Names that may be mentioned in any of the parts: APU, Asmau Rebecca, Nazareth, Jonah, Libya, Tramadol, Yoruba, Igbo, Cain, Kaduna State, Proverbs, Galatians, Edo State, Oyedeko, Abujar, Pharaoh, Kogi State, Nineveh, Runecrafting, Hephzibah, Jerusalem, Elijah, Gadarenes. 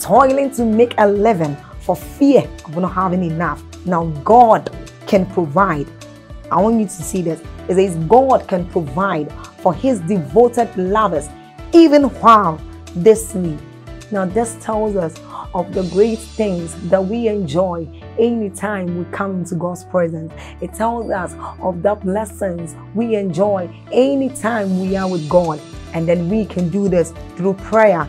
toiling to make a living for fear of not having enough. Now God can provide. I want you to see this. It says God can provide for his devoted lovers even while they sleep. Now this tells us of the great things that we enjoy anytime we come into God's presence. It tells us of the blessings we enjoy anytime we are with God. And then we can do this through prayer,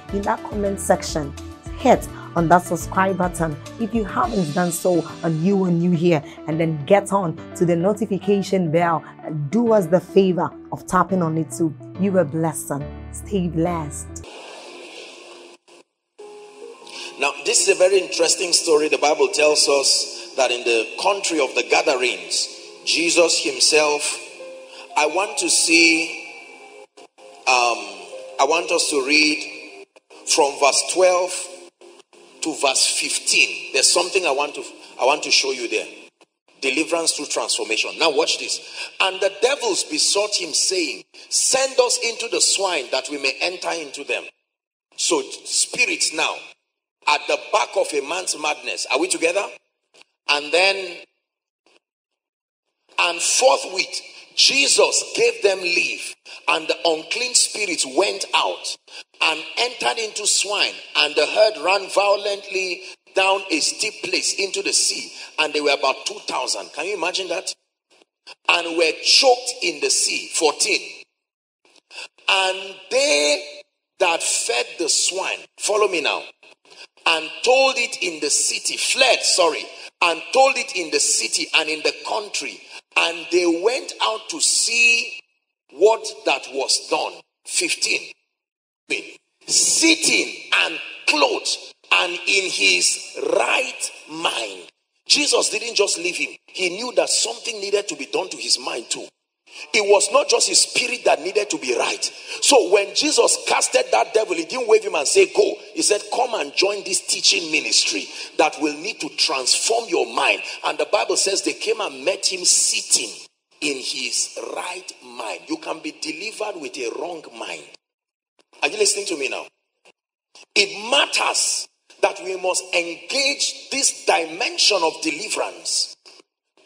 in that comment section. Hit on that subscribe button if you haven't done so and you are new here, and then get on to the notification bell and do us the favor of tapping on it too. You are blessed. Stay blessed. Now this is a very interesting story. The Bible tells us that in the country of the Gadarenes, Jesus himself, I want us to read from verse 12 to verse 15. There's something I want to show you there. Deliverance through transformation. Now watch this. And the devils besought him, saying, send us into the swine that we may enter into them. So spirits now at the back of a man's madness. Are we together? And forthwith Jesus gave them leave, and the unclean spirits went out and entered into swine, and the herd ran violently down a steep place into the sea, and they were about 2,000. Can you imagine that? And were choked in the sea. 14. And they that fed the swine, follow me now, and told it in the city, told it in the city and in the country. And they went out to see what that was done. 15. Sitting and clothed and in his right mind. Jesus didn't just leave him. He knew that something needed to be done to his mind too. It was not just his spirit that needed to be right. So when Jesus casted that devil, he didn't wave him and say, go. He said, come and join this teaching ministry that will need to transform your mind. And the Bible says they came and met him sitting in his right mind. You can be delivered with a wrong mind. Are you listening to me now? It matters that we must engage this dimension of deliverance.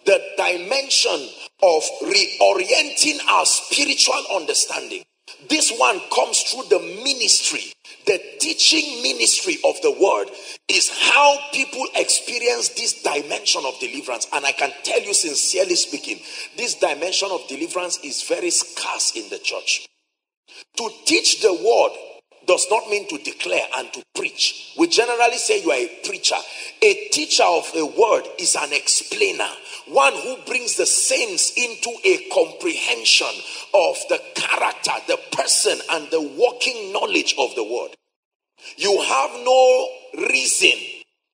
The dimension of reorienting our spiritual understanding. This one comes through the ministry. The teaching ministry of the word is how people experience this dimension of deliverance. And I can tell you, sincerely speaking, this dimension of deliverance is very scarce in the church. To teach the word does not mean to declare and to preach. We generally say you are a preacher. A teacher of a word is an explainer, one who brings the saints into a comprehension of the character, the person, and the working knowledge of the word. You have no reason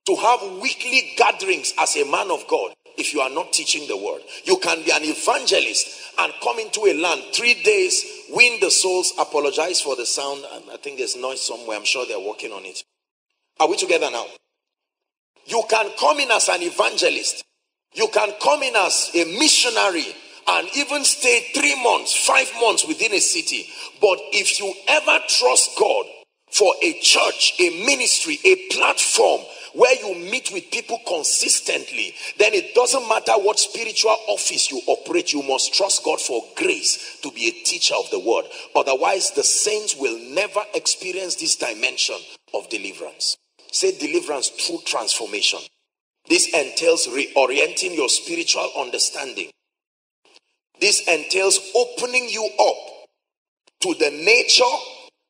to have weekly gatherings as a man of God if you are not teaching the word. You can be an evangelist and come into a land 3 days, win the souls. Apologize for the sound. I think there's noise somewhere. I'm sure they're working on it. Are we together now? You can come in as an evangelist. You can come in as a missionary and even stay 3 months, 5 months within a city. But if you ever trust God for a church, a ministry, a platform where you meet with people consistently, then it doesn't matter what spiritual office you operate, you must trust God for grace to be a teacher of the word. Otherwise, the saints will never experience this dimension of deliverance. Say deliverance through transformation. This entails reorienting your spiritual understanding. This entails opening you up to the nature,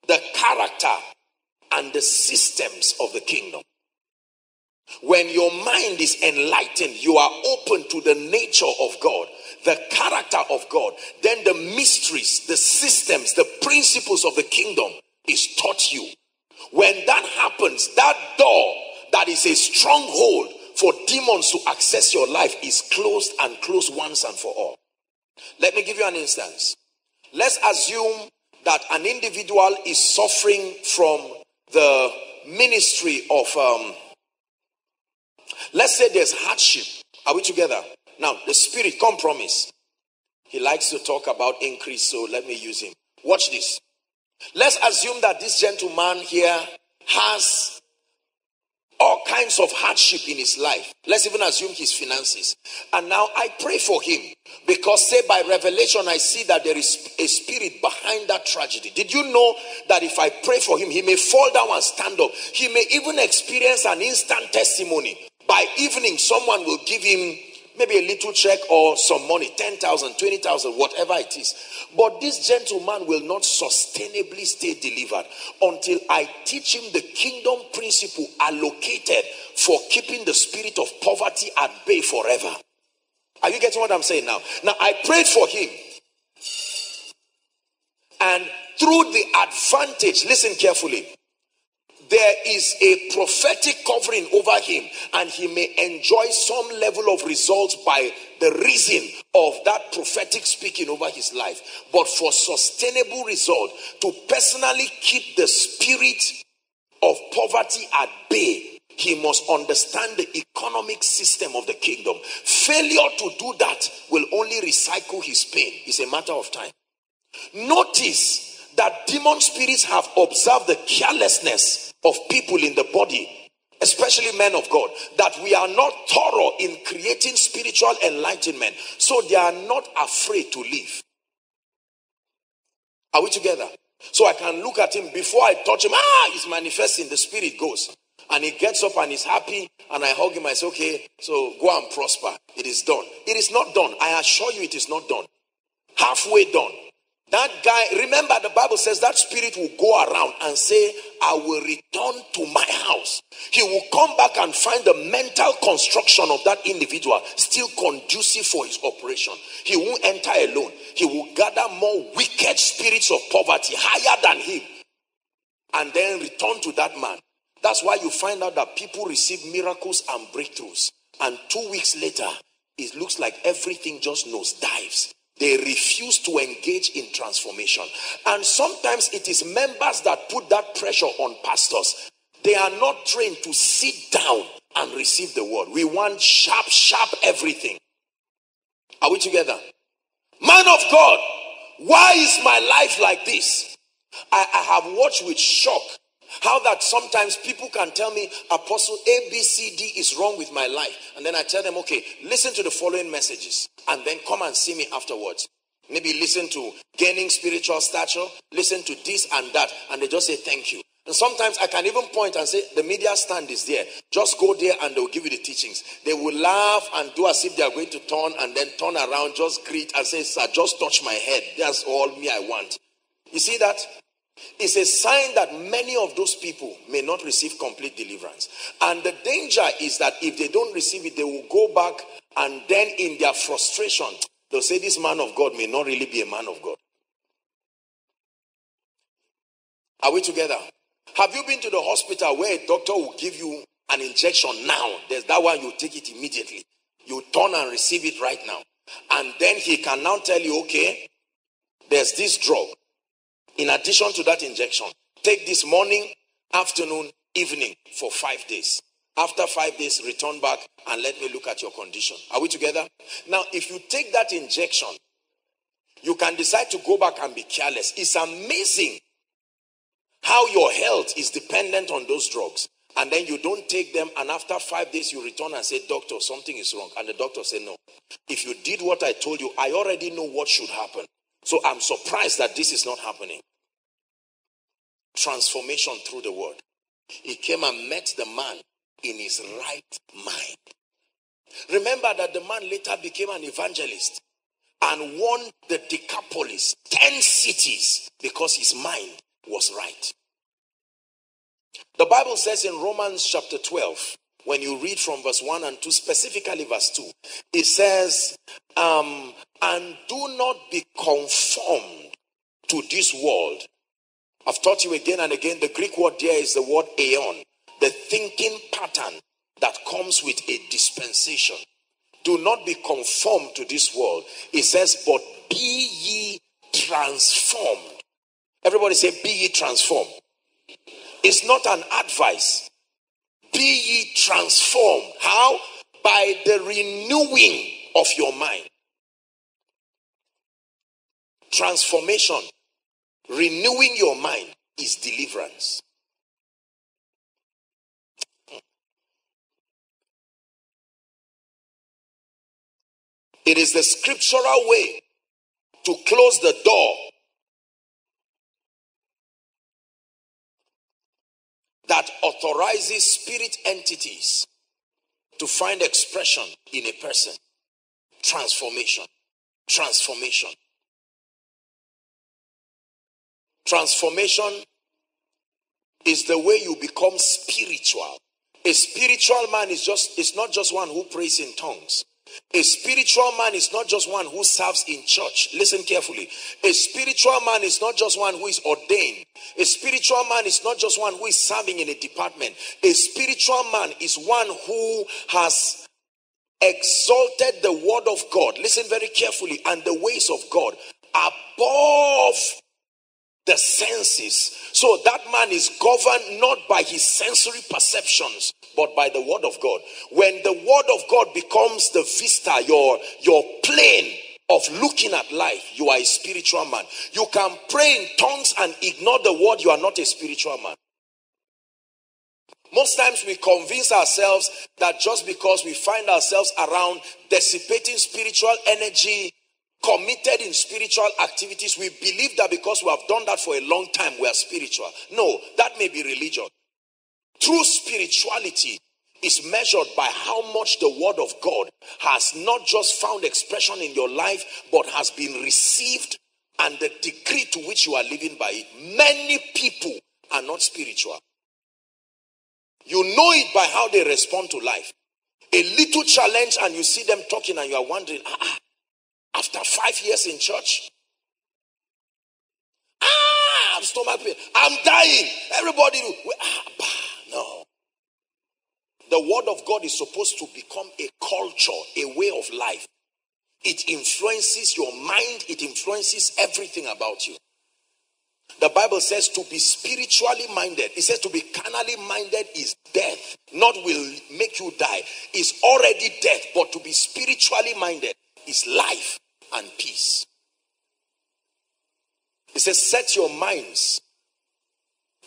the character, and the systems of the kingdom. When your mind is enlightened, you are open to the nature of God, the character of God. Then the mysteries, the systems, the principles of the kingdom is taught you. When that happens, that door that is a stronghold for demons to access your life is closed, and closed once and for all. Let me give you an instance. Let's assume that an individual is suffering from the ministry of, let's say there's hardship. Are we together? Now, the spirit, compromise. He likes to talk about increase, so let me use him. Watch this. Let's assume that this gentleman here has all kinds of hardship in his life. Let's even assume his finances. And now I pray for him because, say, by revelation, I see that there is a spirit behind that tragedy. Did you know that if I pray for him, he may fall down and stand up? He may even experience an instant testimony. By evening, someone will give him maybe a little check or some money, 10,000, 20,000, whatever it is. But this gentleman will not sustainably stay delivered until I teach him the kingdom principle allocated for keeping the spirit of poverty at bay forever. Are you getting what I'm saying now? Now, I prayed for him. And through the advantage, listen carefully, there is a prophetic covering over him, and he may enjoy some level of results by the reason of that prophetic speaking over his life. But for sustainable result, to personally keep the spirit of poverty at bay, he must understand the economic system of the kingdom. Failure to do that will only recycle his pain. It's a matter of time. Notice that demon spirits have observed the carelessness of people in the body, especially men of God, that we are not thorough in creating spiritual enlightenment, so they are not afraid to live. Are we together? So I can look at him before I touch him. He's manifesting, the spirit goes. And he gets up and is happy, and I hug him. I say, okay, so go and prosper. It is done. It is not done. I assure you it is not done. Halfway done. That guy, remember the Bible says that spirit will go around and say, I will return to my house. He will come back and find the mental construction of that individual still conducive for his operation. He won't enter alone. He will gather more wicked spirits of poverty higher than him and then return to that man. That's why you find out that people receive miracles and breakthroughs. And 2 weeks later, it looks like everything just nosedives. They refuse to engage in transformation. And sometimes it is members that put that pressure on pastors. They are not trained to sit down and receive the word. We want sharp, sharp everything. Are we together? Man of God, why is my life like this? I have watched with shock how that sometimes people can tell me, Apostle, A, B, C, D is wrong with my life. And then I tell them, okay, listen to the following messages. And then come and see me afterwards. Maybe listen to Gaining Spiritual Stature. Listen to this and that. And they just say, thank you. And sometimes I can even point and say, the media stand is there. Just go there and they'll give you the teachings. They will laugh and do as if they are going to turn and then turn around, just greet and say, sir, just touch my head. That's all me I want. You see that? It's a sign that many of those people may not receive complete deliverance. And the danger is that if they don't receive it, they will go back and then in their frustration, they'll say this man of God may not really be a man of God. Are we together? Have you been to the hospital where a doctor will give you an injection now? There's that one, you take it immediately. You turn and receive it right now. And then he can now tell you, okay, there's this drug. In addition to that injection, take this morning, afternoon, evening for 5 days. After 5 days, return back and let me look at your condition. Are we together? Now, if you take that injection, you can decide to go back and be careless. It's amazing how your health is dependent on those drugs. And then you don't take them, and after 5 days, you return and say, doctor, something is wrong. And the doctor said, no. If you did what I told you, I already know what should happen. So I'm surprised that this is not happening. Transformation through the word. He came and met the man in his right mind. Remember that the man later became an evangelist and won the Decapolis, 10 cities, because his mind was right. The Bible says in Romans chapter 12, when you read from verse 1 and 2, specifically verse 2, it says, and do not be conformed to this world. I've taught you again and again, the Greek word there is the word aeon, the thinking pattern that comes with a dispensation. Do not be conformed to this world. It says, but be ye transformed. Everybody say, be ye transformed. It's not an advice. Be ye transformed. How? By the renewing of your mind. Transformation, renewing your mind, is deliverance. It is the scriptural way to close the door that authorizes spirit entities to find expression in a person. Transformation. Transformation. Transformation is the way you become spiritual. A spiritual man is not just one who prays in tongues. A spiritual man is not just one who serves in church. Listen carefully. A spiritual man is not just one who is ordained. A spiritual man is not just one who is serving in a department. A spiritual man is one who has exalted the word of God. Listen very carefully. And the ways of God above the senses. So that man is governed not by his sensory perceptions, but by the word of God. When the word of God becomes the vista, your plane of looking at life, you are a spiritual man. You can pray in tongues and ignore the word, you are not a spiritual man. Most times we convince ourselves that just because we find ourselves around dissipating spiritual energy, committed in spiritual activities, we believe that because we have done that for a long time, we are spiritual. No, that may be religion. True spirituality is measured by how much the word of God has not just found expression in your life, but has been received, and the degree to which you are living by it. Many people are not spiritual. You know it by how they respond to life. A little challenge and you see them talking and you are wondering, after 5 years in church, I'm stomach pain, I'm dying. Everybody, no. The word of God is supposed to become a culture, a way of life. It influences your mind. It influences everything about you. The Bible says to be spiritually minded. It says to be carnally minded is death. Not will make you die. It's already death. But to be spiritually minded is life and peace. It says set your minds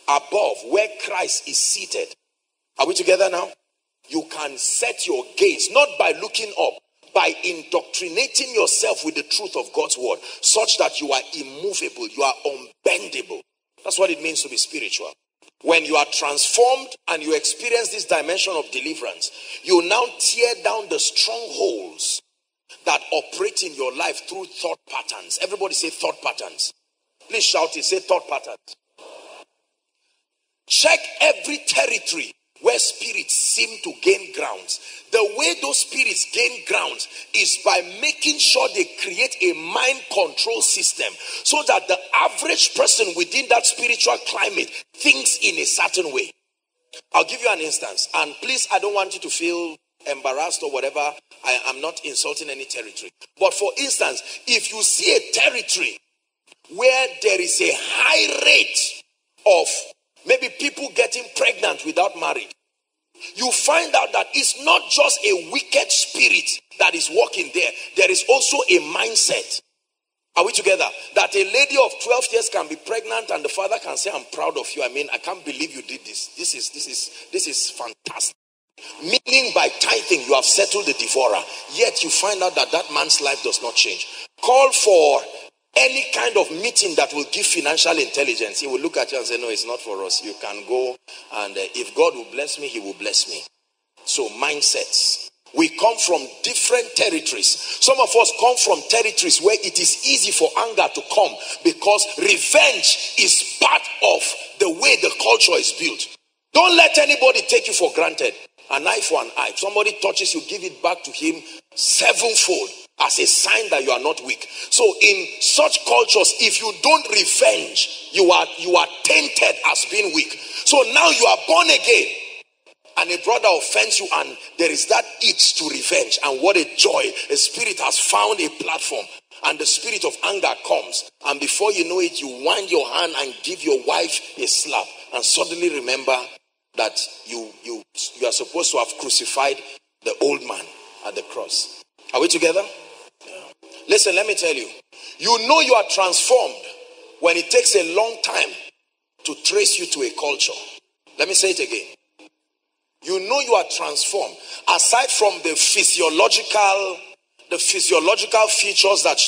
above where Christ is seated. Are we together now? You can set your gaze not by looking up, by indoctrinating yourself with the truth of God's word, such that you are immovable, you are unbendable. That's what it means to be spiritual. When you are transformed and you experience this dimension of deliverance, you now tear down the strongholds that operate in your life through thought patterns. Everybody say thought patterns. Please shout it, say thought patterns. Check every territory where spirits seem to gain grounds. The way those spirits gain grounds is by making sure they create a mind control system so that the average person within that spiritual climate thinks in a certain way. I'll give you an instance, and please, I don't want you to feel embarrassed or whatever. I am not insulting any territory. But for instance, if you see a territory where there is a high rate of maybe people getting pregnant without marriage, you find out that it's not just a wicked spirit that is working there. There is also a mindset. Are we together? That a lady of 12 years can be pregnant and the father can say, I'm proud of you. I mean, I can't believe you did this. This is fantastic. Meaning by tithing, you have settled the devourer. Yet you find out that that man's life does not change. Call for Any kind of meeting that will give financial intelligence, he will look at you and say, no, it's not for us. You can go, and if God will bless me, he will bless me. So mindsets. We come from different territories. Some of us come from territories where it is easy for anger to come because revenge is part of the way the culture is built. Don't let anybody take you for granted. An eye for an eye. If somebody touches you, give it back to him sevenfold as a sign that you are not weak. So in such cultures, if you don't revenge, you are tainted as being weak. So now you are born again, and a brother offends you, and there is that itch to revenge. And what a joy. A spirit has found a platform, and the spirit of anger comes. And before you know it, you wind your hand and give your wife a slap. And suddenly remember that you are supposed to have crucified the old man at the cross. Are we together? Yeah. Listen, let me tell you. You know you are transformed when it takes a long time to trace you to a culture. Let me say it again. You know you are transformed. Aside from the physiological features that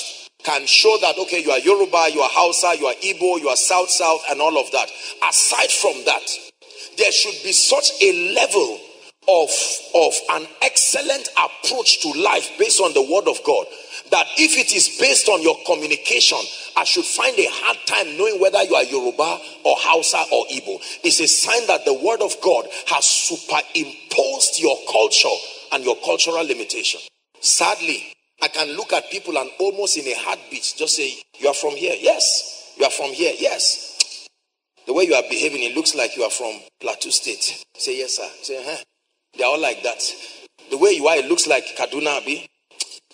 can show that, okay, you are Yoruba, you are Hausa, you are Igbo, you are South, and all of that. Aside from that, there should be such a level of an excellent approach to life based on the word of God that if it is based on your communication, I should find a hard time knowing whether you are Yoruba or Hausa or Igbo. It's a sign that the word of God has superimposed your culture and your cultural limitation. Sadly, I can look at people and almost in a heartbeat just say, you are from here. Yes. You are from here. Yes. The way you are behaving, it looks like you are from Plateau State. Say, yes, sir. Say, huh? They are all like that. The way you are, it looks like Kaduna, Abi.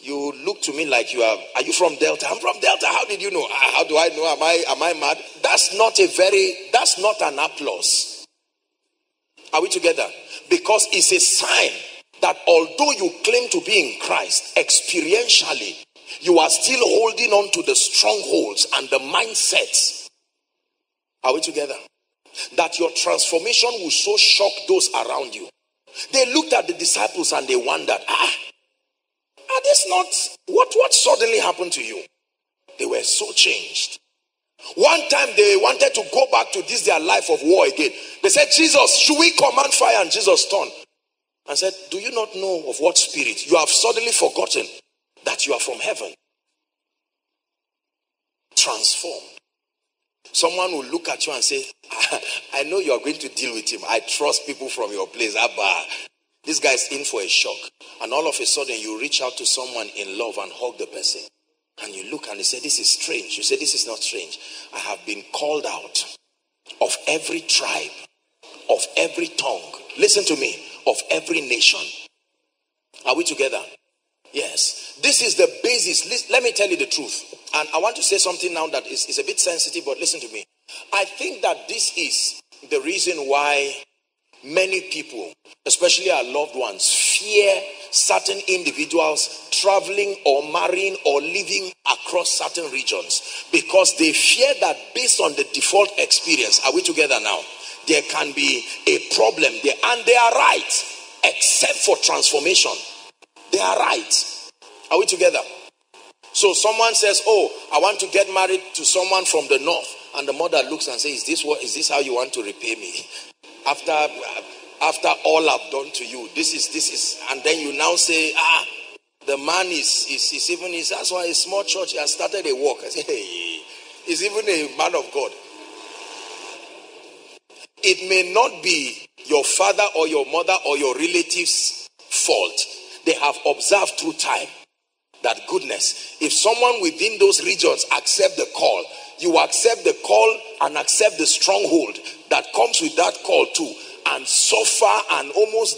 You look to me like you are you from Delta? I'm from Delta. How did you know? How do I know? Am I mad? That's not an applause. Are we together? Because it's a sign that although you claim to be in Christ, experientially, you are still holding on to the strongholds and the mindsets. Are we together? That your transformation will so shock those around you. They looked at the disciples and they wondered, are this not what suddenly happened to you? They were so changed. One time they wanted to go back to their life of war again. They said, Jesus, should we command fire? And Jesus turned and said, do you not know of what spirit? You have suddenly forgotten that you are from heaven. Transformed. Someone will look at you and say, I know you are going to deal with him. I trust people from your place. Abba, this guy is in for a shock. And all of a sudden, you reach out to someone in love and hug the person. And you look and they say, this is strange. You say, this is not strange. I have been called out of every tribe, of every tongue. Listen to me, of every nation. Are we together? Yes, this is the basis. Let me tell you the truth. And I want to say something now that is a bit sensitive, but listen to me. I think that this is the reason why many people, especially our loved ones, fear certain individuals traveling or marrying or living across certain regions. Because they fear that based on the default experience, are we together now? There can be a problem there. And they are right, except for transformation. They are right. Are we together? So someone says, oh, I want to get married to someone from the north. And the mother looks and says, is this how you want to repay me? After all I've done to you, this is. And then you now say, the man is that's why a small church has started a walk. I say, hey, he's even a man of God. It may not be your father or your mother or your relatives' fault. They have observed through time that goodness. If someone within those regions accept the call, you accept the call and accept the stronghold that comes with that call too, and suffer and almost,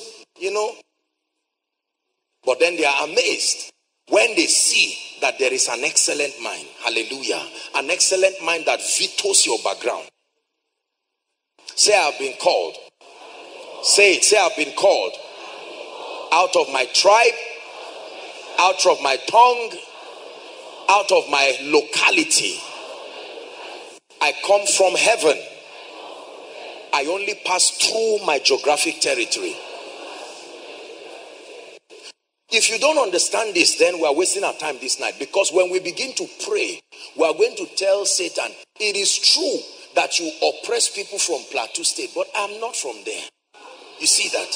But then they are amazed when they see that there is an excellent mind. Hallelujah. An excellent mind that vetoes your background. Say, I've been called. Say it. Say, I've been called. Out of my tribe, out of my tongue, out of my locality. I come from heaven. I only pass through my geographic territory. If you don't understand this, then we are wasting our time this night. Because when we begin to pray, we are going to tell Satan, it is true that you oppress people from Plateau State, but I'm not from there. You see that?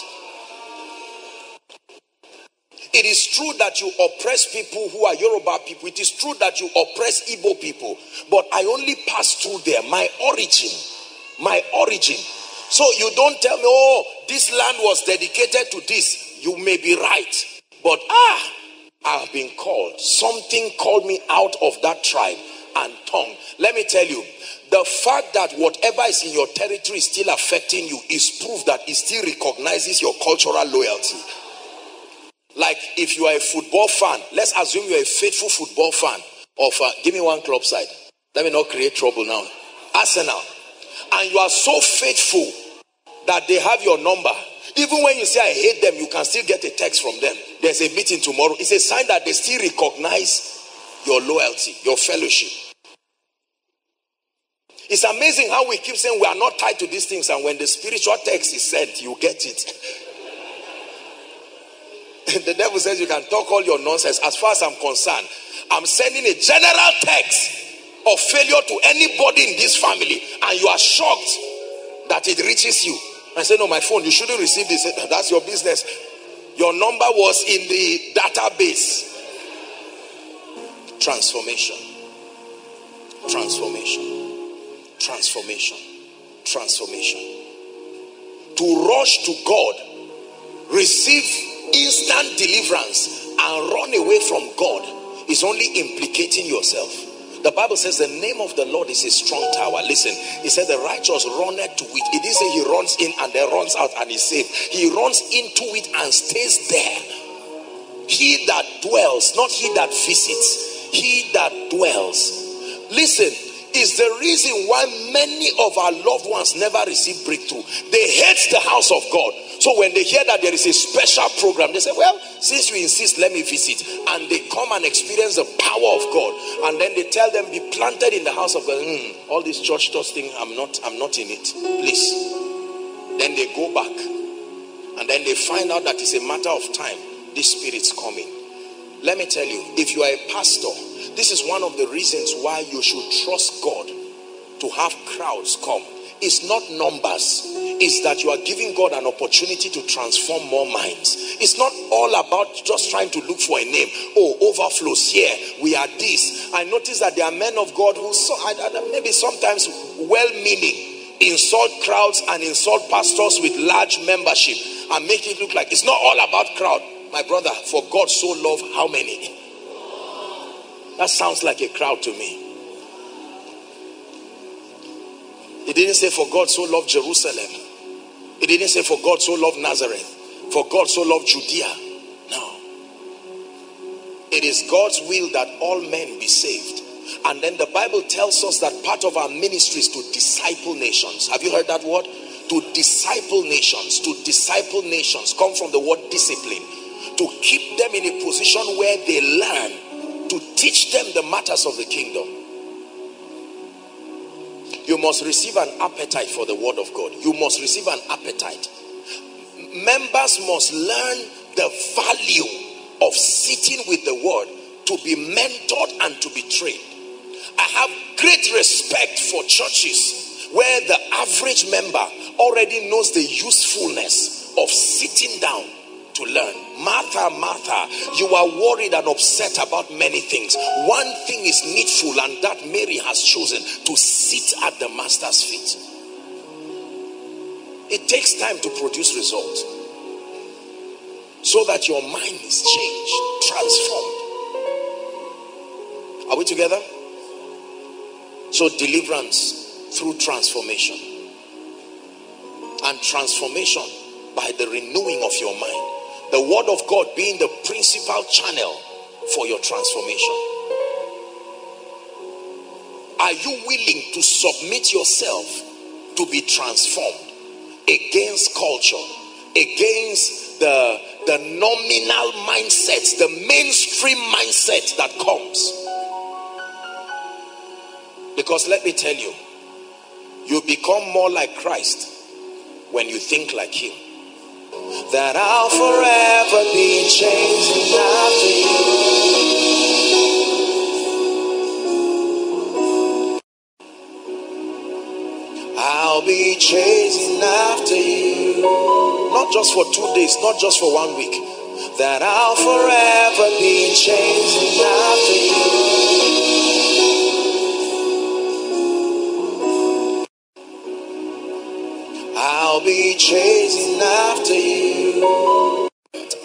It is true that you oppress people who are Yoruba people. It is true that you oppress Igbo people. But I only pass through there. My origin. So you don't tell me, oh, this land was dedicated to this. You may be right. But I've been called. Something called me out of that tribe and tongue. Let me tell you, the fact that whatever is in your territory is still affecting you is proof that it still recognizes your cultural loyalty. Like if you are a football fan, let's assume you're a faithful football fan of, give me one club side. Let me not create trouble now. Arsenal. And you are so faithful that they have your number. Even when you say, I hate them, you can still get a text from them. There's a meeting tomorrow. It's a sign that they still recognize your loyalty, your fellowship. It's amazing how we keep saying we are not tied to these things. And when the spiritual text is sent, you get it. The devil says you can talk all your nonsense. As far as I'm concerned, I'm sending a general text of failure to anybody in this family. And you are shocked that it reaches you. I say, no, my phone, you shouldn't receive this. That's your business. Your number was in the database. Transformation. Transformation. Transformation. Transformation. To rush to God, receive instant deliverance and run away from God is only implicating yourself. The Bible says the name of the Lord is a strong tower. Listen, he said the righteous runneth to it. It is he runs in and then runs out and is saved. He runs into it and stays there. He that dwells, not he that visits, he that dwells. Listen, is the reason why many of our loved ones never receive breakthrough. They hate the house of God. So when they hear that there is a special program, they say, well, since you insist, let me visit. And they come and experience the power of God. And then they tell them, be planted in the house of God. All this church touch thing, I'm not in it. Please. Then they go back. And then they find out that it's a matter of time. These spirits come in. Let me tell you, if you are a pastor, this is one of the reasons why you should trust God to have crowds come. It's not numbers. It's that you are giving God an opportunity to transform more minds. It's not all about just trying to look for a name. Oh, overflows here. We are this. I notice that there are men of God who maybe sometimes well-meaning insult crowds and insult pastors with large membership and make it look like it's not all about crowd. My brother, for God so loved how many? That sounds like a crowd to me. It didn't say for God so loved Jerusalem. It didn't say for God so loved Nazareth. For God so loved Judea. No. It is God's will that all men be saved. And then the Bible tells us that part of our ministry is to disciple nations. Have you heard that word? To disciple nations. To disciple nations. Come from the word discipline. To keep them in a position where they learn. To teach them the matters of the kingdom. You must receive an appetite for the word of God. You must receive an appetite. Members must learn the value of sitting with the word to be mentored and to be trained. I have great respect for churches where the average member already knows the usefulness of sitting down to learn. Martha, Martha, you are worried and upset about many things. One thing is needful, and that Mary has chosen, to sit at the master's feet. It takes time to produce results, so that your mind is changed, transformed. Are we together? So deliverance through transformation, and transformation by the renewing of your mind. The word of God being the principal channel for your transformation. Are you willing to submit yourself to be transformed against culture, against the nominal mindsets, the mainstream mindset that comes? Because let me tell you, you become more like Christ when you think like him. That I'll forever be changing. not just for 2 days, not just for 1 week, that I'll forever be chasing after you. I'll be chasing after you.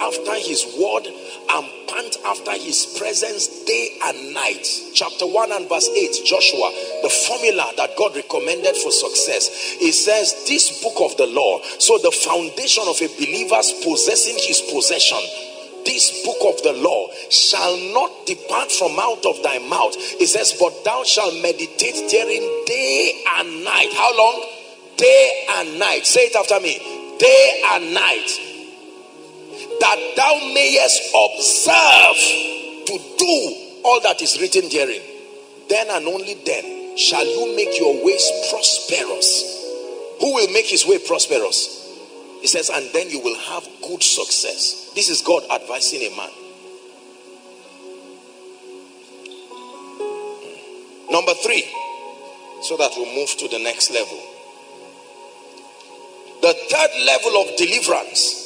After his word, I'm pant after his presence day and night. Chapter 1 and verse 8, Joshua, the formula that God recommended for success. He says, this book of the law, so the foundation of a believer's possessing his possession, this book of the law shall not depart from out of thy mouth. He says, but thou shalt meditate therein day and night. How long? Day and night. Say it after me. Day and night. That thou mayest observe to do all that is written therein. Then and only then shall you make your ways prosperous. Who will make his way prosperous? He says, and then you will have good success. This is God advising a man. Number 3, so that we move to the next level. The 3rd level of deliverance,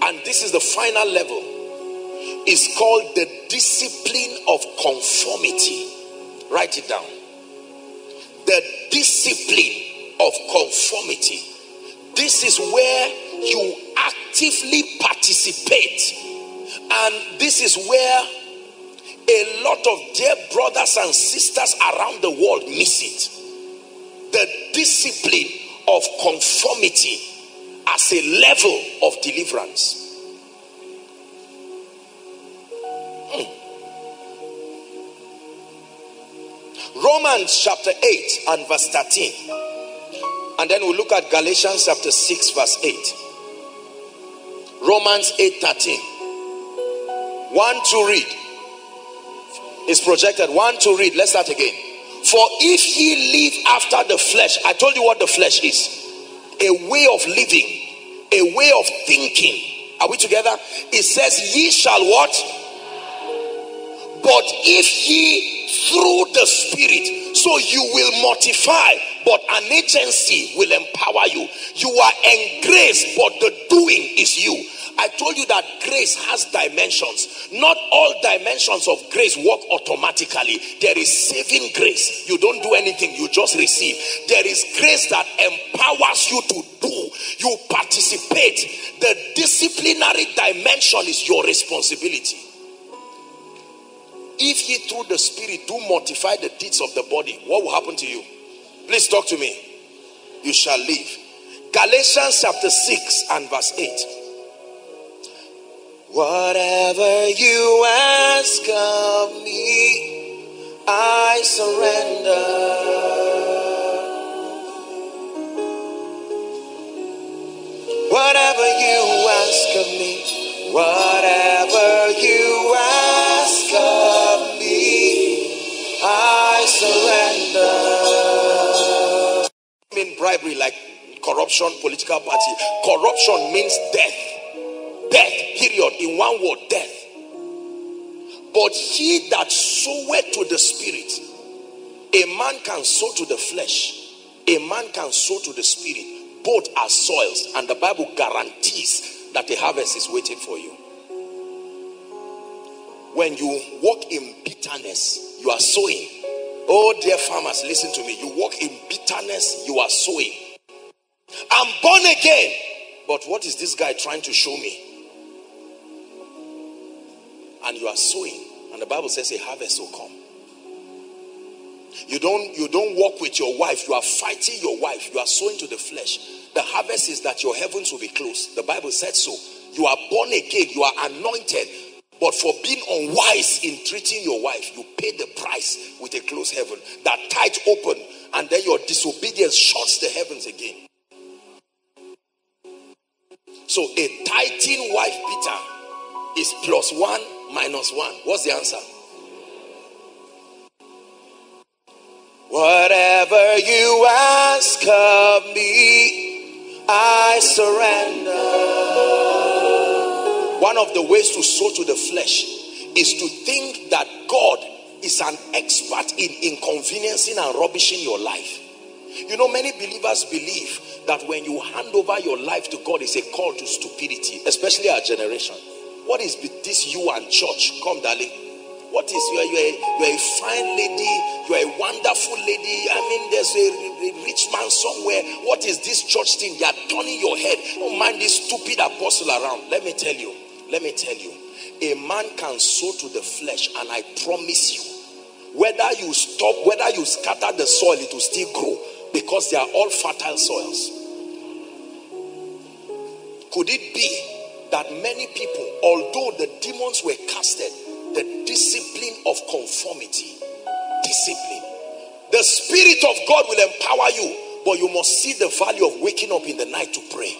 and this is the final level, is called the discipline of conformity. Write it down. The discipline of conformity. This is where you actively participate. And this is where a lot of dear brothers and sisters around the world miss it. The discipline of conformity as a level of deliverance. Romans chapter 8 and verse 13. And then we'll look at Galatians chapter 6 verse 8. Romans 8:13. One to read. It's projected. One to read. Let's start again. For if ye live after the flesh. I told you what the flesh is. A way of living. A way of thinking. Are we together? It says, ye shall what? But if ye through the Spirit, so you will mortify, but an agency will empower you. You are engraced, but the doing is you. I told you that grace has dimensions. Not all dimensions of grace work automatically. There is saving grace. You don't do anything, you just receive. There is grace that empowers you to do. You participate. The disciplinary dimension is your responsibility. If ye through the Spirit do mortify the deeds of the body, what will happen to you? Please talk to me. You shall live. Galatians chapter 6 and verse 8. Whatever you ask of me, I surrender. Whatever you ask of me, whatever you ask of me, I surrender. I mean bribery, like corruption, political party. Corruption means death. Death, period, in one word, death. But he that soweth to the Spirit, a man can sow to the flesh, a man can sow to the Spirit. Both are soils, and the Bible guarantees that the harvest is waiting for you. When you walk in bitterness, you are sowing. Oh, dear farmers, listen to me. You walk in bitterness, you are sowing. I'm born again, but what is this guy trying to show me? And you are sowing, and the Bible says a harvest will come. You don't walk with your wife. You are fighting your wife. You are sowing to the flesh. The harvest is that your heavens will be closed. The Bible said so. You are born again. You are anointed. But for being unwise in treating your wife, you pay the price with a closed heaven. That tight open, and then your disobedience shuts the heavens again. So a tighting wife beater is +1. -1. What's the answer? Whatever you ask of me, I surrender. One of the ways to sow to the flesh is to think that God is an expert in inconveniencing and rubbishing your life. You know, many believers believe that when you hand over your life to God, it's a call to stupidity, especially our generation. What is this you and church? Come, darling. What is you're a fine lady, you're a wonderful lady. I mean, there's a rich man somewhere. What is this church thing? You're turning your head. Don't mind this stupid apostle around. Let me tell you. A man can sow to the flesh, and I promise you, whether you scatter the soil, it will still grow, because they are all fertile soils. Could it be that many people, although the demons were casted, the discipline of conformity, the Spirit of God will empower you, but you must see the value of waking up in the night to pray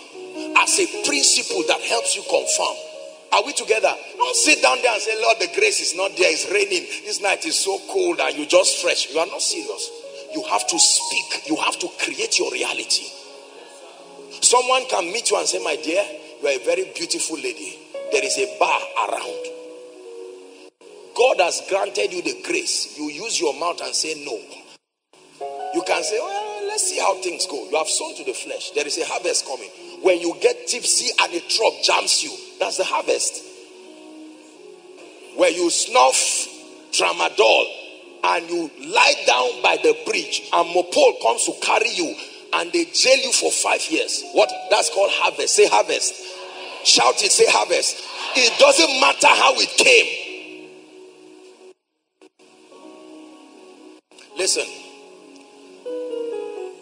as a principle that helps you confirm. Are we together? Don't sit down there and say, Lord, the grace is not there, it's raining, this night is so cold, and you just fresh. You are not serious. You have to speak. You have to create your reality. Someone can meet you and say, my dear, you are a very beautiful lady. There is a bar around. God has granted you the grace. You use your mouth and say no. You can say, well, let's see how things go. You have sown to the flesh. There is a harvest coming. When you get tipsy and a truck jams you, that's the harvest. Where you snuff tramadol and you lie down by the bridge and Mopol comes to carry you and they jail you for 5 years. What? That's called harvest. Say harvest. Shout it. Say harvest. It doesn't matter how it came. Listen.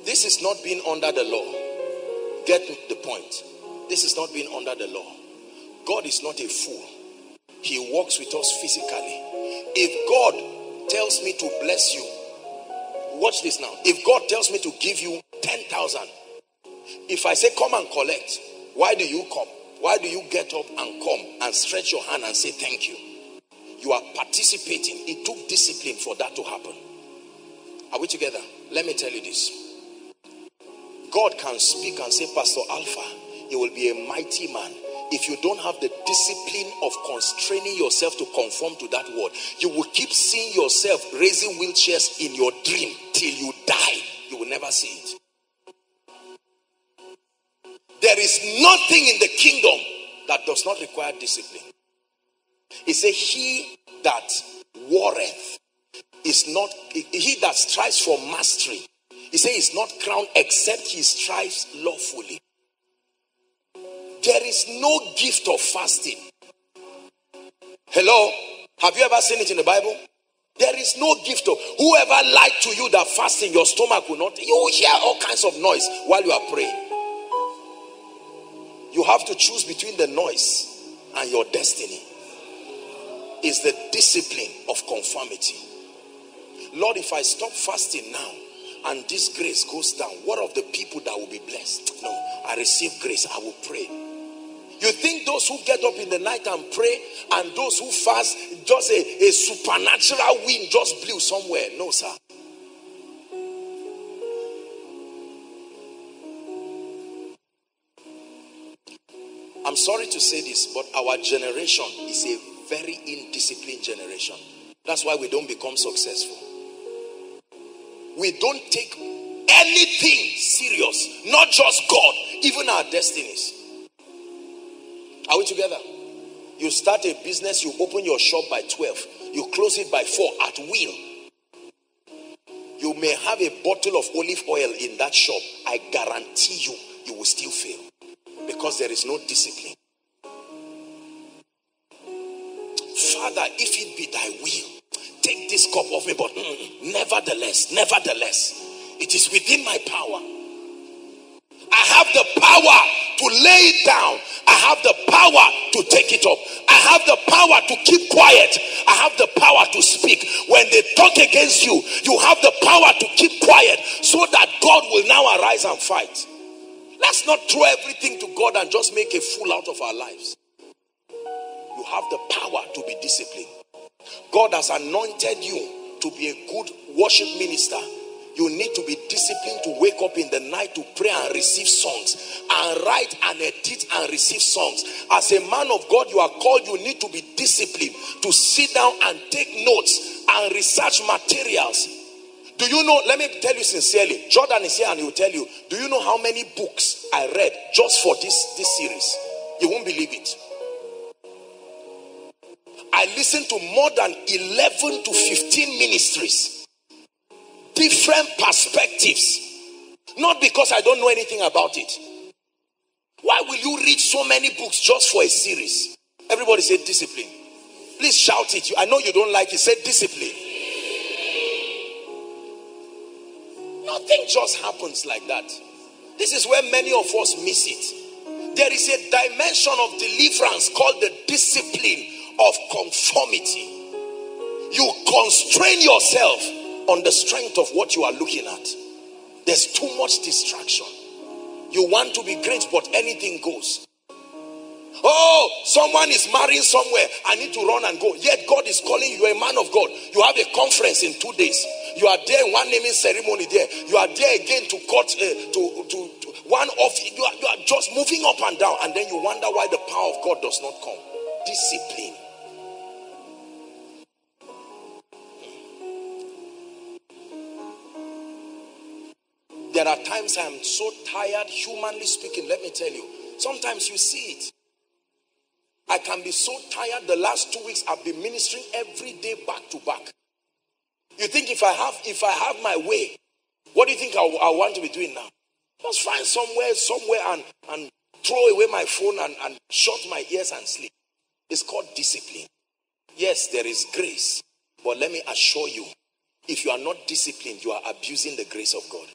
This is not being under the law. Get the point. This is not being under the law. God is not a fool. He walks with us physically. If God tells me to bless you, watch this now. If God tells me to give you 10,000, if I say come and collect, why do you come? Why do you get up and come and stretch your hand and say thank you? You are participating. It took discipline for that to happen. Are we together? Let me tell you this. God can speak and say, Pastor Alpha, you will be a mighty man. If you don't have the discipline of constraining yourself to conform to that word, you will keep seeing yourself raising wheelchairs in your dream till you die. You will never see it. There is nothing in the kingdom that does not require discipline. It says, he that warreth is not, he that strives for mastery, it says, is not crowned except he strives lawfully. There is no gift of fasting. Hello? Have you ever seen it in the Bible? There is no gift of... Whoever lied to you that fasting, your stomach will not... You hear all kinds of noise while you are praying. You have to choose between the noise and your destiny. It's the discipline of conformity. Lord, if I stop fasting now, and this grace goes down, what of the people that will be blessed? No, I receive grace, I will pray. You think those who get up in the night and pray and those who fast, just a supernatural wind just blew somewhere? No, sir. I'm sorry to say this, but our generation is a very indisciplined generation. That's why we don't become successful. We don't take anything serious, not just God, even our destinies. Are we together? You start a business, you open your shop by 12. You close it by 4 at will. You may have a bottle of olive oil in that shop. I guarantee you, you will still fail. Because there is no discipline. Father, if it be thy will, take this cup off me. But nevertheless, it is within my power. I have the power to lay it down. I have the power to take it up. I have the power to keep quiet. I have the power to speak. When they talk against you, you have the power to keep quiet so that God will now arise and fight. Let's not throw everything to God and just make a fool out of our lives. You have the power to be disciplined. God has anointed you to be a good worship minister. You need to be disciplined to wake up in the night to pray and receive songs. And write and edit and receive songs. As a man of God, you are called, you need to be disciplined to sit down and take notes and research materials. Do you know, let me tell you sincerely, Jordan is here and he will tell you, do you know how many books I read just for this series? You won't believe it. I listened to more than 11 to 15 ministries. Different perspectives. Not because I don't know anything about it. Why will you read so many books just for a series? Everybody say discipline. Please shout it. I know you don't like it. Say discipline. Nothing just happens like that. This is where many of us miss it. There is a dimension of deliverance called the discipline of conformity. You constrain yourself on the strength of what you are looking at. There's too much distraction. You want to be great, but anything goes. Oh, someone is marrying somewhere. I need to run and go. Yet God is calling you. You're a man of God. You have a conference in 2 days. You are there in one naming ceremony there. You are there again to cut to one off. You are just moving up and down, and then you wonder why the power of God does not come. Discipline. There are times I am so tired, humanly speaking, let me tell you. Sometimes you see it. I can be so tired. The last 2 weeks I've been ministering every day back to back. You think if I have my way, what do you think I want to be doing now? Just find somewhere and throw away my phone and shut my ears and sleep. It's called discipline. Yes, there is grace. But let me assure you, if you are not disciplined, you are abusing the grace of God.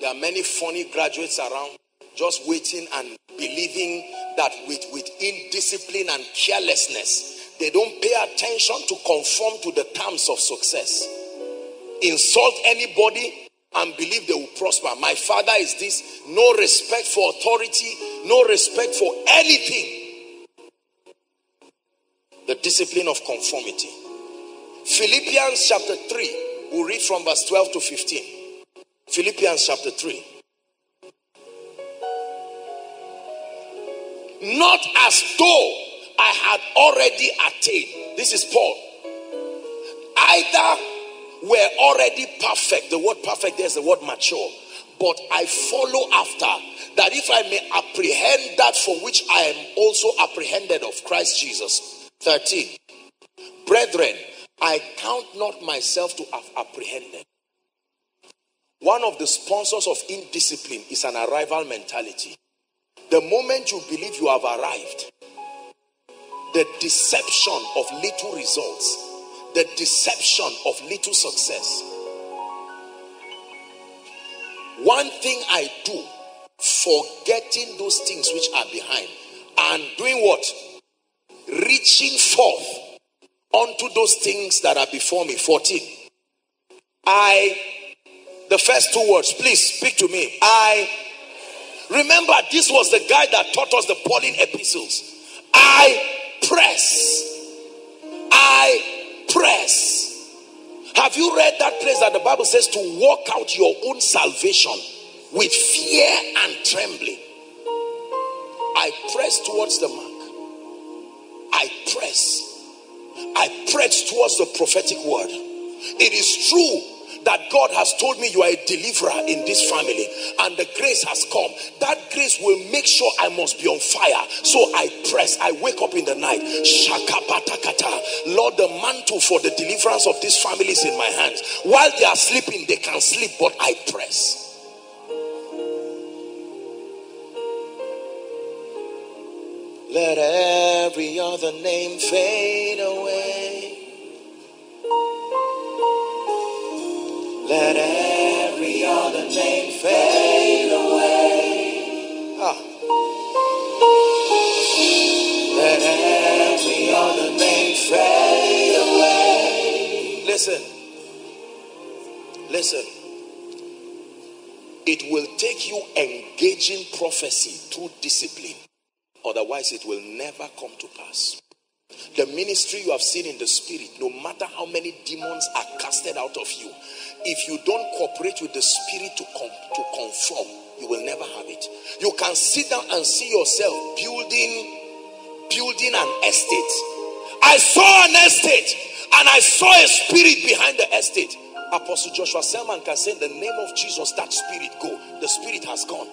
There are many funny graduates around just waiting and believing that with indiscipline and carelessness, they don't pay attention to conform to the terms of success. Insult anybody and believe they will prosper. My father is this. No respect for authority, no respect for anything. The discipline of conformity. Philippians chapter 3, we'll read from verse 12 to 15. Philippians chapter 3. Not as though I had already attained. This is Paul. Either were already perfect. The word perfect there is the word mature. But I follow after, that if I may apprehend that for which I am also apprehended of Christ Jesus. 13. Brethren, I count not myself to have apprehended. One of the sponsors of indiscipline is an arrival mentality. The moment you believe you have arrived, the deception of little results, the deception of little success. One thing I do, forgetting those things which are behind, and doing what? Reaching forth unto those things that are before me. 14. The first two words, please speak to me. I remember this was the guy that taught us the Pauline epistles. I press. Have you read that place that the Bible says to work out your own salvation with fear and trembling? I press towards the mark. I press. I press towards the prophetic word. It is true that God has told me you are a deliverer in this family, and the grace has come. That grace will make sure I must be on fire. So I press. I wake up in the night. Shakapatakata. Lord, the mantle for the deliverance of this family is in my hands. While they are sleeping, they can sleep, but I press. Let every other name fade away. Let every other name fade away. Ah. Let every other name fade away. Listen. It will take you engaging prophecy through discipline. Otherwise, it will never come to pass. The ministry you have seen in the spirit, no matter how many demons are casted out of you, if you don't cooperate with the spirit to conform, you will never have it. You can sit down and see yourself building building an estate. I saw an estate and I saw a spirit behind the estate. Apostle Joshua Selman can say in the name of Jesus, that spirit go. The spirit has gone.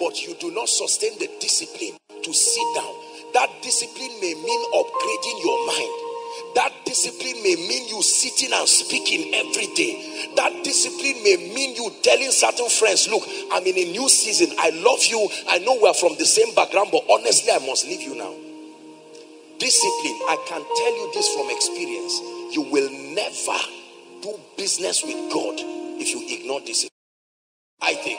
But you do not sustain the discipline to sit down. That discipline may mean upgrading your mind. That discipline may mean you sitting and speaking every day. That discipline may mean you telling certain friends, look, I'm in a new season. I love you. I know we're from the same background, but honestly, I must leave you now. Discipline, I can tell you this from experience. You will never do business with God if you ignore discipline. I think.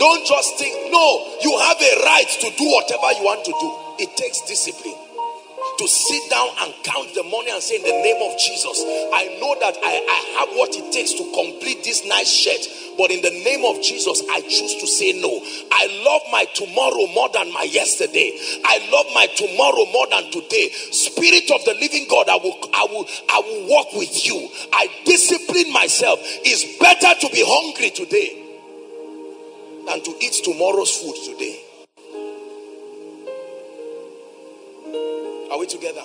Don't just think, no, you have a right to do whatever you want to do. It takes discipline. To sit down and count the money and say, in the name of Jesus, I know that I have what it takes to complete this nice shirt, but in the name of Jesus, I choose to say no. I love my tomorrow more than my yesterday. I love my tomorrow more than today. Spirit of the living God, I will walk with you. I discipline myself. It's better to be hungry today than to eat tomorrow's food today. Are we together?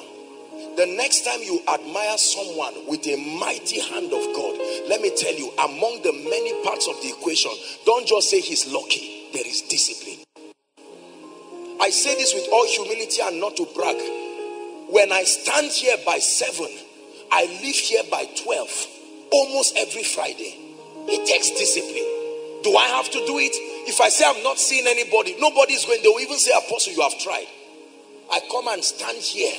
The next time you admire someone with a mighty hand of God, let me tell you, among the many parts of the equation, don't just say he's lucky. There is discipline. I say this with all humility and not to brag. When I stand here by 7, I leave here by 12, almost every Friday. It takes discipline. Do I have to do it? If I say I'm not seeing anybody, nobody's going. They will even say, Apostle, you have tried. I come and stand here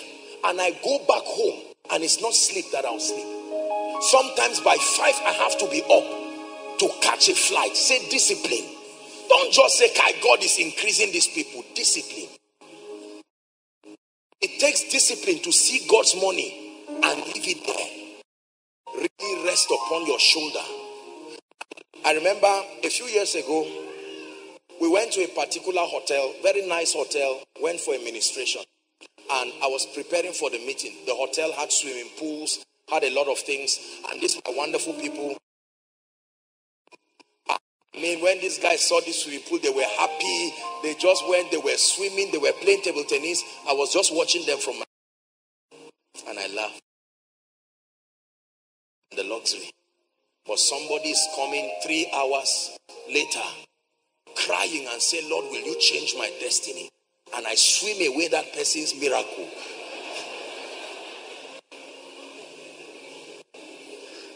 and I go back home, and it's not sleep that I'll sleep. Sometimes by 5 I have to be up to catch a flight. Say discipline. Don't just say God is increasing these people. Discipline. It takes discipline to see God's money and leave it there. Really rest upon your shoulder. I remember a few years ago, we went to a particular hotel, very nice hotel, went for a ministration. And I was preparing for the meeting. The hotel had swimming pools, had a lot of things. And these are wonderful people. I mean, when these guys saw this swimming pool, they were happy. They just went, they were swimming, they were playing table tennis. I was just watching them from my... And I laughed. The luxury. But somebody is coming 3 hours later, crying and say, Lord, will you change my destiny? And I swim away that person's miracle.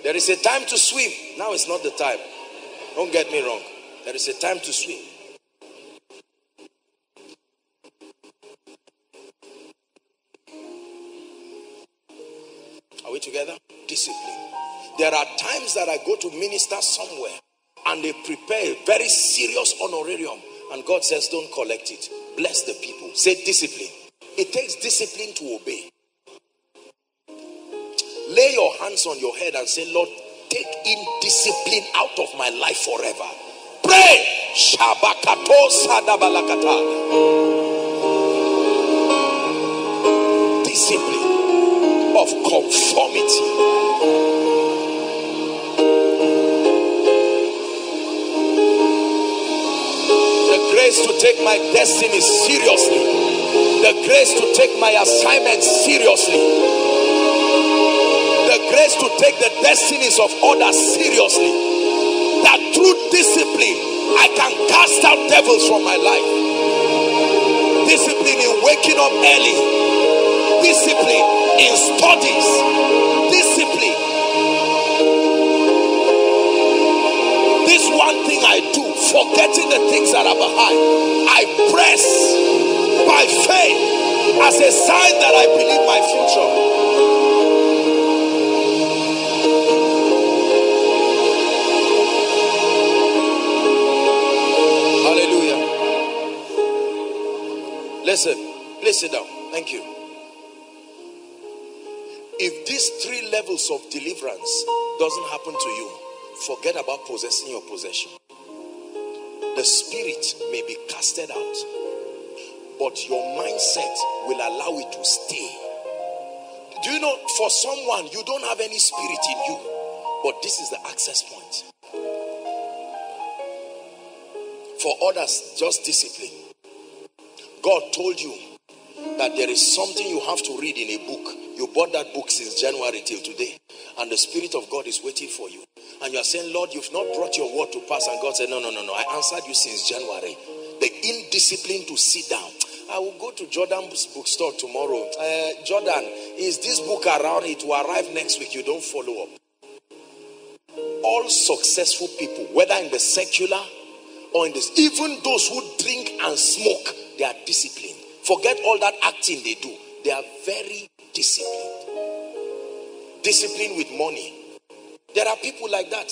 There is a time to swim. Now it's not the time. Don't get me wrong. There is a time to swim. Are we together? Discipline. There are times that I go to minister somewhere, and they prepare a very serious honorarium, and God says, don't collect it. Bless the people. Say discipline. It takes discipline to obey. Lay your hands on your head and say, Lord, take in discipline out of my life forever. Pray. Discipline of conformity. The grace to take my destiny seriously. The grace to take my assignment seriously. The grace to take the destinies of others seriously. That through discipline, I can cast out devils from my life. Discipline in waking up early. Discipline in studies. Discipline. This one thing I do, forgetting the things that are behind, I press by faith as a sign that I believe my future. Hallelujah. Listen, please sit down. Thank you. If these 3 levels of deliverance doesn't happen to you, forget about possessing your possession. The spirit may be casted out, but your mindset will allow it to stay. Do you know, for someone, you don't have any spirit in you, but this is the access point. For others, just discipline. God told you that there is something you have to read in a book. You bought that book since January till today, and the Spirit of God is waiting for you. And you are saying, Lord, you've not brought your word to pass. And God said, no. I answered you since January. The indiscipline to sit down. I will go to Jordan's bookstore tomorrow. Jordan, is this book around? It will arrive next week. You don't follow up. All successful people, whether in the secular or in this, even those who drink and smoke, they are disciplined. Forget all that acting they do. They are very disciplined. Disciplined with money. There are people like that.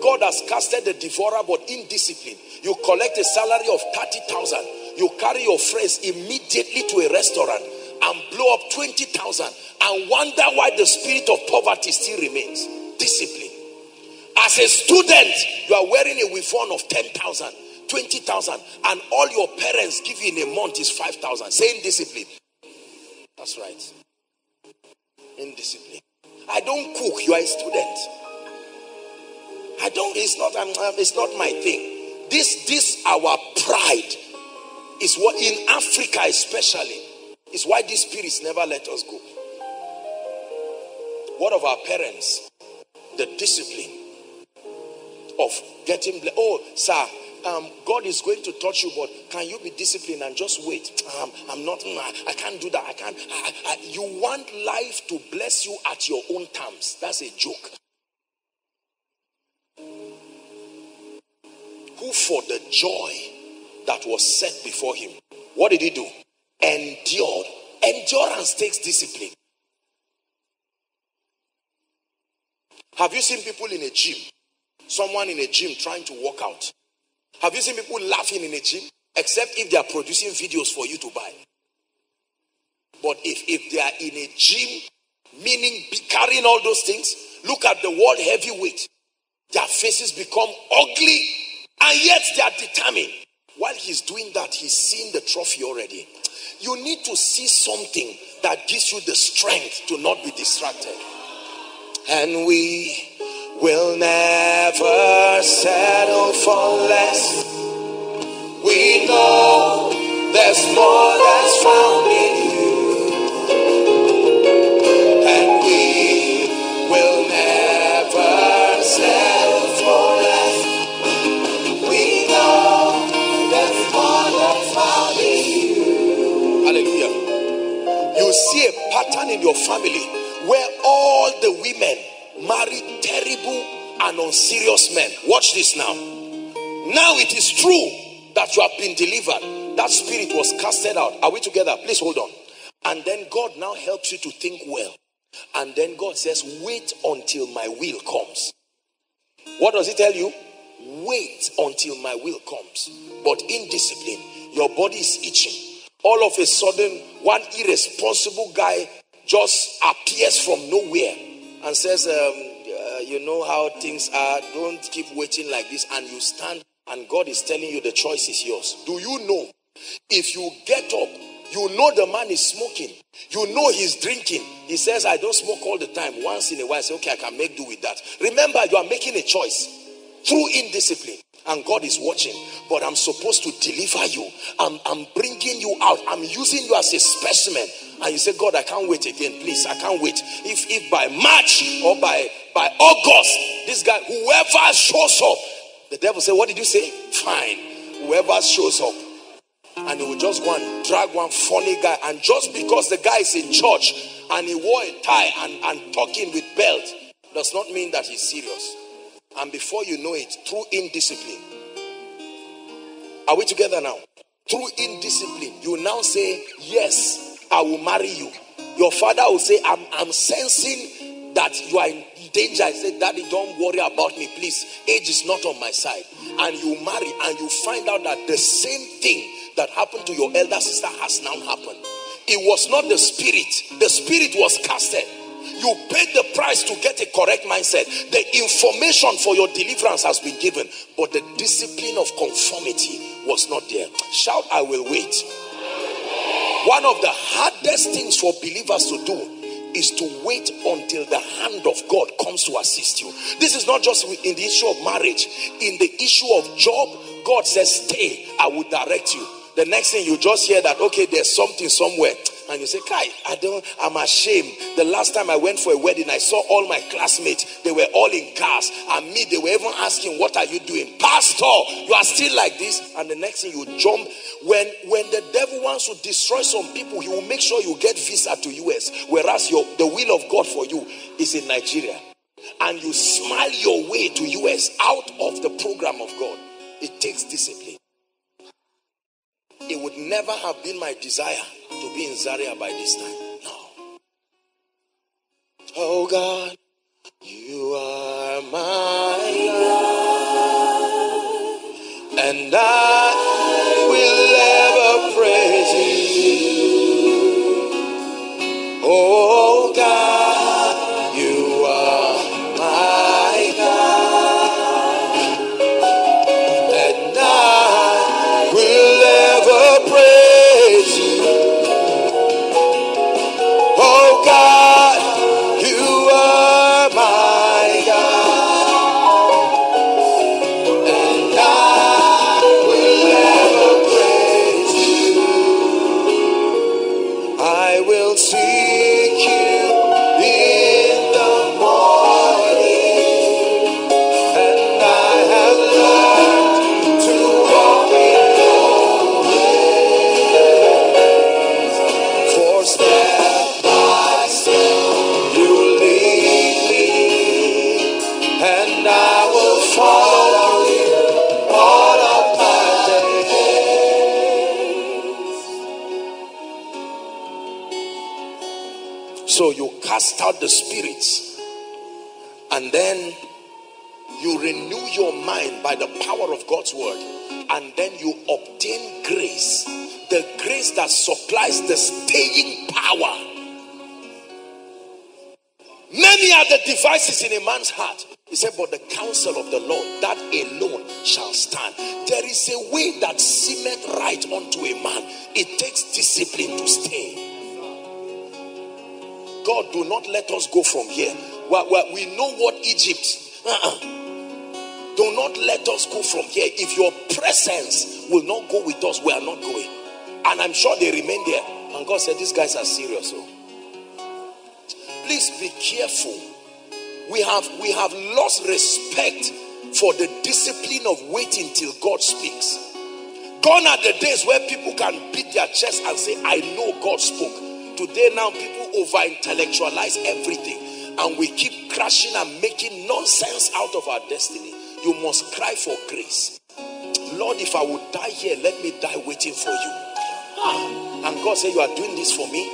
God has casted the devourer, but indiscipline. You collect a salary of 30,000. You carry your friends immediately to a restaurant and blow up 20,000 and wonder why the spirit of poverty still remains. Discipline. As a student, you are wearing a uniform of 10,000, 20,000, and all your parents give you in a month is 5,000. Same discipline. That's right. Indiscipline. I don't cook. You are a student. I don't, it's not my thing. This our pride is what in Africa especially is why these spirits never let us go. What of our parents? The discipline of getting, oh, sir, God is going to touch you, but can you be disciplined and just wait? I'm not, I can't do that. I can't. You want life to bless you at your own terms. That's a joke. Who for the joy that was set before him, what did he do? Endured. Endurance takes discipline. Have you seen people in a gym? Someone in a gym trying to work out. Have you seen people laughing in a gym? Except if they are producing videos for you to buy. But if they are in a gym, meaning carrying all those things, look at the world heavyweight. Their faces become ugly, and yet they are determined. While he's doing that, he's seen the trophy already. You need to see something that gives you the strength to not be distracted. And we will never settle for less. We know there's more that's found in you. And we will never settle. You see a pattern in your family where all the women marry terrible and unserious men. Watch this now. Now it is true that you have been delivered. That spirit was casted out. Are we together? Please hold on. And then God now helps you to think well. And then God says, wait until my will comes. What does he tell you? Wait until my will comes. But in discipline, your body is itching. All of a sudden, one irresponsible guy just appears from nowhere and says, you know how things are, don't keep waiting like this. And you stand, and God is telling you the choice is yours. Do you know, if you get up, you know the man is smoking, you know he's drinking. He says, I don't smoke all the time. Once in a while, I say, okay, I can make do with that. Remember, you are making a choice through indiscipline. And God is watching. But I'm supposed to deliver you. I'm bringing you out. I'm using you as a specimen. And you say, God, I can't wait again. Please, I can't wait. If by March or by August, this guy, whoever shows up. The devil said, what did you say? Fine. Whoever shows up. And he will just go and drag one funny guy. And just because the guy is in church and he wore a tie and talking with belt, does not mean that he's serious. And before you know it, through indiscipline. Are we together now? Through indiscipline, you now say, yes, I will marry you. Your father will say, I'm sensing that you are in danger. I say, Daddy, don't worry about me, please. Age is not on my side. And you marry, and you find out that the same thing that happened to your elder sister has now happened. It was not the spirit. The spirit was casted. You paid the price to get a correct mindset. The information for your deliverance has been given, but the discipline of conformity was not there. Shout, I will wait. One of the hardest things for believers to do is to wait until the hand of God comes to assist you. This is not just in the issue of marriage. In the issue of job, God says, stay, I will direct you. The next thing you just hear that, okay, there's something somewhere. and you say, Kai, I'm ashamed. The last time I went for a wedding, I saw all my classmates. They were all in cars. And me, they were even asking, what are you doing? Pastor, you are still like this. And the next thing, you jump. When the devil wants to destroy some people, he will make sure you get visa to US. Whereas the will of God for you is in Nigeria. And you smile your way to US out of the program of God. It takes discipline. It would never have been my desire to be in Zaria by this time. No. Oh God, you are my God, and I will ever praise you. Oh God. Cast out the spirits, and then you renew your mind by the power of God's word, and then you obtain grace, the grace that supplies the staying power. Many are the devices in a man's heart. He said, but the counsel of the Lord, that alone shall stand. There is a way that seemeth right unto a man. It takes discipline to stay. God, do not let us go from here. We know what Egypt. Do not let us go from here. If your presence will not go with us, we are not going. And I'm sure they remain there. And God said, these guys are serious. So please be careful. We have lost respect for the discipline of waiting till God speaks. Gone are the days where people can beat their chest and say, I know God spoke. Today now, people over-intellectualize everything, and we keep crashing and making nonsense out of our destiny. You must cry for grace. Lord, if I would die here, let me die waiting for you. And God said, you are doing this for me.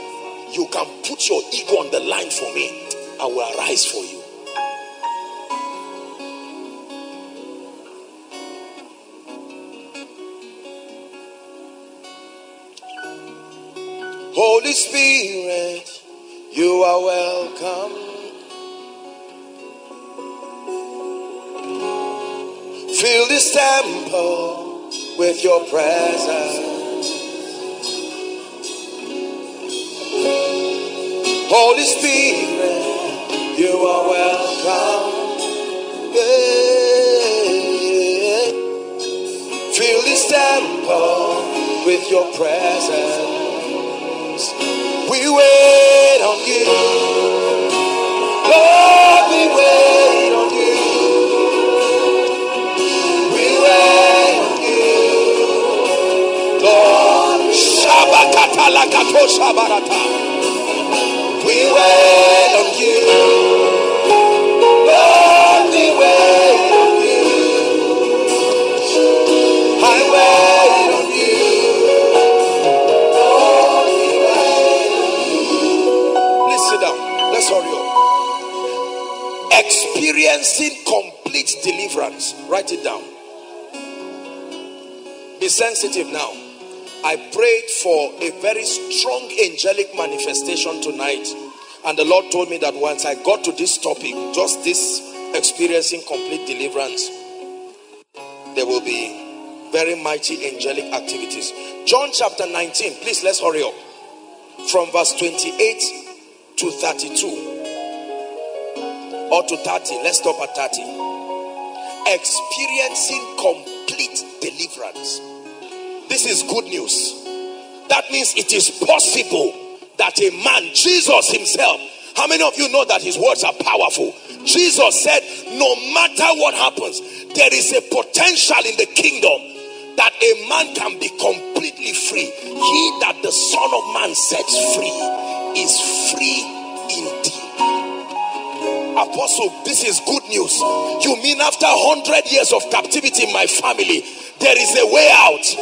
You can put your ego on the line for me. I will arise for you. Holy Spirit, you are welcome. Fill this temple with your presence. Holy Spirit, you are welcome. Yeah. Fill this temple with your presence. We wait on you, Lord, we wait on you, we wait on you, Lord. Shabakata lakato shabarata. We wait on you, Lord, we wait on you. I wait. Experiencing complete deliverance. Write it down. Be sensitive now. I prayed for a very strong angelic manifestation tonight, and the Lord told me that once I got to this topic, just this experiencing complete deliverance, there will be very mighty angelic activities. John chapter 19, please let's hurry up. From verse 28 to 32. Or to 30. Let's stop at 30. Experiencing complete deliverance. This is good news. That means it is possible that a man, Jesus himself, how many of you know that his words are powerful? Jesus said, no matter what happens, there is a potential in the kingdom that a man can be completely free. He that the Son of Man sets free is free indeed. Apostle, this is good news. You mean after 100 years of captivity in my family, there is a way out?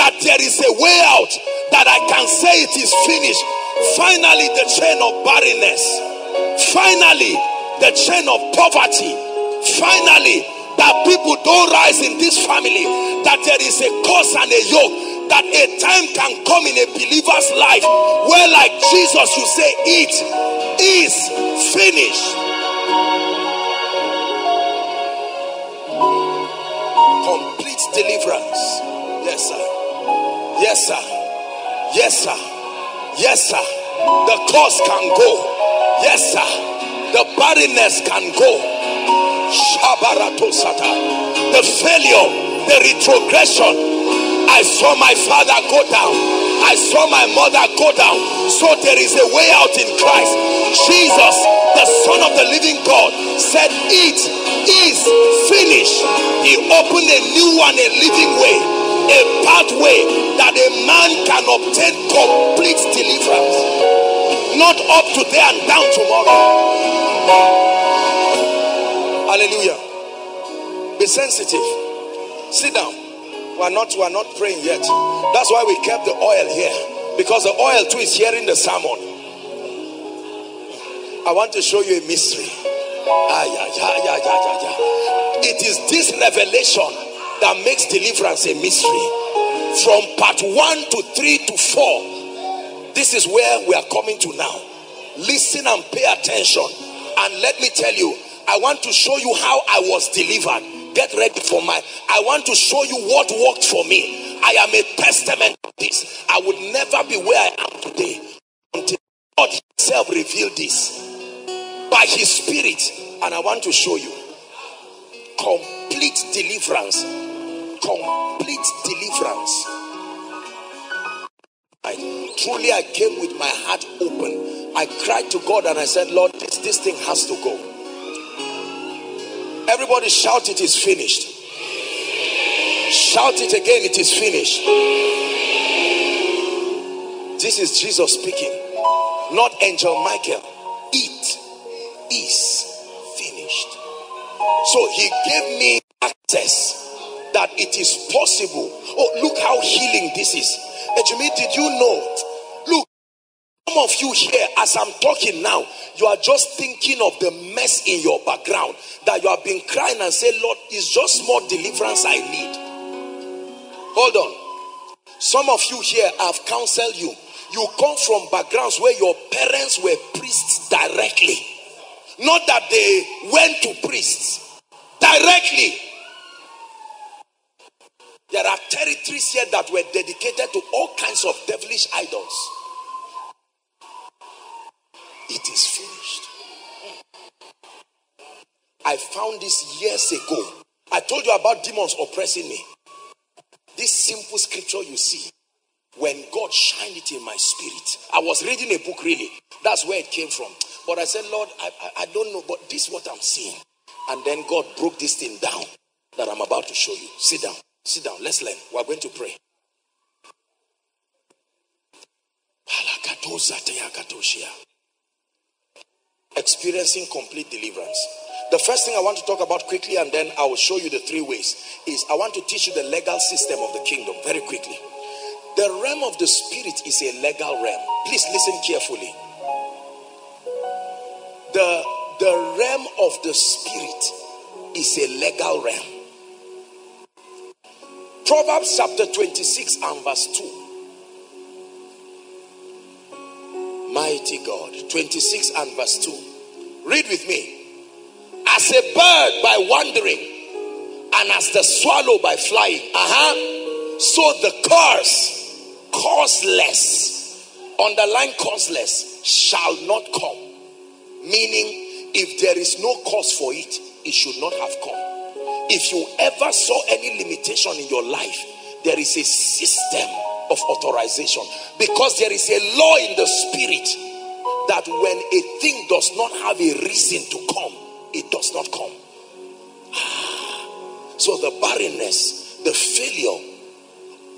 That there is a way out, that I can say it is finished. Finally, the chain of barrenness. Finally, the chain of poverty. Finally, that people don't rise in this family, that there is a curse and a yoke, that a time can come in a believer's life where, like Jesus, you say, it is finished. Complete deliverance. Yes, sir. Yes, sir. Yes, sir. Yes, sir. The curse can go. Yes, sir. The barrenness can go. The failure, the retrogression. I saw my father go down, I saw my mother go down, so there is a way out in Christ. Jesus, the Son of the living God, said it is finished. He opened a new one, a living way, a pathway that a man can obtain complete deliverance, not up today and down tomorrow. Hallelujah. Be sensitive. Sit down. We are not praying yet. That's why we kept the oil here, because the oil too is hearing the sermon. I want to show you a mystery. It is this revelation that makes deliverance a mystery. From part 1 to 3 to 4, this is where we are coming to now. Listen and pay attention. And let me tell you, I want to show you how I was delivered. Get ready for my... I want to show you what worked for me. I am a testament of this. I would never be where I am today until God himself revealed this by his Spirit. And I want to show you complete deliverance. Complete deliverance. Truly, I came with my heart open. I cried to God and I said, Lord, this thing has to go. Everybody shout, it is finished. Shout it again, it is finished. This is Jesus speaking, not Angel Michael. It is finished. So he gave me access that it is possible. Oh, look how healing this is. Ejimi, did you know? Look, some of you here, as I'm talking now, you are just thinking of the mess in your background that you have been crying and say, Lord, it's just more deliverance I need. Hold on. Some of you here, I've counseled you. You come from backgrounds where your parents were priests directly. Not that they went to priests. Directly. There are territories here that were dedicated to all kinds of devilish idols. It is finished. I found this years ago. I told you about demons oppressing me. This simple scripture you see, when God shined it in my spirit, I was reading a book really. That's where it came from. But I said, Lord, I don't know, but this is what I'm seeing. And then God broke this thing down that I'm about to show you. Sit down. Sit down. Let's learn. We're going to pray. Experiencing complete deliverance. The first thing I want to talk about quickly, and then I will show you the three ways, is I want to teach you the legal system of the kingdom very quickly. The realm of the spirit is a legal realm. Please listen carefully. The realm of the spirit is a legal realm. Proverbs chapter 26 and verse 2. Mighty God, 26 and verse 2. Read with me. As a bird by wandering, and as the swallow by flying, so the causeless, underline causeless, shall not come. Meaning, if there is no cause for it, it should not have come. If you ever saw any limitation in your life, there is a system of of authorization, because there is a law in the spirit that when a thing does not have a reason to come, it does not come. So the barrenness, the failure,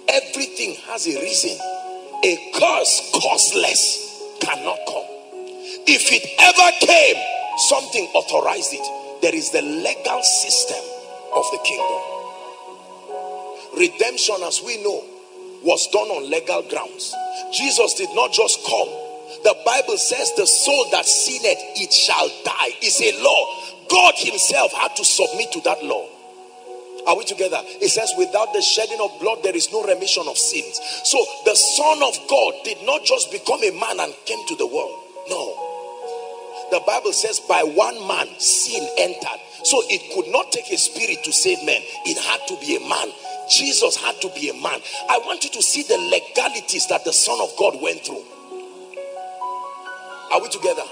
everything has a reason. A curse causeless cannot come. If it ever came, something authorized it. There is the legal system of the kingdom. Redemption, as we know, was done on legal grounds. Jesus did not just come. The Bible says the soul that sinneth, it shall die. It's a law. God himself had to submit to that law. Are we together? It says without the shedding of blood there is no remission of sins. So the Son of God did not just become a man and came to the world. No. The Bible says by one man sin entered. So it could not take a spirit to save men. It had to be a man. Jesus had to be a man. I want you to see the legalities that the Son of God went through. Are we together?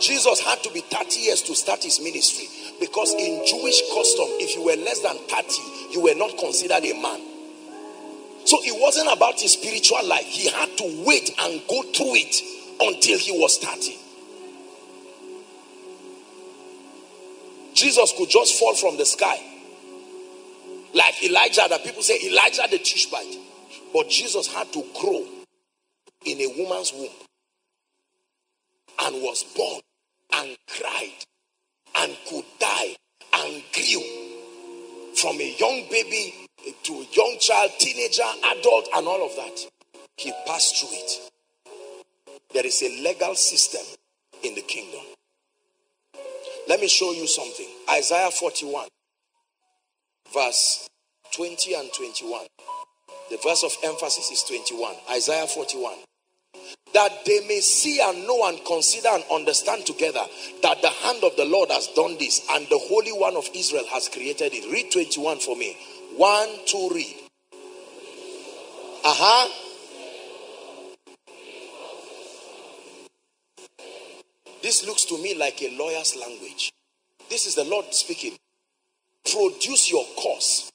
Jesus had to be 30 years to start his ministry, because in Jewish custom, if you were less than 30, you were not considered a man. So it wasn't about his spiritual life. He had to wait and go through it until he was 30. Jesus could just fall from the sky. Like Elijah, that people say, Elijah the Tishbite. But Jesus had to grow in a woman's womb and was born and cried and could die and grew from a young baby to a young child, teenager, adult, and all of that. He passed through it. There is a legal system in the kingdom. Let me show you something. Isaiah 41. Verse 20 and 21. The verse of emphasis is 21. Isaiah 41. That they may see and know and consider and understand together that the hand of the Lord has done this, and the Holy One of Israel has created it. Read 21 for me. 1, 2, read. This looks to me like a lawyer's language. This is the Lord speaking. Produce your cause.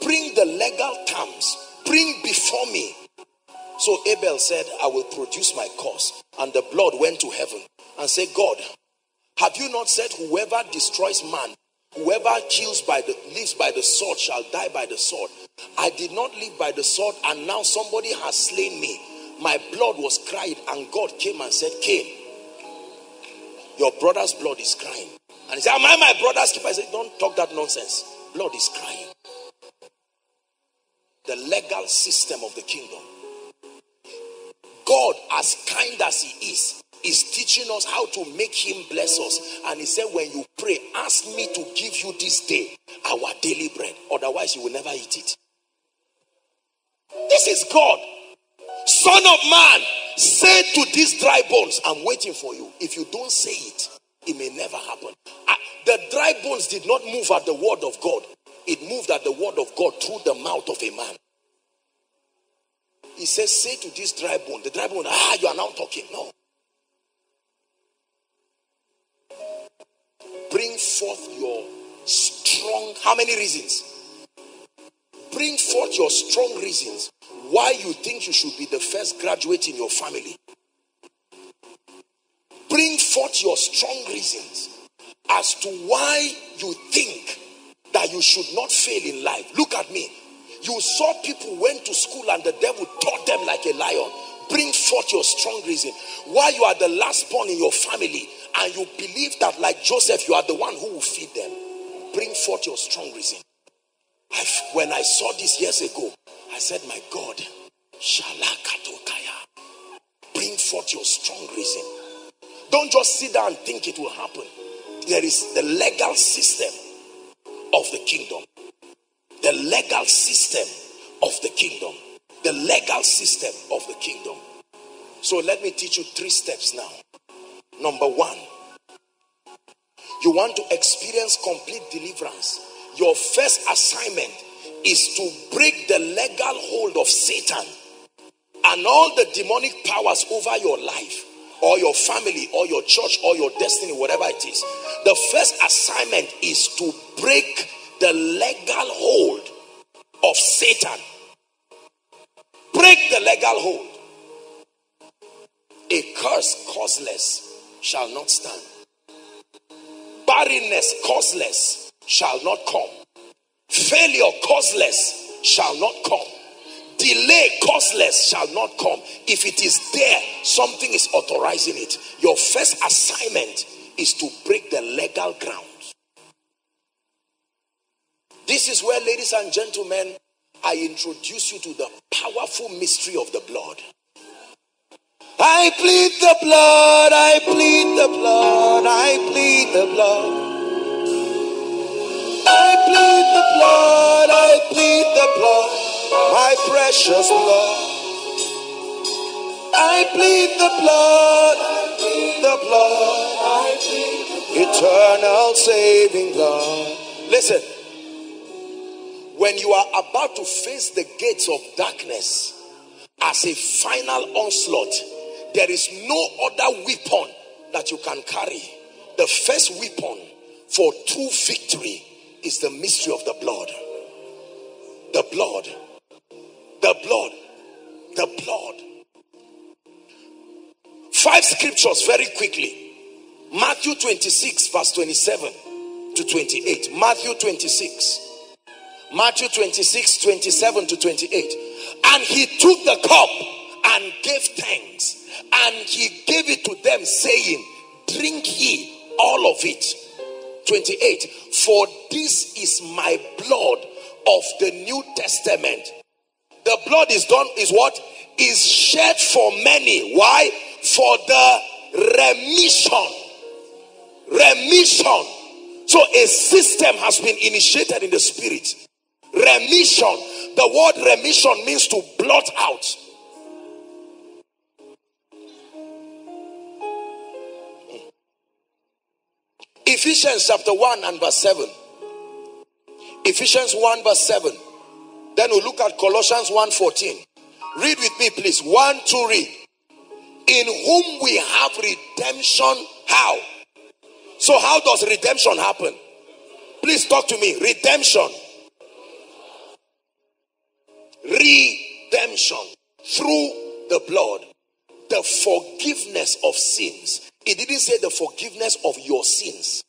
Bring the legal terms. Bring before me. So Abel said, I will produce my cause. And the blood went to heaven and said, God, have you not said whoever destroys man, whoever kills by the, lives by the sword shall die by the sword? I did not live by the sword, and now somebody has slain me. My blood was cried, and God came and said, Cain, your brother's blood is crying. And he said, am I my brother's keeper? I said, don't talk that nonsense. Blood is crying. The legal system of the kingdom. God, as kind as he is teaching us how to make him bless us. And he said, when you pray, ask me to give you this day our daily bread. Otherwise, you will never eat it. This is God. Son of man, say to these dry bones, I'm waiting for you. If you don't say it, it may never happen. The dry bones did not move at the word of God. It moved at the word of God through the mouth of a man. He says, say to this dry bone. The dry bone, you are now talking. No. Bring forth your strong, how many reasons? Bring forth your strong reasons why you think you should be the first graduate in your family. Bring forth your strong reasons as to why you think that you should not fail in life. Look at me. You saw people went to school and the devil taught them like a lion. Bring forth your strong reason why you are the last born in your family and you believe that like Joseph, you are the one who will feed them. Bring forth your strong reason. When I saw this years ago, I said, my God, bring forth your strong reason. Don't just sit down and think it will happen. There is the legal system of the kingdom. The legal system of the kingdom. The legal system of the kingdom. So let me teach you 3 steps now. Number 1. You want to experience complete deliverance. Your first assignment is to break the legal hold of Satan and all the demonic powers over your life, or your family, or your church, or your destiny, whatever it is. The first assignment is to break the legal hold of Satan. Break legal hold. A curse causeless shall not stand. Barrenness causeless shall not come. Failure causeless shall not come. Delay causeless shall not come. If it is there, something is authorizing it. Your first assignment is to break the legal ground. This is where, ladies and gentlemen, I introduce you to the powerful mystery of the blood. I plead the blood, I plead the blood, I plead the blood. I plead the blood, I plead the blood, my precious blood. I plead the blood, the blood, eternal saving blood. Listen, when you are about to face the gates of darkness as a final onslaught, there is no other weapon that you can carry. The first weapon for true victory is the mystery of the blood. The blood. The blood. The blood. 5 scriptures very quickly. Matthew 26 verse 27 to 28. Matthew 26. Matthew 26, 27 to 28. And he took the cup and gave thanks. And he gave it to them saying, drink ye all of it. 28. For this is my blood of the New Testament. The blood is done, is what? Is shed for many. Why? For the remission. Remission. So a system has been initiated in the spirit. Remission. The word remission means to blot out. Ephesians chapter 1 and verse 7. Ephesians 1 verse 7. Then we'll look at Colossians 1:14. Read with me please. 1, 2, read. In whom we have redemption. How? So how does redemption happen? Please talk to me. Redemption. Redemption. Through the blood. The forgiveness of sins. It didn't say the forgiveness of your sins.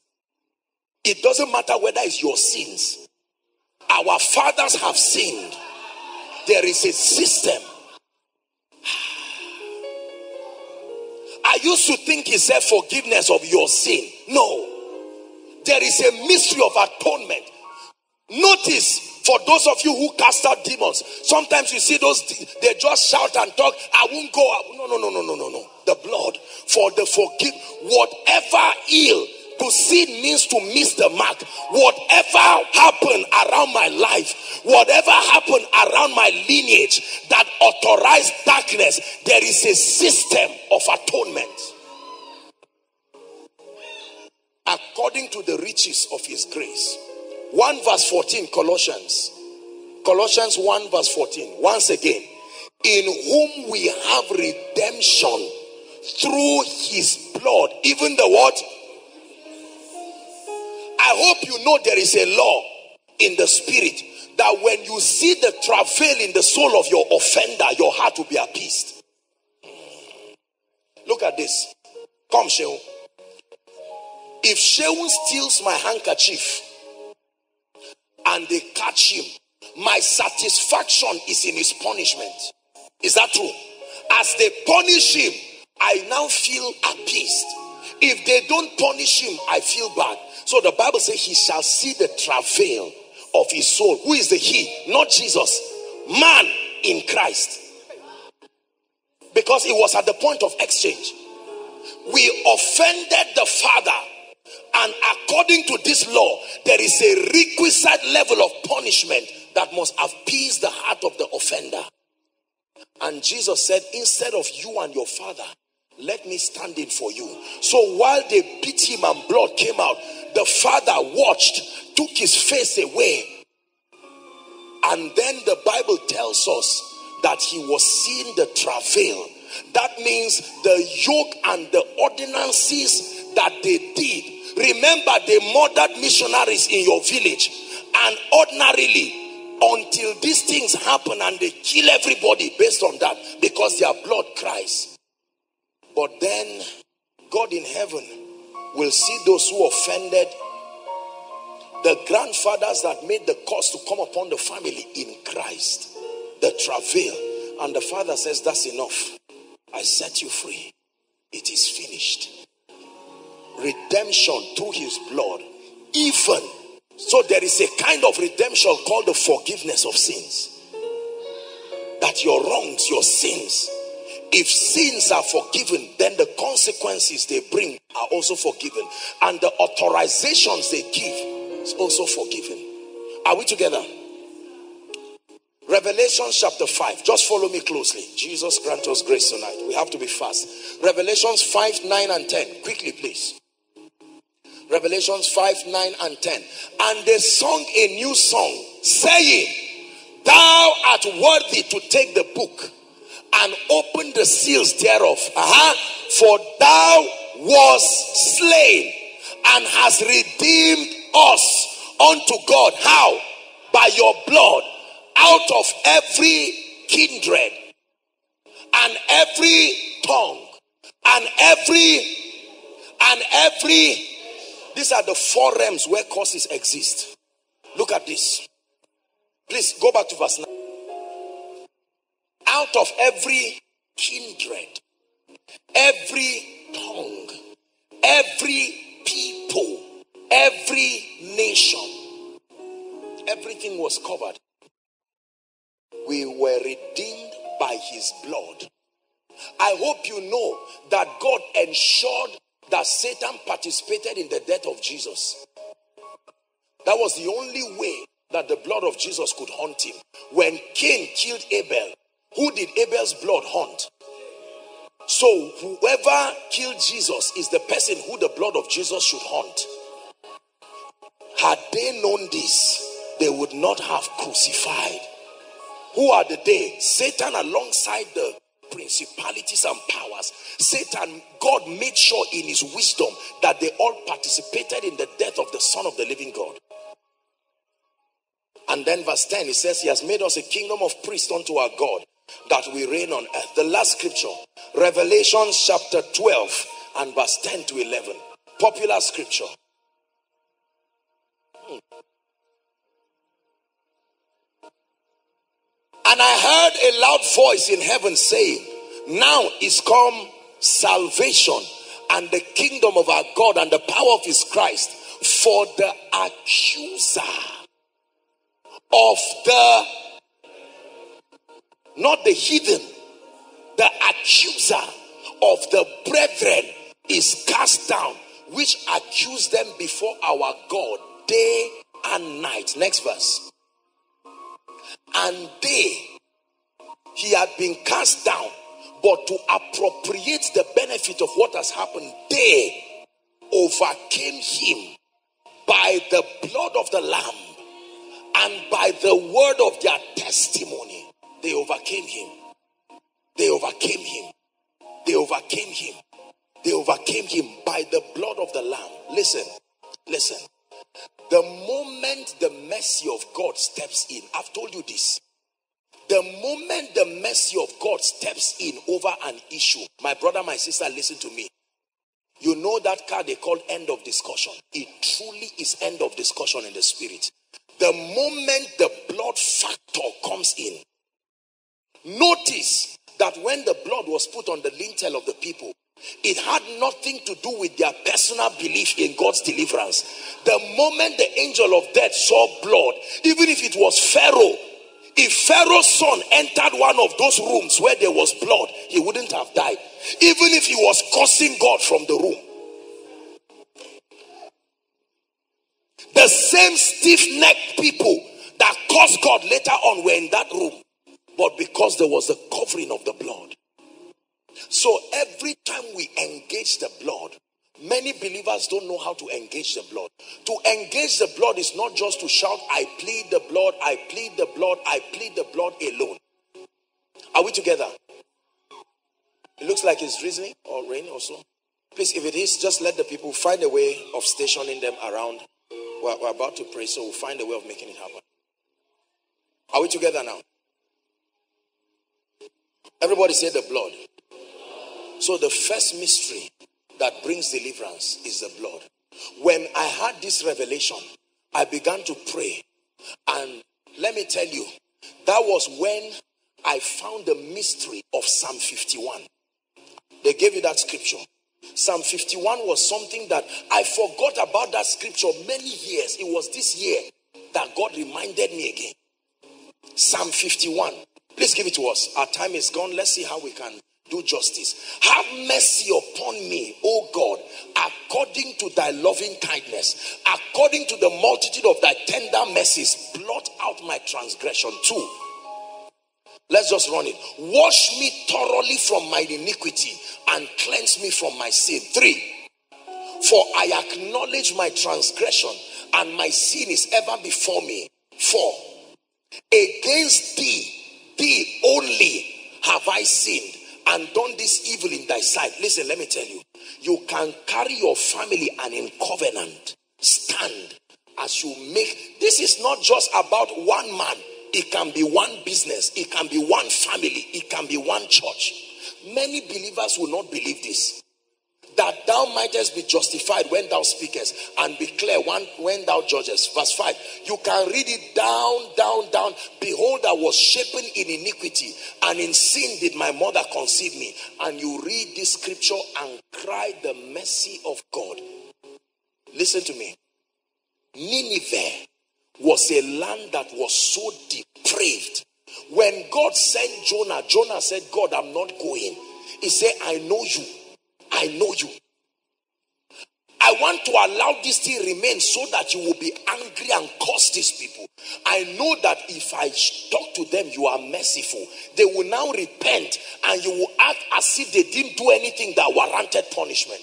It doesn't matter whether it's your sins. Our fathers have sinned. There is a system. I used to think he said forgiveness of your sin. No. There is a mystery of atonement. Notice, for those of you who cast out demons, sometimes you see those, they just shout and talk, I won't go out. No, no, no, no, no, no, no. The blood for the forgive. Whatever ill, to sin means to miss the mark. Whatever happened around my life, whatever happened around my lineage that authorized darkness, there is a system of atonement. According to the riches of his grace. 1 verse 14, Colossians. Colossians 1 verse 14. Once again, in whom we have redemption through his blood. Even the what? I hope you know there is a law in the spirit that when you see the travail in the soul of your offender, your heart will be appeased. Look at this. Come, Sheol. If Sheol steals my handkerchief, and they catch him, my satisfaction is in his punishment. Is that true? As they punish him, I now feel appeased. If they don't punish him, I feel bad. So the Bible says he shall see the travail of his soul. Who is the he? Not Jesus. Man in Christ. Because it was at the point of exchange. We offended the Father. And according to this law, there is a requisite level of punishment that must appease the heart of the offender. And Jesus said, instead of you and your father, let me stand in for you. So while they beat him and blood came out, the father watched, took his face away. And then the Bible tells us that he was seeing the travail. That means the yoke and the ordinances that they did. Remember, they murdered missionaries in your village, and ordinarily until these things happen and they kill everybody based on that, because their blood cries. But then God in heaven will see those who offended. The grandfathers that made the curse to come upon the family in Christ, the travail, and the father says, that's enough. I set you free. It is finished. Redemption through his blood. Even so, there is a kind of redemption called the forgiveness of sins. That your wrongs, your sins, if sins are forgiven, then the consequences they bring are also forgiven, and the authorizations they give is also forgiven. Are we together? Revelation chapter 5. Just follow me closely. Jesus grant us grace tonight. We have to be fast. Revelations 5, 9 and 10. Quickly, please. Revelations 5, 9 and 10. And they sung a new song, saying, Thou art worthy to take the book and open the seals thereof. For thou wast slain and hast redeemed us unto God. How? By your blood. Out of every kindred, and every tongue, and every, these are the four realms where curses exist. Look at this. Please go back to verse 9. Out of every kindred, every tongue, every people, every nation, everything was covered. We were redeemed by his blood. I hope you know that God ensured that Satan participated in the death of Jesus. That was the only way that the blood of Jesus could haunt him. When Cain killed Abel, who did Abel's blood haunt? So whoever killed Jesus is the person who the blood of Jesus should haunt. Had they known this, they would not have crucified. Who are they? Satan, alongside the principalities and powers. Satan, God made sure in his wisdom that they all participated in the death of the Son of the living God. And then verse 10, it says, He has made us a kingdom of priests unto our God, that we reign on earth. The last scripture, Revelation chapter 12 and verse 10 to 11. Popular scripture. And I heard a loud voice in heaven saying, Now is come salvation and the kingdom of our God and the power of his Christ. For the accuser of the, not the heathen, the accuser of the brethren is cast down, which accused them before our God day and night. Next verse. And he had been cast down, but to appropriate the benefit of what has happened, they overcame him by the blood of the Lamb and by the word of their testimony. They overcame him. They overcame him. They overcame him. They overcame him by the blood of the Lamb. Listen, listen. The moment the mercy of God steps in, I've told you this. The moment the mercy of God steps in over an issue, my brother, my sister, listen to me. You know that card they call end of discussion. It truly is end of discussion in the spirit. The moment the blood factor comes in, notice that when the blood was put on the lintel of the people, it had nothing to do with their personal belief in God's deliverance. The moment the angel of death saw blood, even if it was Pharaoh, if Pharaoh's son entered one of those rooms where there was blood, he wouldn't have died. Even if he was cursing God from the room. The same stiff-necked people that cursed God later on were in that room. But because there was the covering of the blood. So every time we engage the blood, many believers don't know how to engage the blood. To engage the blood is not just to shout, I plead the blood, I plead the blood, I plead the blood alone. Are we together? It looks like it's drizzling or rain or so. Please, if it is, just let the people find a way of stationing them around. We're about to pray, so we'll find a way of making it happen. Are we together now? Everybody say the blood. So the first mystery that brings deliverance is the blood. When I had this revelation, I began to pray. And let me tell you, that was when I found the mystery of Psalm 51. They gave you that scripture. Psalm 51 was something that I forgot about that scripture many years. It was this year that God reminded me again. Psalm 51. Please give it to us. Our time is gone. Let's see how we can do justice. Have mercy upon me, O God, according to thy loving kindness, according to the multitude of thy tender mercies, blot out my transgression. 2. Let's just run it. Wash me thoroughly from my iniquity and cleanse me from my sin. 3. For I acknowledge my transgression and my sin is ever before me. 4. Against thee only have I sinned and done this evil in thy sight. Listen, let me tell you. You can carry your family and in covenant stand as you make. This is not just about one man. It can be one business. It can be one family. It can be one church. Many believers will not believe this. That thou mightest be justified when thou speakest and be clear when thou judgest. Verse 5. You can read it down. Behold, I was shapen in iniquity, and in sin did my mother conceive me. And you read this scripture and cry the mercy of God. Listen to me. Nineveh was a land that was so depraved. When God sent Jonah, Jonah said, God, I'm not going. He said, I know you. I know you. I want to allow this thing remain so that you will be angry and curse these people. I know that if I talk to them, you are merciful. They will now repent and you will act as if they didn't do anything that warranted punishment.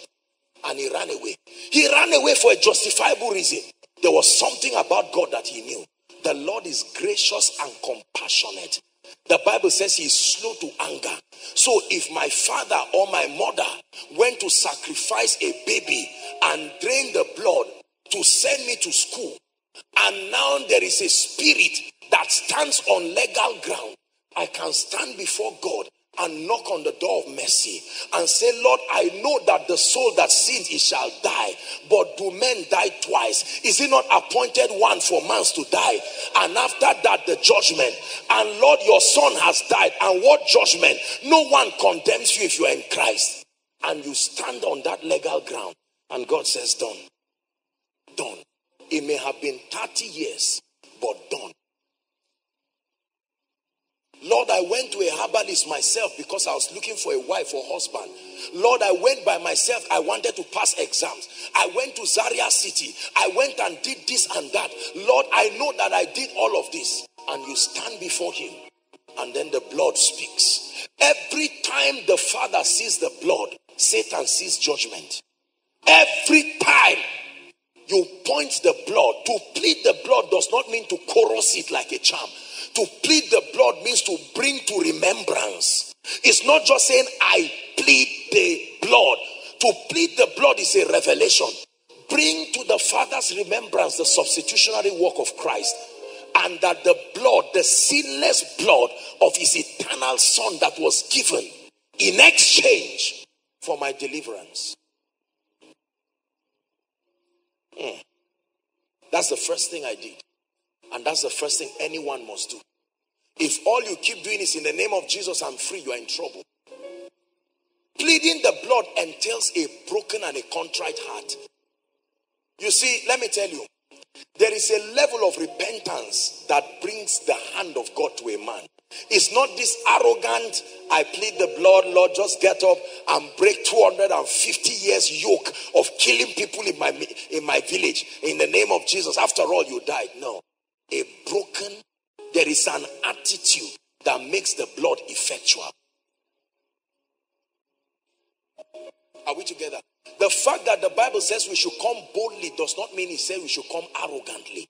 And he ran away. He ran away for a justifiable reason. There was something about God that he knew. The Lord is gracious and compassionate. The Bible says he is slow to anger. So if my father or my mother went to sacrifice a baby and drain the blood to send me to school, and now there is a spirit that stands on legal ground, I can stand before God and knock on the door of mercy and say, Lord, I know that the soul that sinned, it shall die. But do men die twice? Is it not appointed one for man to die? And after that, the judgment. And Lord, your son has died. And what judgment? No one condemns you if you are in Christ. And you stand on that legal ground. And God says, done. Done. It may have been 30 years, but done. Lord, I went to a herbalist myself because I was looking for a wife or husband. Lord, I went by myself. I wanted to pass exams. I went to Zaria City. I went and did this and that. Lord, I know that I did all of this. And you stand before him. And then the blood speaks. Every time the Father sees the blood, Satan sees judgment. Every time you point the blood, to plead the blood does not mean to coerce it like a charm. To plead the blood means to bring to remembrance. It's not just saying, I plead the blood. To plead the blood is a revelation. Bring to the Father's remembrance the substitutionary work of Christ. And that the blood, the sinless blood of his eternal Son that was given in exchange for my deliverance. That's the first thing I did. And that's the first thing anyone must do. If all you keep doing is in the name of Jesus, I'm free, you are in trouble. Pleading the blood entails a broken and a contrite heart. You see, let me tell you, there is a level of repentance that brings the hand of God to a man. It's not this arrogant, I plead the blood, Lord, just get up and break 250 years yoke of killing people in my village in the name of Jesus. After all, you died. No. A broken, there is an attitude that makes the blood effectual. Are we together? The fact that the Bible says we should come boldly does not mean it says we should come arrogantly.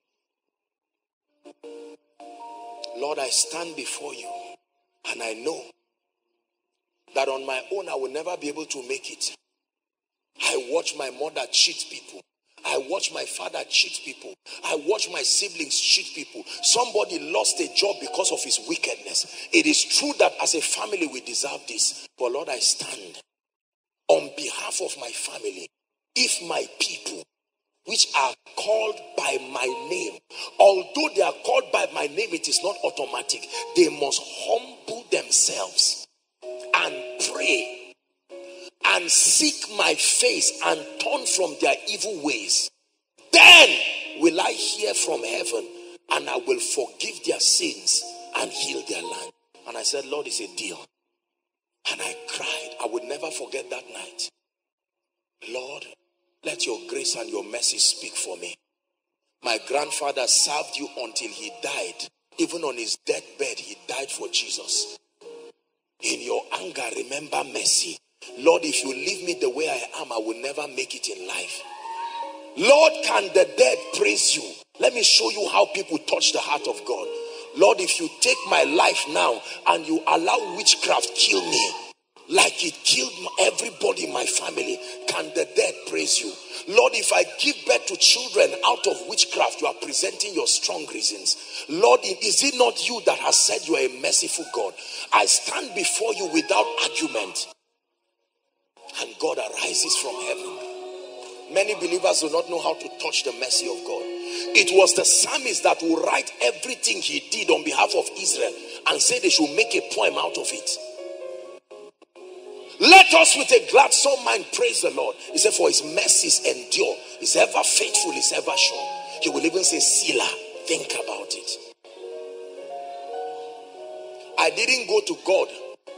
Lord, I stand before you and I know that on my own I will never be able to make it. I watch my mother cheat people. I watched my father cheat people. I watched my siblings cheat people. Somebody lost a job because of his wickedness. It is true that as a family we deserve this. But Lord, I stand on behalf of my family. If my people, which are called by my name, although they are called by my name, it is not automatic. They must humble themselves and pray and seek my face and turn from their evil ways. Then will I hear from heaven and I will forgive their sins and heal their land. And I said, Lord, it's a deal. And I cried. I would never forget that night. Lord, let your grace and your mercy speak for me. My grandfather served you until he died. Even on his deathbed, he died for Jesus. In your anger, remember mercy. Lord, if you leave me the way I am, I will never make it in life. Lord, can the dead praise you? Let me show you how people touch the heart of God. Lord, if you take my life now and you allow witchcraft kill me, like it killed everybody in my family, can the dead praise you? Lord, if I give birth to children out of witchcraft, you are presenting your strong reasons. Lord, is it not you that has said you are a merciful God? I stand before you without argument. And God arises from heaven. Many believers do not know how to touch the mercy of God. It was the psalmist that will write everything he did on behalf of Israel and say they should make a poem out of it. Let us with a gladsome mind praise the Lord. He said, for his mercies endure. He's ever faithful, he's ever sure. He will even say, Sila, think about it. I didn't go to God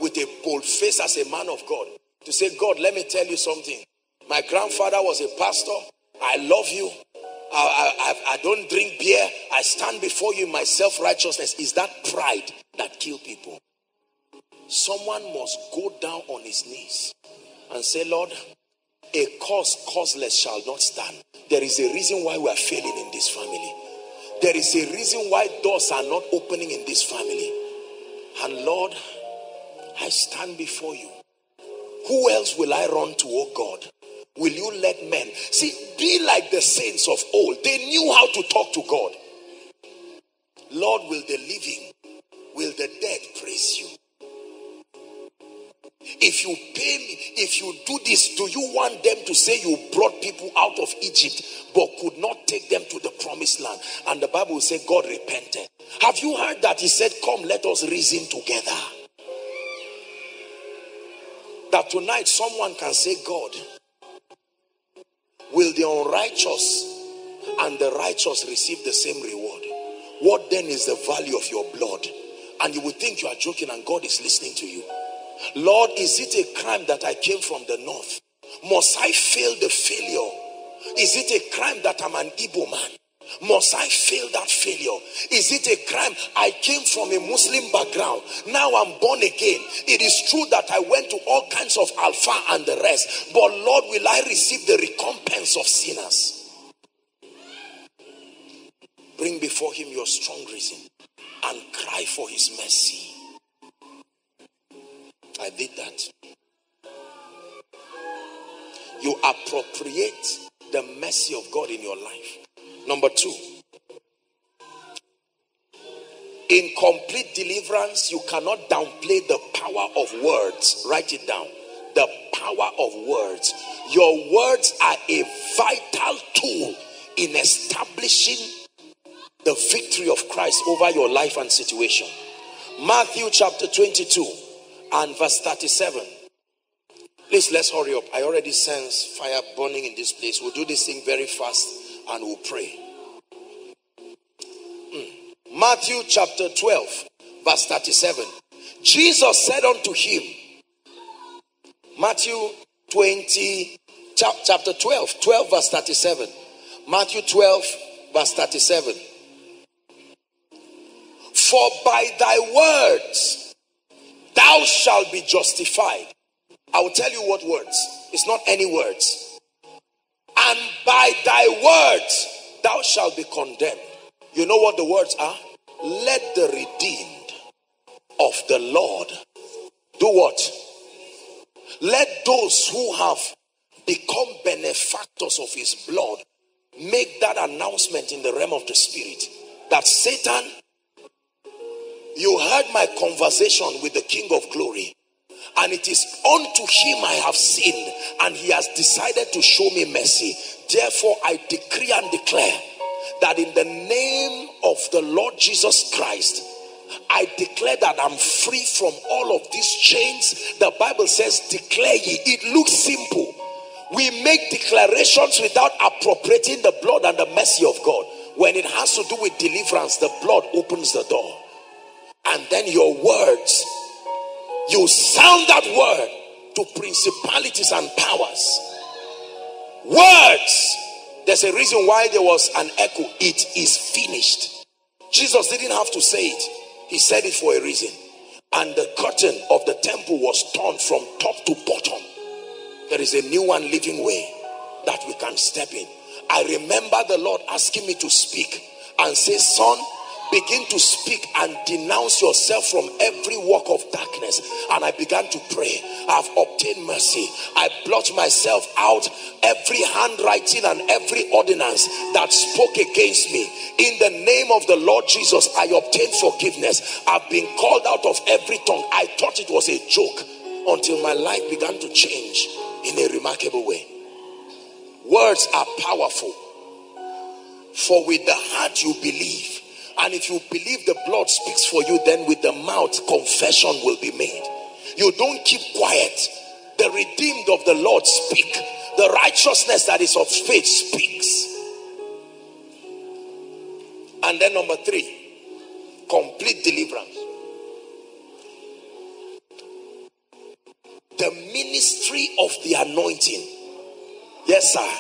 with a bold face as a man of God to say, God, let me tell you something. My grandfather was a pastor. I love you. I don't drink beer. I stand before you in my self-righteousness. Is that pride that kills people? Someone must go down on his knees and say, Lord, a cause causeless shall not stand. There is a reason why we are failing in this family. There is a reason why doors are not opening in this family. And Lord, I stand before you. Who else will I run to, oh God? Will you let men? See, be like the saints of old. They knew how to talk to God. Lord, will the living, will the dead praise you? If you pay me, if you do this, do you want them to say you brought people out of Egypt but could not take them to the promised land? And the Bible will say God repented. Have you heard that he said, come, let us reason together? That tonight someone can say, God, will the unrighteous and the righteous receive the same reward? What then is the value of your blood? And you would think you are joking and God is listening to you. Lord, is it a crime that I came from the north? Must I fail the failure? Is it a crime that I'm an Igbo man? Must I fail that failure? Is it a crime I came from a Muslim background? Now I'm born again. It is true that I went to all kinds of alpha and the rest. But Lord, will I receive the recompense of sinners? Bring before him your strong reason and cry for his mercy. I did that. You appropriate the mercy of God in your life. Number two, in complete deliverance, you cannot downplay the power of words. Write it down. The power of words. Your words are a vital tool in establishing the victory of Christ over your life and situation. Matthew chapter 22. And verse 37. Please, let's hurry up. I already sense fire burning in this place. We'll do this thing very fast and we'll pray. Matthew chapter 12, verse 37. Jesus said unto him, Matthew chapter 12, verse 37. Matthew 12, verse 37. For by thy words, thou shalt be justified. I will tell you what words. It's not any words. And by thy words, thou shalt be condemned. You know what the words are? Let the redeemed of the Lord do what? Let those who have become benefactors of his blood make that announcement in the realm of the spirit that Satan, you heard my conversation with the King of Glory, and it is unto him I have sinned, and he has decided to show me mercy. Therefore, I decree and declare that in the name of the Lord Jesus Christ, I declare that I'm free from all of these chains. The Bible says, declare ye. It looks simple. We make declarations without appropriating the blood and the mercy of God. When it has to do with deliverance, the blood opens the door. And then your words, you sound that word to principalities and powers. Words. There's a reason why there was an echo. It is finished. Jesus didn't have to say it. He said it for a reason. And the curtain of the temple was torn from top to bottom. There is a new and living way that we can step in. I remember the Lord asking me to speak and say, son, begin to speak and denounce yourself from every work of darkness. And I began to pray. I've obtained mercy. I blot myself out, every handwriting and every ordinance that spoke against me. In the name of the Lord Jesus, I obtained forgiveness. I've been called out of every tongue. I thought it was a joke until my life began to change in a remarkable way. Words are powerful. For with the heart you believe. And if you believe the blood speaks for you, then with the mouth, confession will be made. You don't keep quiet. The redeemed of the Lord speak. The righteousness that is of faith speaks. And then number 3, complete deliverance. The ministry of the anointing. Yes, sir.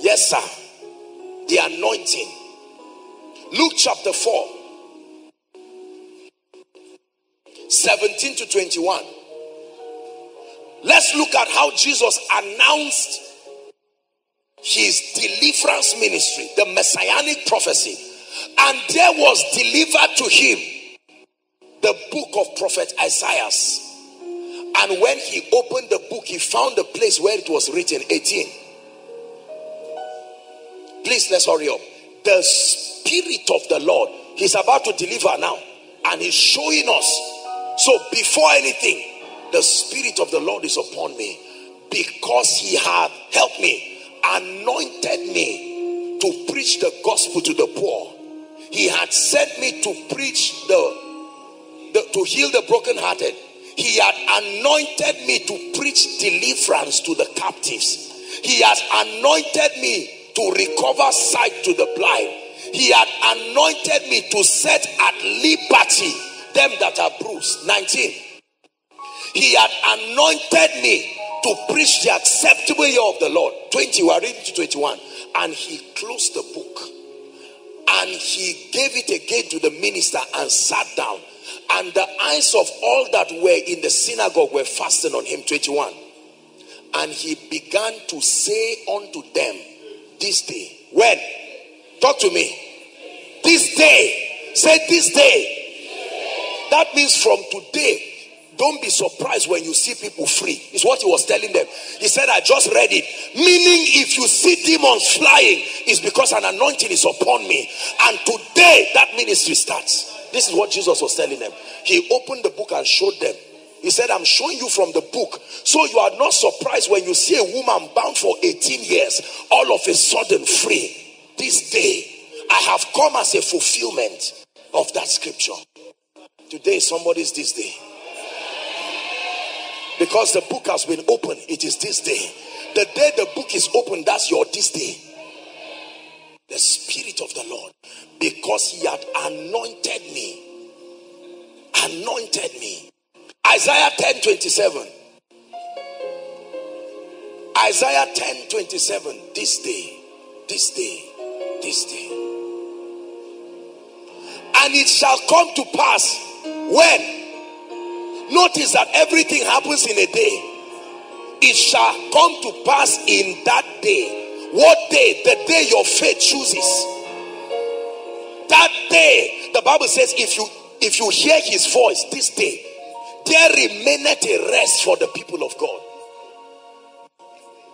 Yes, sir. The anointing. Luke chapter 4, 17 to 21. Let's look at how Jesus announced his deliverance ministry, the messianic prophecy. And there was delivered to him the book of prophet Isaiah. And when he opened the book, he found the place where it was written, 18. Please, let's hurry up. The Spirit of the Lord, he's about to deliver now, and he's showing us. So before anything, the Spirit of the Lord is upon me, because he hath helped me, anointed me to preach the gospel to the poor. He had sent me to preach to heal the brokenhearted. He had anointed me to preach deliverance to the captives. He has anointed me to recover sight to the blind. He had anointed me to set at liberty them that are bruised. 19. He had anointed me to preach the acceptable year of the Lord. 20. We are reading to 21. And he closed the book. And he gave it again to the minister and sat down. And the eyes of all that were in the synagogue were fastened on him. 21. And he began to say unto them, this day. When? Talk to me. This day. Say this day. That means from today. Don't be surprised when you see people free. It's what he was telling them. He said, I just read it. Meaning, if you see demons flying, it's because an anointing is upon me. And today, that ministry starts. This is what Jesus was telling them. He opened the book and showed them. He said, I'm showing you from the book. So you are not surprised when you see a woman bound for 18 years, all of a sudden free. This day, I have come as a fulfillment of that scripture. Today, somebody's this day. Because the book has been opened, it is this day. The day the book is opened, that's your this day. The Spirit of the Lord. Because he had anointed me. Anointed me. Isaiah 10:27. Isaiah 10:27. This day, this day, this day. And it shall come to pass when? Notice that everything happens in a day. It shall come to pass in that day. What day? The day your faith chooses. That day, the Bible says, if you hear his voice this day, there remaineth a rest for the people of God.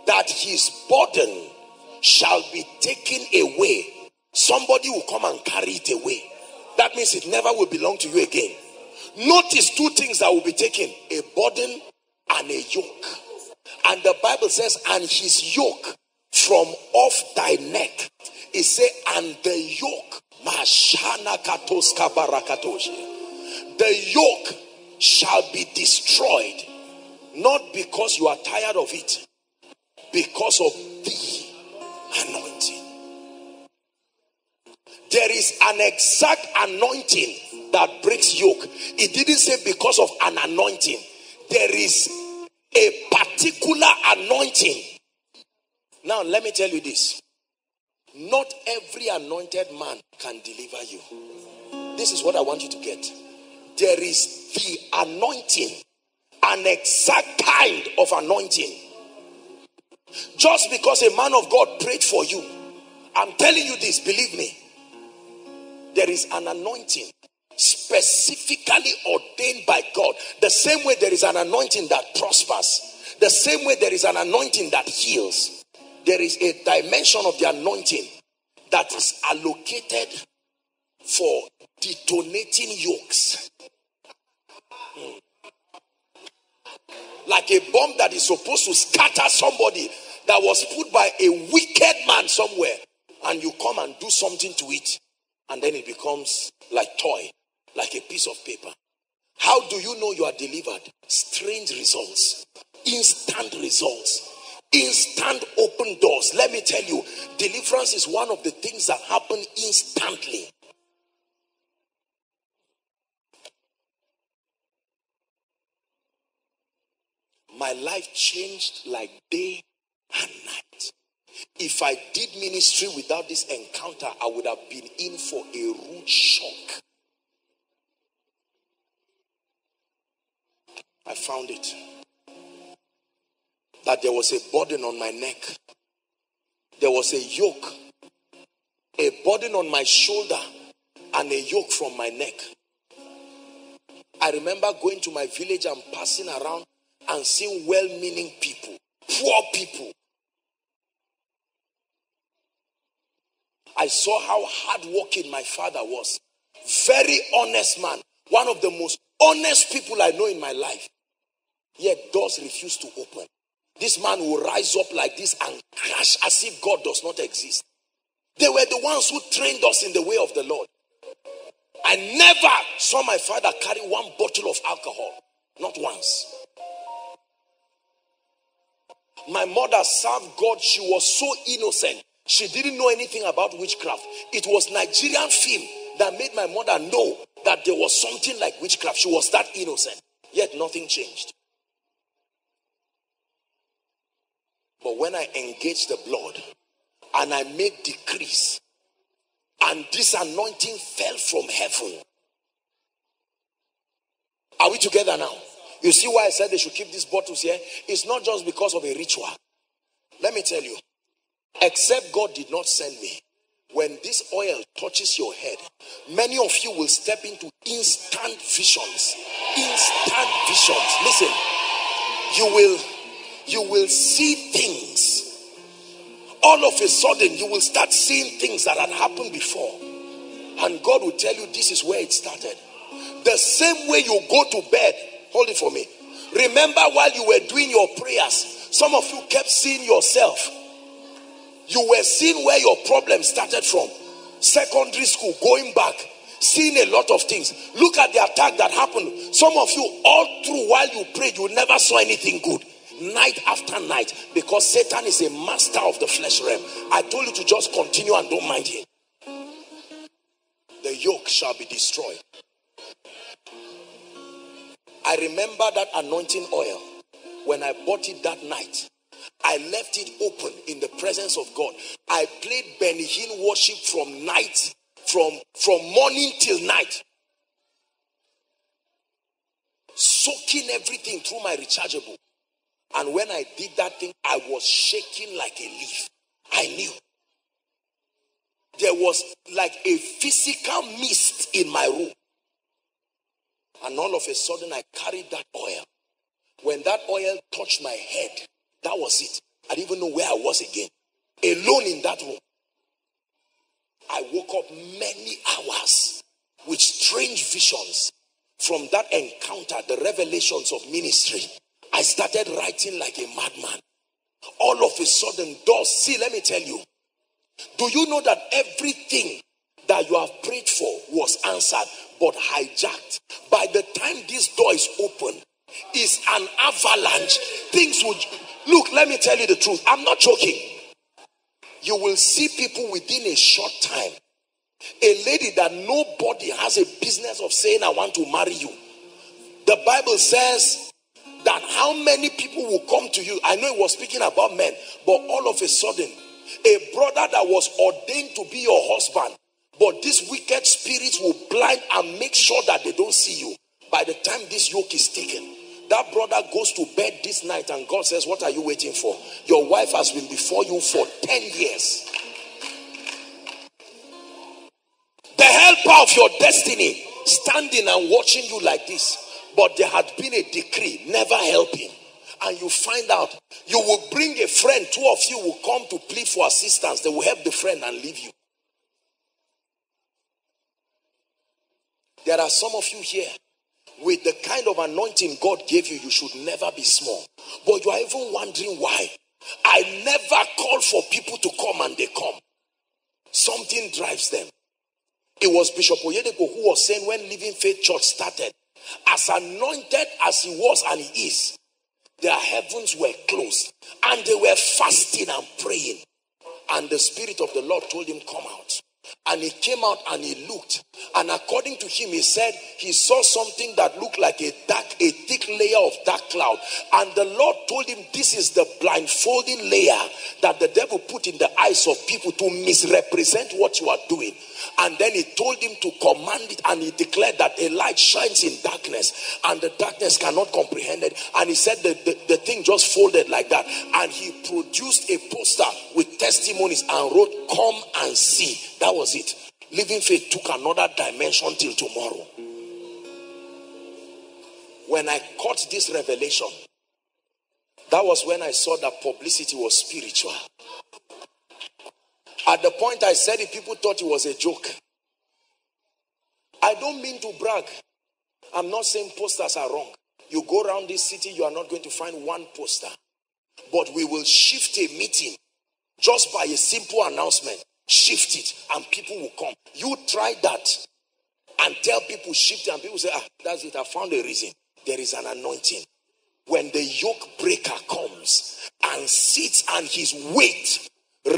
That his burden shall be taken away. Somebody will come and carry it away. That means it never will belong to you again. Notice two things that will be taken: a burden and a yoke. And the Bible says, and his yoke from off thy neck. It says, and the yoke, the yoke shall be destroyed, not because you are tired of it, because of the anointing. There is an exact anointing that breaks yoke. It didn't say because of an anointing. There is a particular anointing. Now let me tell you this. Not every anointed man can deliver you. This is what I want you to get. There is the anointing, an exact kind of anointing. Just because a man of God prayed for you, I'm telling you this, believe me. There is an anointing specifically ordained by God. The same way there is an anointing that prospers. The same way there is an anointing that heals. There is a dimension of the anointing that is allocated for detonating yokes. Like a bomb that is supposed to scatter somebody that was put by a wicked man somewhere, and you come and do something to it, and then it becomes like toy, like a piece of paper. How do you know you are delivered? Strange results, instant results, instant open doors. Let me tell you, deliverance is one of the things that happen instantly. My life changed like day and night. If I did ministry without this encounter, I would have been in for a rude shock. I found it. That there was a burden on my neck. There was a yoke. A burden on my shoulder and a yoke from my neck. I remember going to my village and passing around and seeing well-meaning people, poor people. I saw how hard-working my father was. Very honest man. One of the most honest people I know in my life. Yet doors refused to open. This man will rise up like this and crash as if God does not exist. They were the ones who trained us in the way of the Lord. I never saw my father carry one bottle of alcohol. Not once. My mother served God. She was so innocent. She didn't know anything about witchcraft. It was Nigerian film that made my mother know that there was something like witchcraft. She was that innocent. Yet nothing changed. But when I engaged the blood and I made decrees, and this anointing fell from heaven. Are we together now? You see why I said they should keep these bottles here? It's not just because of a ritual. Let me tell you. Except God did not send me. When this oil touches your head, many of you will step into instant visions. Instant visions. Listen. You will see things. All of a sudden, you will start seeing things that had happened before. And God will tell you this is where it started. The same way you go to bed. Hold it for me. Remember while you were doing your prayers, some of you kept seeing yourself. You were seeing where your problem started from. Secondary school, going back, seeing a lot of things. Look at the attack that happened. Some of you, all through while you prayed, you never saw anything good. Night after night, because Satan is a master of the flesh realm. I told you to just continue and don't mind him. The yoke shall be destroyed. I remember that anointing oil. When I bought it that night, I left it open in the presence of God. I played Benny Hinn worship from night, from morning till night. Soaking everything through my rechargeable. And when I did that thing, I was shaking like a leaf. I knew. There was like a physical mist in my room. And all of a sudden, I carried that oil. When that oil touched my head, that was it. I didn't even know where I was again. alone in that room. I woke up many hours with strange visions. From that encounter, the revelations of ministry, I started writing like a madman. All of a sudden, doors. See, let me tell you. Do you know that everything that you have prayed for was answered but hijacked? By the time this door is open, it's an avalanche. Things would... Look, let me tell you the truth. I'm not joking. You will see people within a short time. A lady that nobody has a business of saying, I want to marry you. The Bible says that how many people will come to you. I know it was speaking about men, but all of a sudden, a brother that was ordained to be your husband, but these wicked spirits will blind and make sure that they don't see you. By the time this yoke is taken, that brother goes to bed this night and God says, what are you waiting for? Your wife has been before you for 10 years. The helper of your destiny standing and watching you like this. But there had been a decree, never helping. And you find out, you will bring a friend, two of you will come to plead for assistance. They will help the friend and leave you. There are some of you here, with the kind of anointing God gave you, you should never be small. But you are even wondering why. I never call for people to come and they come. Something drives them. It was Bishop Oyedeko who was saying when Living Faith Church started, as anointed as he was and he is, their heavens were closed and they were fasting and praying. And the Spirit of the Lord told him, come out. And he came out and he looked. And according to him, he said he saw something that looked like a thick layer of dark cloud. And the Lord told him, this is the blindfolding layer that the devil put in the eyes of people to misrepresent what you are doing. And then he told him to command it, and he declared that a light shines in darkness, and the darkness cannot comprehend it. And he said that the thing just folded like that. And he produced a poster with testimonies and wrote, come and see. That was it. Living Faith took another dimension till tomorrow. When I caught this revelation, that was when I saw that publicity was spiritual. At the point I said it, people thought it was a joke. I don't mean to brag. I'm not saying posters are wrong. You go around this city, you are not going to find one poster. But we will shift a meeting just by a simple announcement. Shift it and people will come. You try that and tell people shift it and people say, ah, that's it, I found a reason. There is an anointing. When the yoke breaker comes and sits and his weight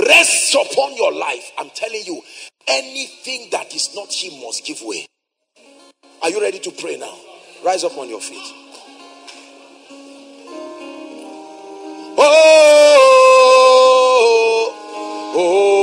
rests upon your life, I'm telling you, anything that is not him must give way. Are you ready to pray now? Rise up on your feet. Oh, oh, oh.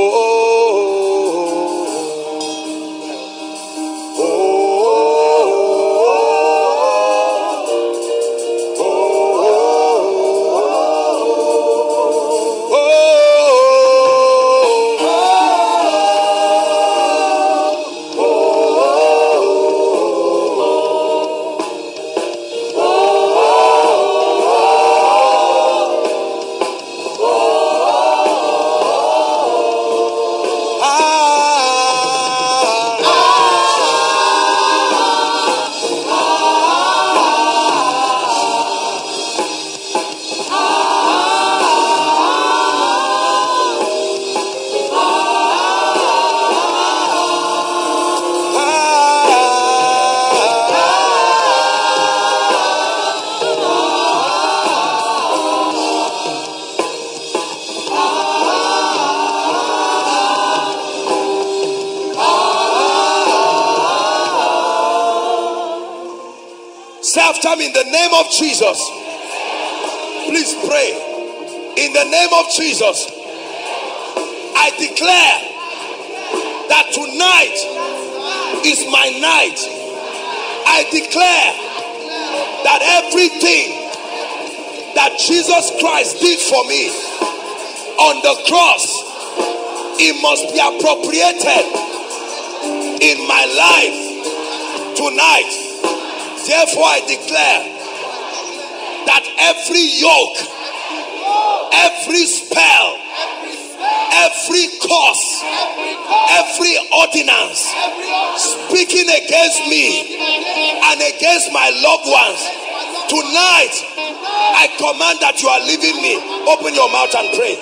Jesus, please pray in the name of Jesus. I declare that tonight is my night. I declare that everything that Jesus Christ did for me on the cross, it must be appropriated in my life tonight. Therefore, I declare that every yoke, every spell every ordinance speaking against me and against my loved ones, tonight I command that you are leaving me. Open your mouth and pray.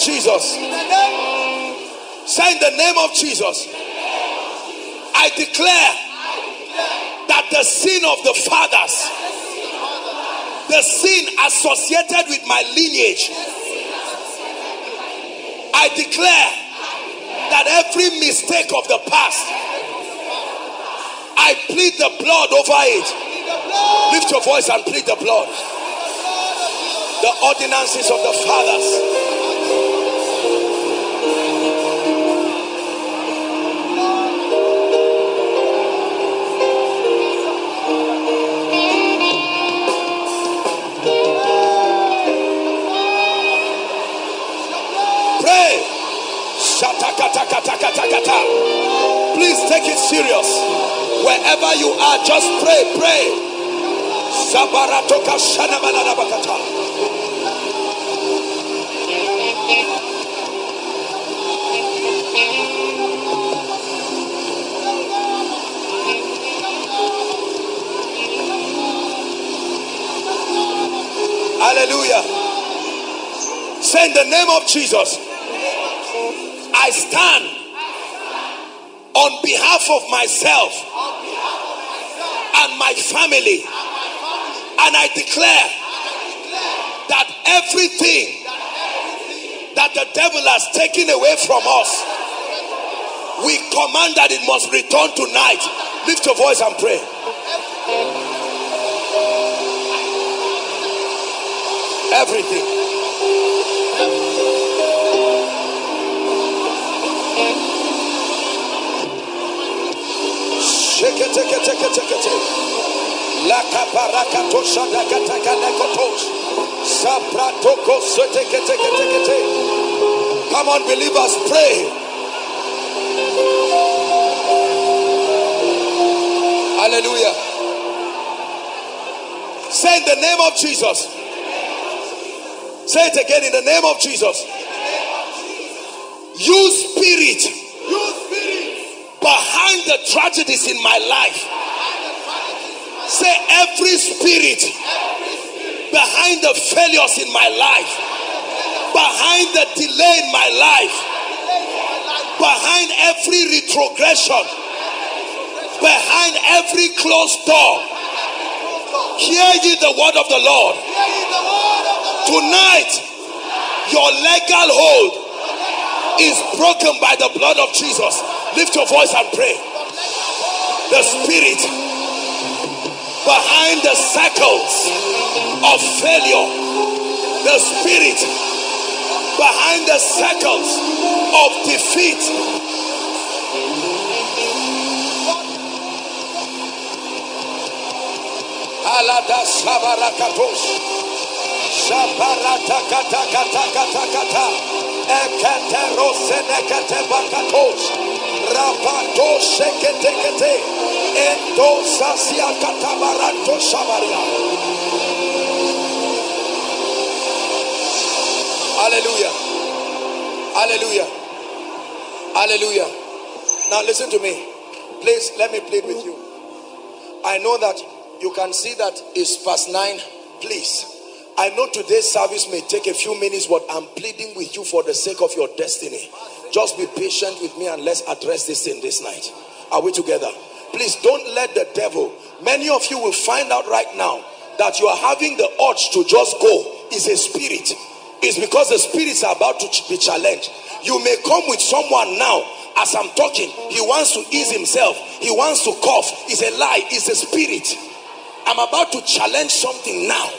Jesus. Say in the name of Jesus, I declare that the sin of the fathers, the sin associated with my lineage, I declare that every mistake of the past, I plead the blood over it. Lift your voice and plead the blood. The ordinances of the fathers. Please take it serious. Wherever you are, just pray, pray. Sabaratoka Shanamanana Bakata. Hallelujah. Say in the name of Jesus, I stand on behalf of myself and my family, and I declare that everything that the devil has taken away from us, we command that it must return tonight. Lift your voice and pray. Everything. Come on, believers, pray. Hallelujah. Say in the name of Jesus. Say it again, in the name of Jesus. You spirit behind the tragedies in my life, say every spirit behind the failures in my life, behind the delay in my life, behind every retrogression, behind every closed door, hear ye the word of the Lord. Tonight, your legal hold is broken by the blood of Jesus. Lift your voice and pray. The spirit behind the circles of failure, the spirit behind the circles of defeat, hallelujah. Hallelujah. Hallelujah. Now listen to me. Please let me plead with you. I know that you can see that it's past 9. Please. I know today's service may take a few minutes, but I'm pleading with you for the sake of your destiny. Just be patient with me and let's address this thing this night. Are we together? Please don't let the devil. Many of you will find out right now that you are having the urge to just go is a spirit. It's because the spirits are about to be challenged. You may come with someone now. As I'm talking, he wants to ease himself. He wants to cough. It's a lie. It's a spirit. I'm about to challenge something now.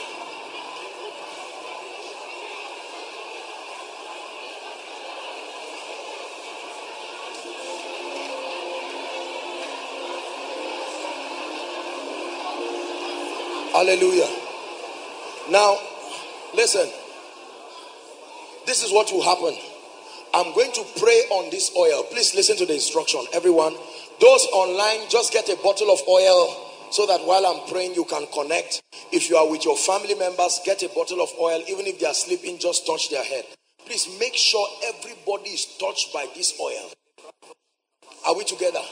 Hallelujah. Now, listen. This is what will happen. I'm going to pray on this oil. Please listen to the instruction, everyone. Those online, just get a bottle of oil so that while I'm praying, you can connect. If you are with your family members, get a bottle of oil. Even if they are sleeping, just touch their head. Please make sure everybody is touched by this oil. Are we together?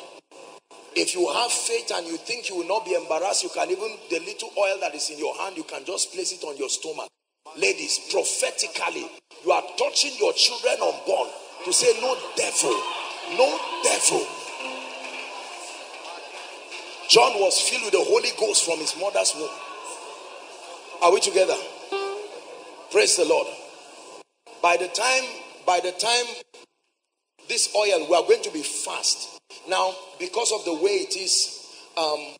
If you have faith and you think you will not be embarrassed, you can even, the little oil that is in your hand, you can just place it on your stomach. Ladies, prophetically, you are touching your children unborn to say, no devil, no devil. John was filled with the Holy Ghost from his mother's womb. Are we together? Praise the Lord. By the time this oil, we are going to be fast. Now, because of the way it is,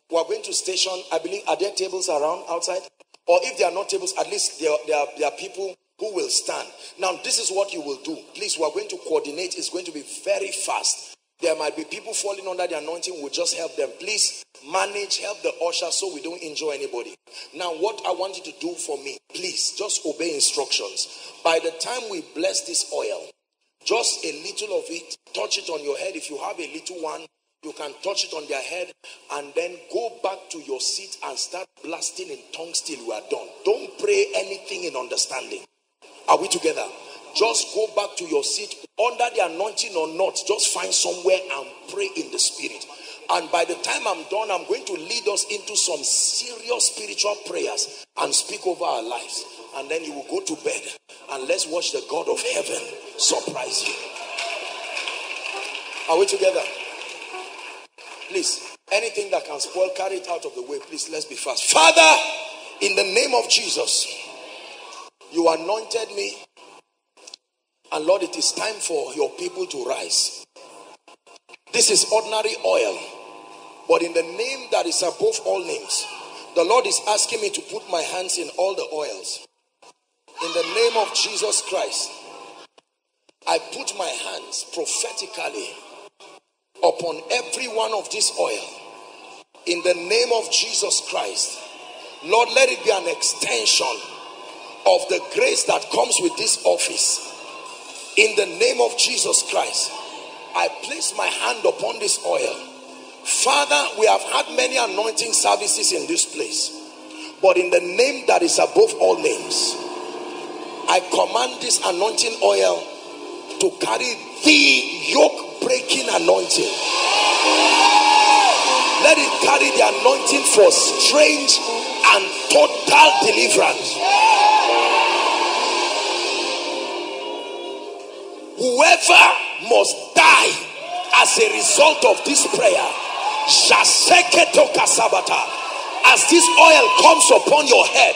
we are going to station, I believe, are there tables around outside? Or if there are not tables, at least there are people who will stand. Now, this is what you will do. Please, we are going to coordinate. It's going to be very fast. There might be people falling under the anointing. We'll just help them. Please manage, help the usher so we don't injure anybody. Now, what I want you to do for me, please, just obey instructions. By the time we bless this oil, just a little of it, touch it on your head. If you have a little one, you can touch it on their head and then go back to your seat and start blasting in tongues till you are done. Don't pray anything in understanding. Are we together? Just go back to your seat, under the anointing or not, just find somewhere and pray in the spirit. And by the time I'm done, I'm going to lead us into some serious spiritual prayers and speak over our lives. And then you will go to bed and let's watch the God of heaven surprise you. Are we together? Please, anything that can spoil, carry it out of the way. Please, let's be fast. Father, in the name of Jesus, you anointed me. And Lord, it is time for your people to rise. This is ordinary oil. But in the name that is above all names, the Lord is asking me to put my hands in all the oils. In the name of Jesus Christ, I put my hands prophetically upon every one of this oil. In the name of Jesus Christ, Lord, let it be an extension of the grace that comes with this office. In the name of Jesus Christ, I place my hand upon this oil. Father, we have had many anointing services in this place, but in the name that is above all names, I command this anointing oil to carry the yoke breaking anointing. Let it carry the anointing for strange and total deliverance. Whoever must die as a result of this prayer, as this oil comes upon your head,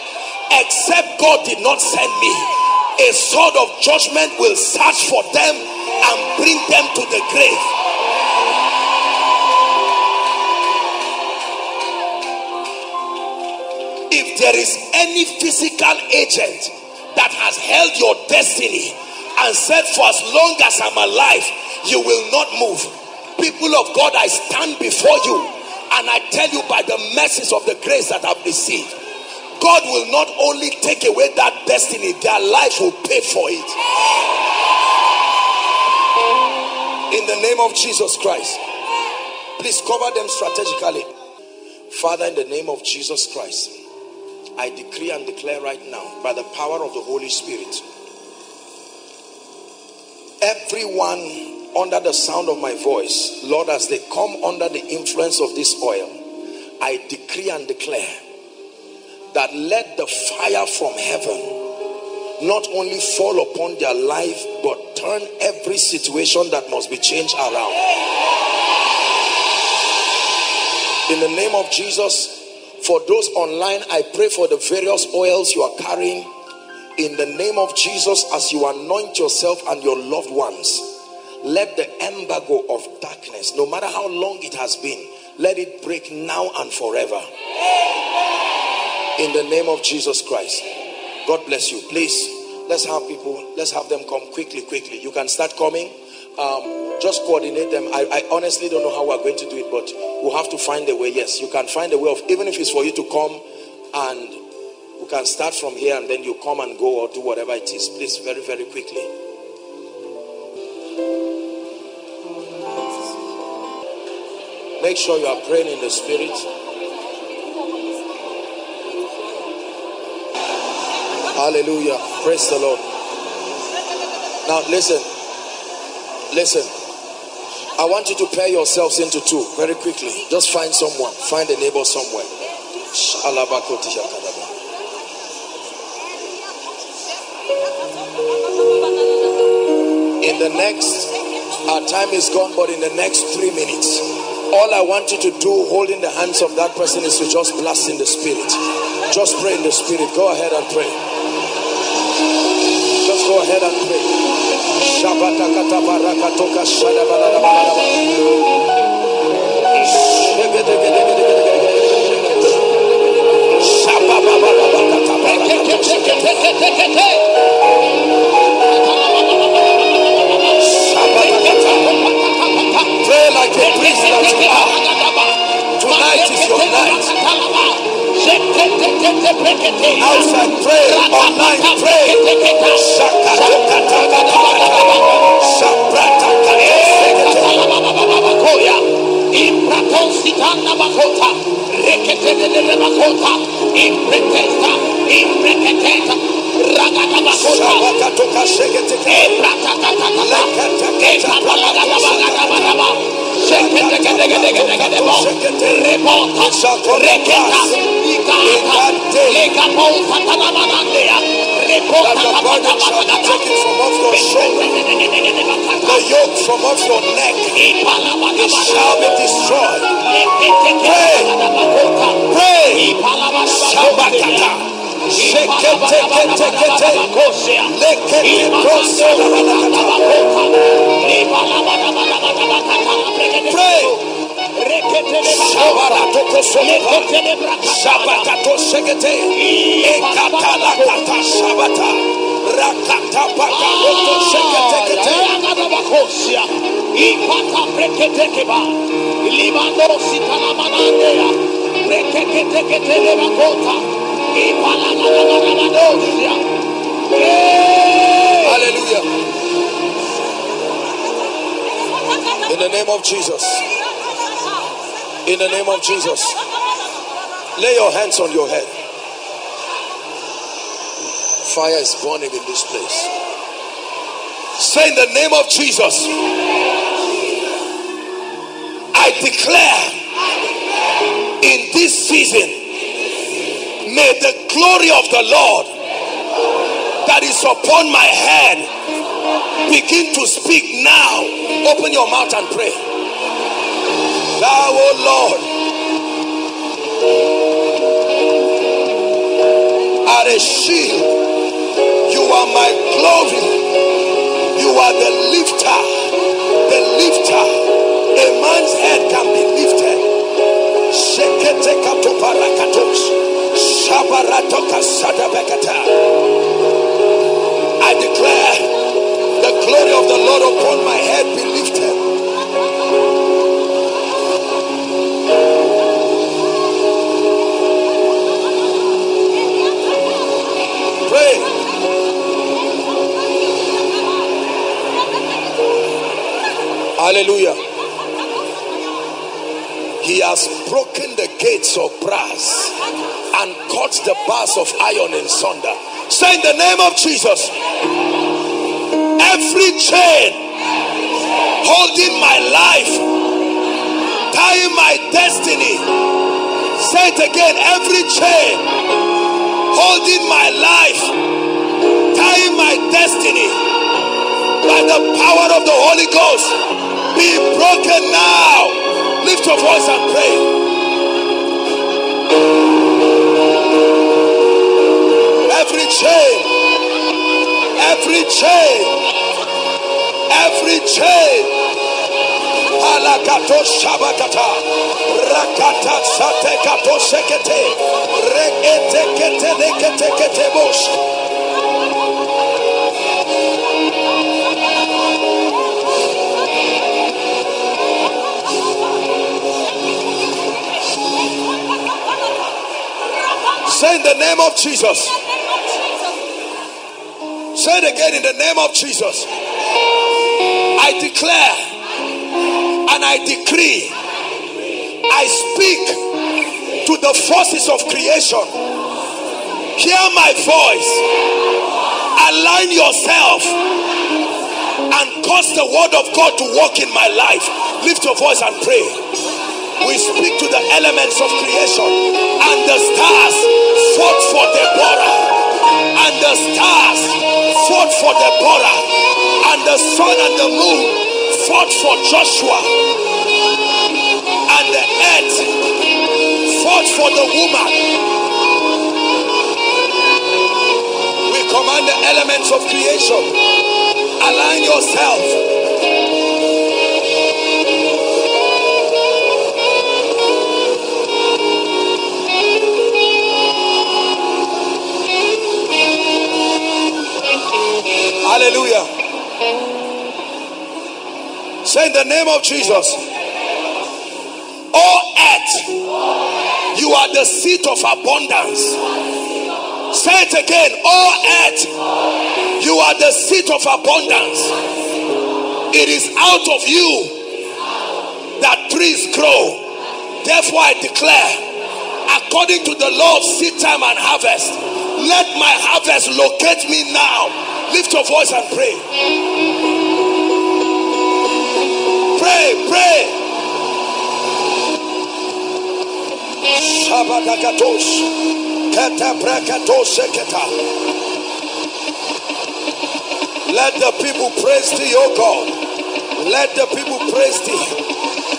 except God did not send me, a sword of judgment will search for them and bring them to the grave. If there is any physical agent that has held your destiny and said, for as long as I'm alive, you will not move. People of God, I stand before you and I tell you by the message of the grace that I've received, God will not only take away that destiny, their life will pay for it. In the name of Jesus Christ, please cover them strategically. Father, in the name of Jesus Christ, I decree and declare right now, by the power of the Holy Spirit, everyone under the sound of my voice, Lord, as they come under the influence of this oil, I decree and declare that let the fire from heaven not only fall upon their life, but turn every situation that must be changed around. In the name of Jesus, for those online, I pray for the various oils you are carrying. In the name of Jesus, as you anoint yourself and your loved ones, let the embargo of darkness, no matter how long it has been, let it break now and forever. In the name of Jesus Christ. God bless you. Please, let's have them come quickly. You can start coming. Just coordinate them. I honestly don't know how we're going to do it, but we'll have to find a way. Yes, you can find a way of, even if it's for you to come, and you can start from here and then you come and go or do whatever it is. Please, very, very quickly. Make sure you are praying in the Spirit. Hallelujah. Praise the Lord. Now listen. I want you to pair yourselves into two very quickly. Just find someone. Find a neighbor somewhere. In the next, our time is gone, but in the next 3 minutes, all I want you to do, holding the hands of that person, is to just blast in the Spirit. Just pray in the Spirit. Go ahead and pray. Just go ahead and pray. Pray like a priest that you are. Tonight is your night. Outside pray, online pray. That the burden shall be taken from off your shoulder, the yoke from off your neck, it shall be destroyed. Pray. Hallelujah. In the name of Jesus. In the name of Jesus. Lay your hands on your head. Fire is burning in this place. Say, in the name of Jesus, I declare in this season, may the glory of the Lord that is upon my head begin to speak now. Open your mouth and pray. Thou, O Lord, are a shield. You are my glory. You are the lifter. The lifter. A man's head can be lifted. I declare the glory of the Lord upon my head be lifted. Pray. Hallelujah. He has broken the gates of brass and cut the bars of iron in sunder. Say, in the name of Jesus, every chain holding my life, tying my destiny. Say it again. Every chain holding my life, tying power of the Holy Ghost be broken now. Lift your voice and pray. Every chain. Alakato shabakata. Rakata satekato sekete. Rekete kete nekete kete bosh. Say in the name of Jesus. Say it again, in the name of Jesus. I declare and I decree. I speak to the forces of creation. Hear my voice. Align yourself and cause the word of God to work in my life. Lift your voice and pray. We speak to the elements of creation, and the stars fought for Deborah, and the stars fought for Deborah, and the sun and the moon fought for Joshua, and the earth fought for the woman. We command the elements of creation. Align yourself. Hallelujah. Say in the name of Jesus. Oh earth, you are the seat of abundance. Say it again. Oh earth, you are the seat of abundance. It is out of you that trees grow. Therefore I declare, according to the law of seed time and harvest, let my harvest locate me now. Lift your voice and pray. Pray. Shabadakatos, katabrakatos, ekata. Let the people praise thee, O God. Let the people praise thee.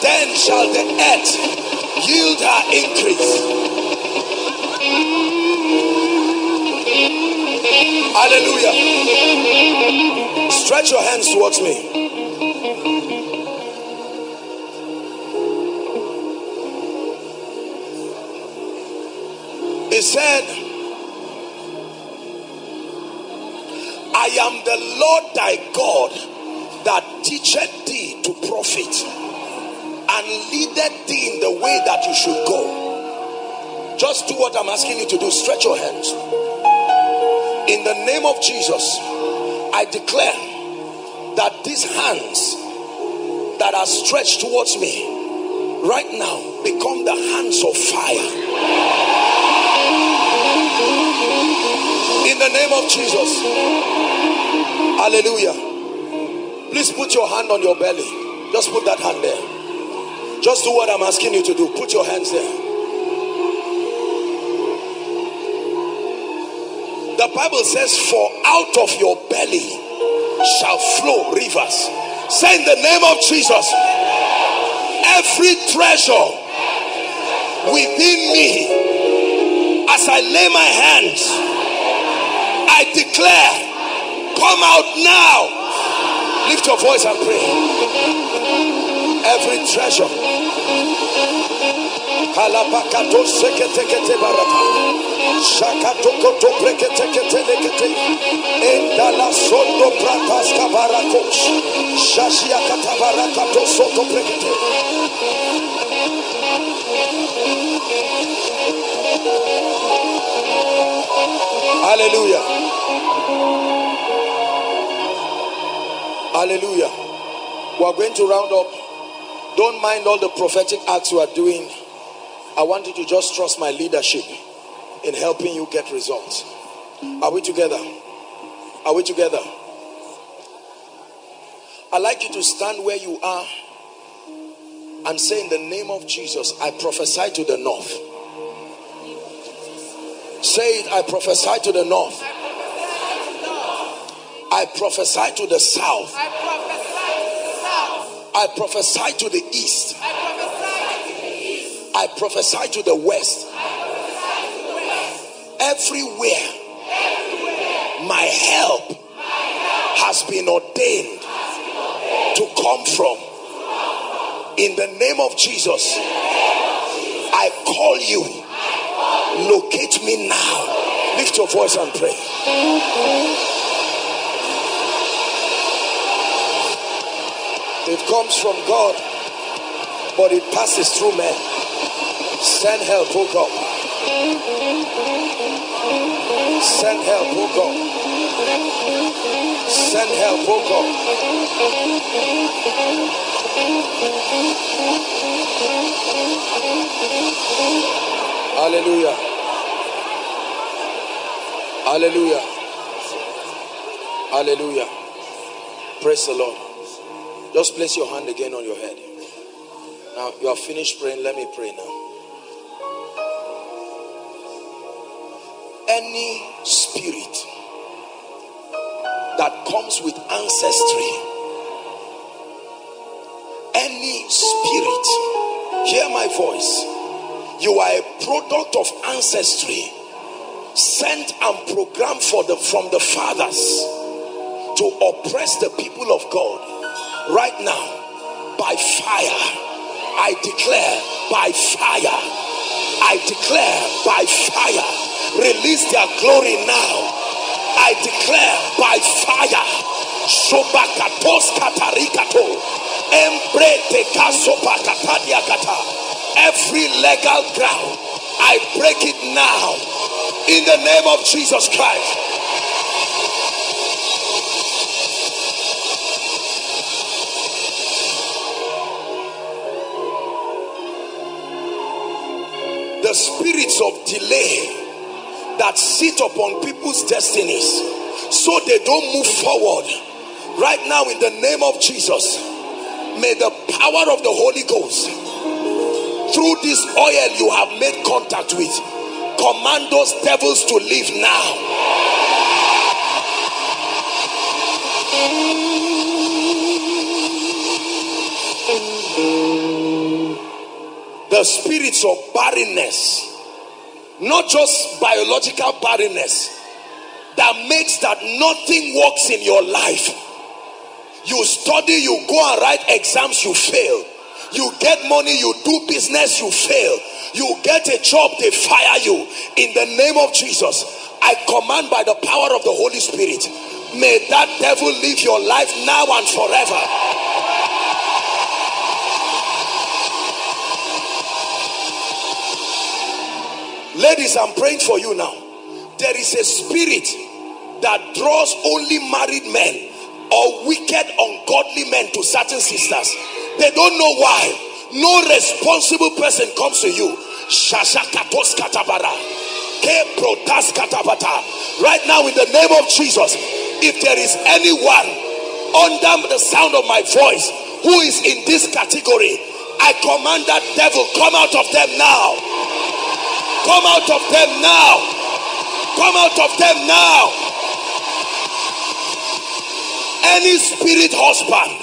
Then shall the earth yield her increase. Hallelujah. Stretch your hands towards me. He said, I am the Lord thy God that teacheth thee to profit and leadeth thee in the way that you should go. Just do what I'm asking you to do. Stretch your hands. In the name of Jesus, I declare that these hands that are stretched towards me right now become the hands of fire. In the name of Jesus. Hallelujah. Please put your hand on your belly. Just put that hand there. Just do what I'm asking you to do. Put your hands there. The Bible says, for out of your belly shall flow rivers. Say in the name of Jesus, every treasure within me, as I lay my hands, I declare, come out now. Lift your voice and pray. Every treasure. Kalabakato seketekete barata. Shakatokoto preketeketelekete endala soto pratas kabarakosh shashia katabarakato soto prekete. Hallelujah. We are going to round up. Don't mind all the prophetic acts you are doing. I want you to just trust my leadership in helping you get results. Are we together? Are we together? I'd like you to stand where you are and say, in the name of Jesus, I prophesy to the north. Say it, I prophesy to the north. I prophesy to the south. I prophesy to the east. I prophesy to the west. Everywhere my help has been ordained to come from. In the name of Jesus, I call you. Locate me now. Lift your voice and pray. It comes from God, but it passes through men. Send help, O God. Send help, O God. Send help, O God. Hallelujah. Hallelujah. Hallelujah. Praise the Lord. Just place your hand again on your head. Now, you are finished praying. Let me pray now. Any spirit that comes with ancestry, any spirit, hear my voice. You are a product of ancestry, sent and programmed from the fathers to oppress the people of God. Right now, by fire, I declare, by fire, I declare, by fire, release their glory now. I declare, by fire, every legal ground, I break it now, in the name of Jesus Christ. The spirits of delay that sit upon people's destinies so they don't move forward. Right now, in the name of Jesus, may the power of the Holy Ghost, through this oil you have made contact with, command those devils to leave now. The spirits of barrenness, not just biological barrenness, that makes that nothing works in your life. You study, you go and write exams, you fail. You get money, you do business, you fail. You get a job, they fire you. In the name of Jesus, I command by the power of the Holy Spirit, may that devil leave your life now and forever. Ladies, I'm praying for you now. There is a spirit that draws only married men or wicked, ungodly men to certain sisters. They don't know why. No responsible person comes to you. Right now, in the name of Jesus, if there is anyone under the sound of my voice who is in this category, I command that devil, come out of them now. Come out of them now. Come out of them now. Any spirit husband,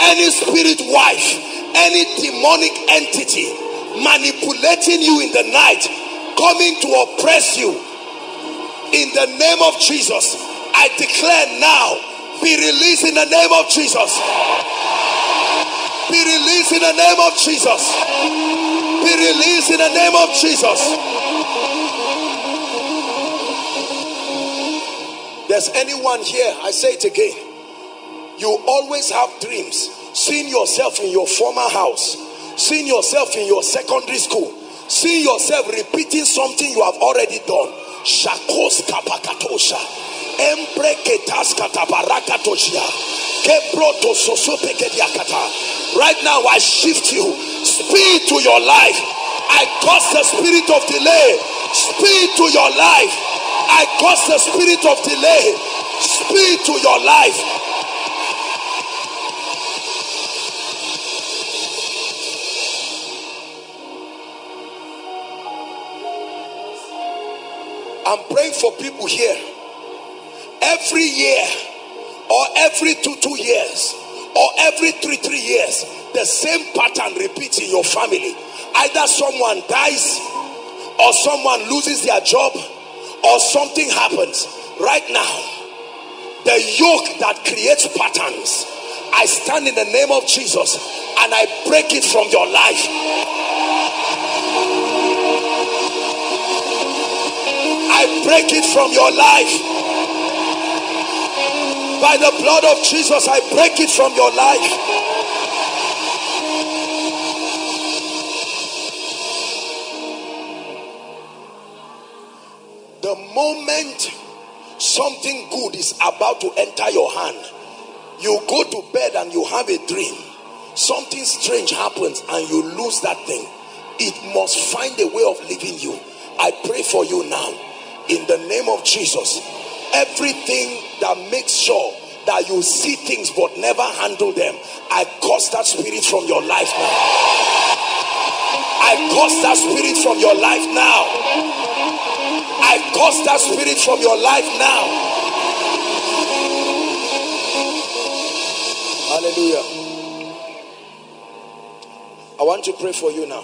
any spirit wife, any demonic entity manipulating you in the night, coming to oppress you, in the name of Jesus, I declare now, be released in the name of Jesus. Be released in the name of Jesus. Be released in the name of Jesus. There's anyone here, I say it again. You always have dreams, seeing yourself in your former house, seeing yourself in your secondary school, seeing yourself repeating something you have already done. Shakos kapakatosha, empre ketas katabarakatoshia, kebroto sosopekediakata. Right now, I shift you. Speed to your life. I cause the spirit of delay. Speed to your life. I cause the spirit of delay. Speed to your life. I'm praying for people here. Every year or every two years, or every three years, the same pattern repeats in your family. Either someone dies, or someone loses their job, or something happens. Right now, the yoke that creates patterns, I stand in the name of Jesus and I break it from your life. I break it from your life. By the blood of Jesus, I break it from your life. The moment something good is about to enter your hand, you go to bed and you have a dream. Something strange happens and you lose that thing. It must find a way of leaving you. I pray for you now. In the name of Jesus, everything that makes sure that you see things but never handle them, I curse that spirit from your life now. I curse that spirit from your life now. I curse that spirit from your life now. Hallelujah. I want to pray for you now.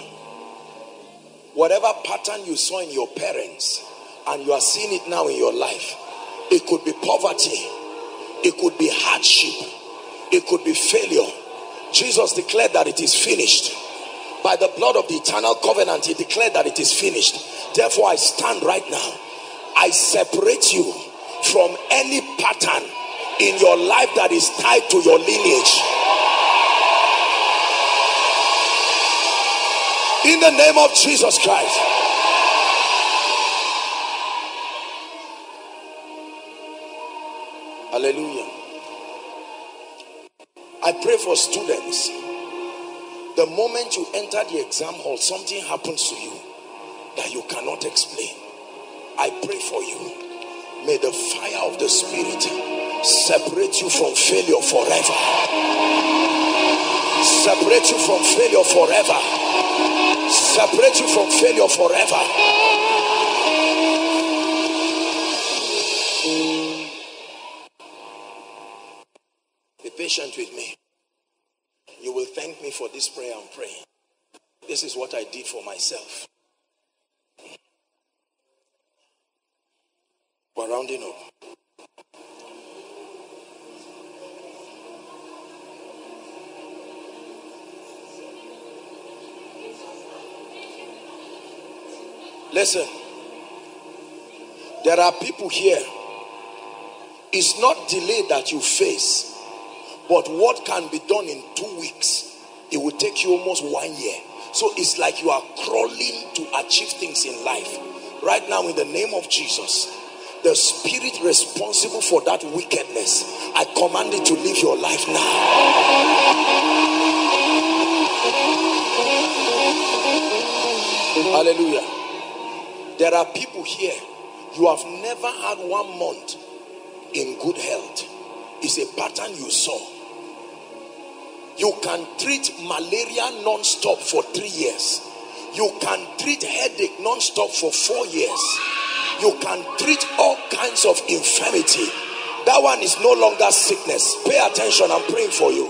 Whatever pattern you saw in your parents and you are seeing it now in your life, it could be poverty, it could be hardship, it could be failure. Jesus declared that it is finished. By the blood of the eternal covenant, he declared that it is finished. Therefore, I stand right now. I separate you from any pattern in your life that is tied to your lineage. In the name of Jesus Christ. Hallelujah. I pray for students. The moment you enter the exam hall, something happens to you that you cannot explain. I pray for you. May the fire of the Spirit separate you from failure forever. Separate you from failure forever. Separate you from failure forever. Be patient with me. You will thank me for this prayer I'm praying. This is what I did for myself. We're rounding up. Listen, there are people here. It's not delay that you face, but what can be done in 2 weeks, it will take you almost 1 year. So it's like you are crawling to achieve things in life. Right now, in the name of Jesus, the spirit responsible for that wickedness, I command it to leave your life now. Hallelujah. There are people here, you have never had 1 month in good health. It's a pattern you saw. You can treat malaria non-stop for 3 years. You can treat headache non-stop for 4 years. You can treat all kinds of infirmity. That one is no longer sickness. Pay attention, I'm praying for you.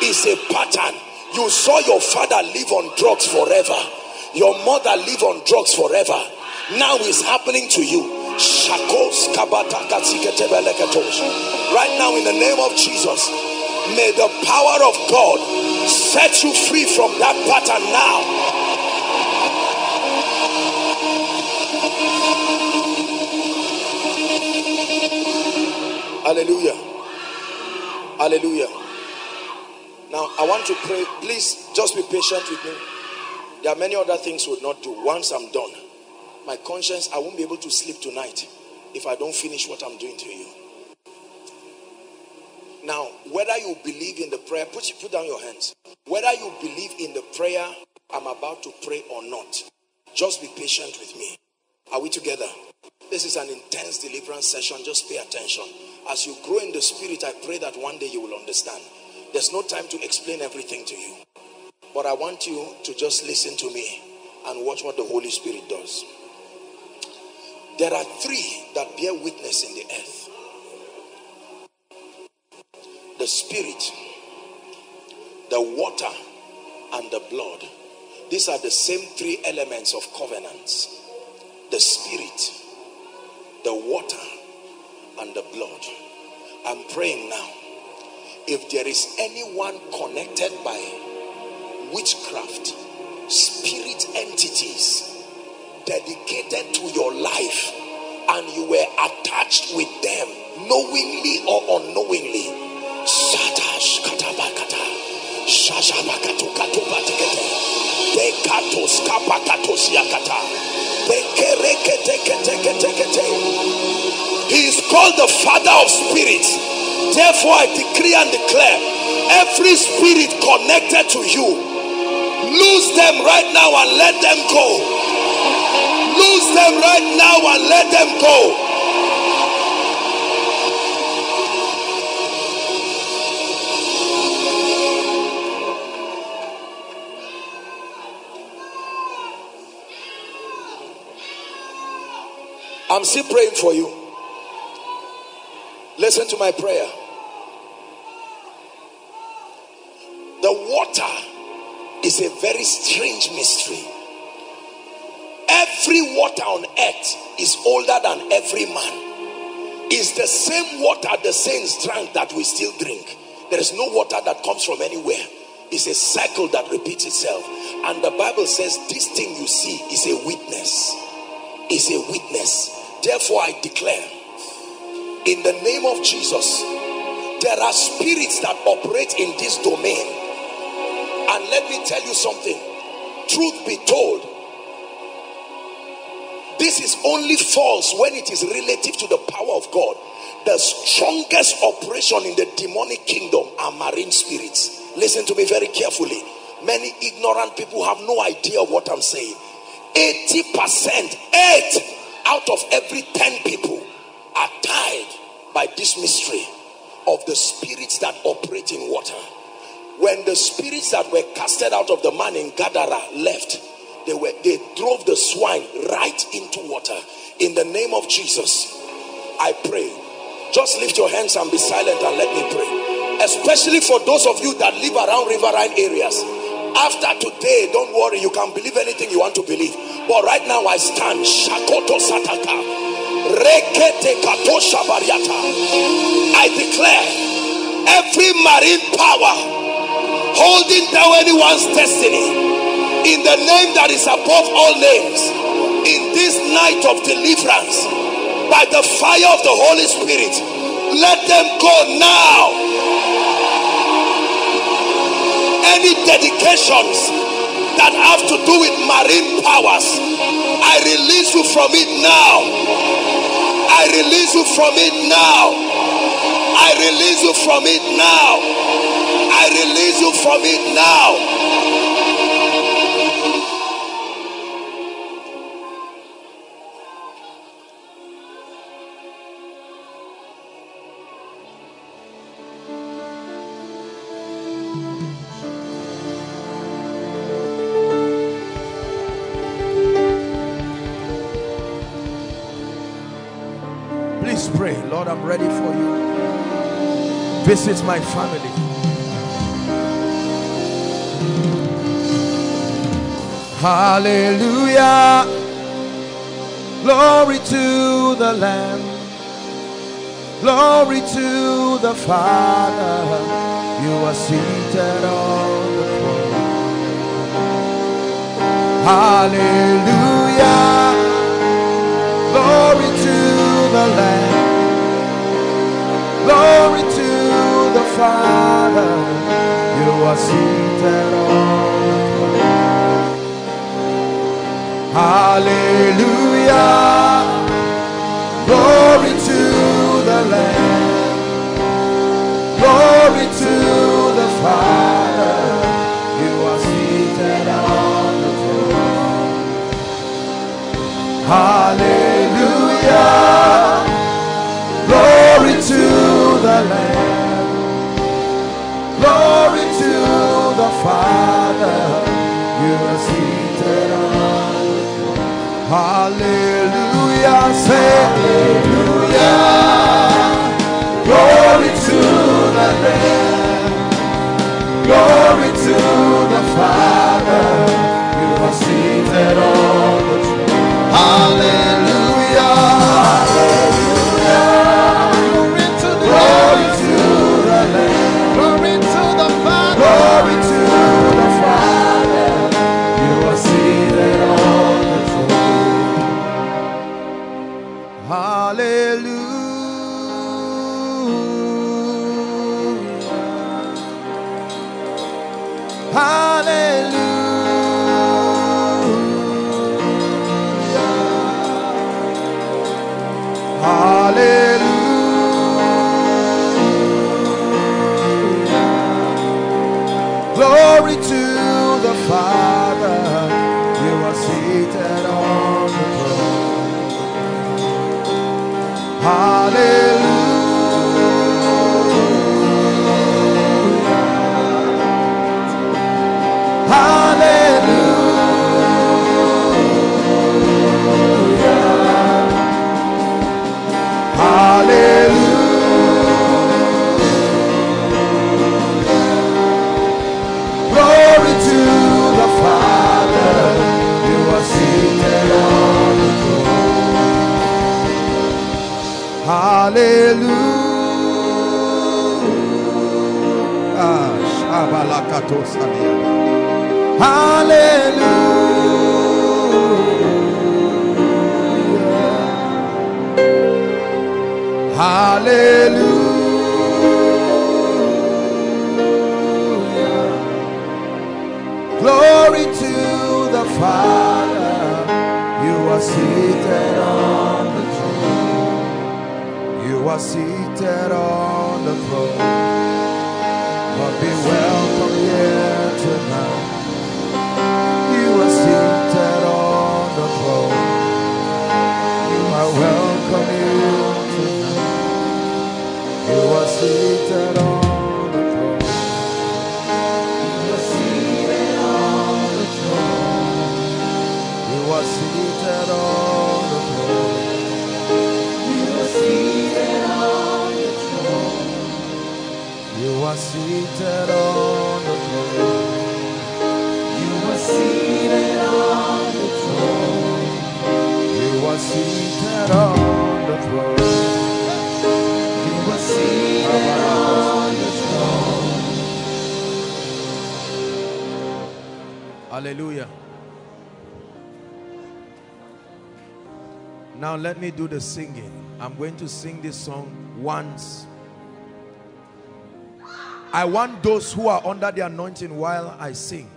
It's a pattern. You saw your father live on drugs forever. Your mother live on drugs forever. Now it's happening to you. Right now, in the name of Jesus, may the power of God set you free from that pattern now. Hallelujah. Hallelujah. Now, I want to pray. Please, just be patient with me. There are many other things we would not do. Once I'm done, my conscience, I won't be able to sleep tonight if I don't finish what I'm doing to you. Now, whether you believe in the prayer, put down your hands. Whether you believe in the prayer I'm about to pray or not, just be patient with me. Are we together? This is an intense deliverance session. Just pay attention. As you grow in the spirit, I pray that one day you will understand. There's no time to explain everything to you. But I want you to just listen to me and watch what the Holy Spirit does. There are three that bear witness in the earth: the spirit, the water and the blood. These are the same three elements of covenants. The spirit, the water, and the blood. I'm praying now. If there is anyone connected by witchcraft, spirit entities dedicated to your life, and you were attached with them, knowingly or unknowingly, he is called the Father of spirits. Therefore I decree and declare, every spirit connected to you, lose them right now and let them go. Lose them right now and let them go. I'm still praying for you. Listen to my prayer. The water is a very strange mystery. Every water on earth is older than every man. It's the same water the saints drank that we still drink. There is no water that comes from anywhere. It's a cycle that repeats itself. And the Bible says this thing you see is a witness. Is a witness. Therefore I declare in the name of Jesus, there are spirits that operate in this domain. And let me tell you something, truth be told, this is only false when it is relative to the power of God. The strongest operation in the demonic kingdom are marine spirits. Listen to me very carefully. Many ignorant people have no idea of what I'm saying. 80%, 8 out of every 10 people are tied by this mystery of the spirits that operate in water. When the spirits that were casted out of the man in Gadara left, they drove the swine right into water. In the name of Jesus, I pray. Just lift your hands and be silent and let me pray. Especially for those of you that live around riverine areas. After today, don't worry, you can believe anything you want to believe. But right now I stand. I declare every marine power holding down anyone's destiny, in the name that is above all names, in this night of deliverance, by the fire of the Holy Spirit, let them go now. Any dedications that have to do with marine powers, I release you from it now. I release you from it now. I release you from it now. I release you from it now. Lord, I'm ready for you. Visit my family. Hallelujah. Glory to the Lamb. Glory to the Father. You are seated on the throne. Hallelujah. Glory to the Lamb. Glory to the Father, you are seated on the throne. Hallelujah, glory to the Lamb, glory to the Father, you are seated on the throne. Hallelujah, glory to the Lamb, glory to the Father, you are seated on the throne. Hallelujah, say hallelujah, glory to the Lamb, glory Hallelujah. Hallelujah. Glory to the Father, you are seated on the throne, you are seated on the throne, but be welcome here tonight, you are seated on the throne, you are welcome here tonight, you are seated on the throne. Seated on the throne, you are seated on the throne, you are seated on the throne, you are seated on the throne, you are seated on the throne, you are seated on the throne. Hallelujah. Now let me do the singing. I'm going to sing this song once. I want those who are under the anointing while I sing.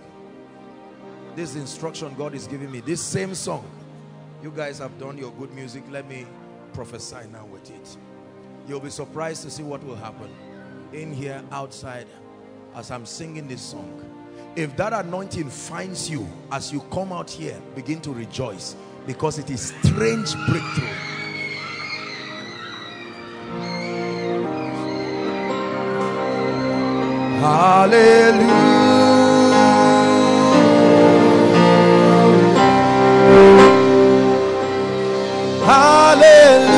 This instruction God is giving me. This same song. You guys have done your good music. Let me prophesy now with it. You'll be surprised to see what will happen. In here, outside, as I'm singing this song. If that anointing finds you, as you come out here, begin to rejoice. Because it is strange breakthrough. Hallelujah. Hallelujah.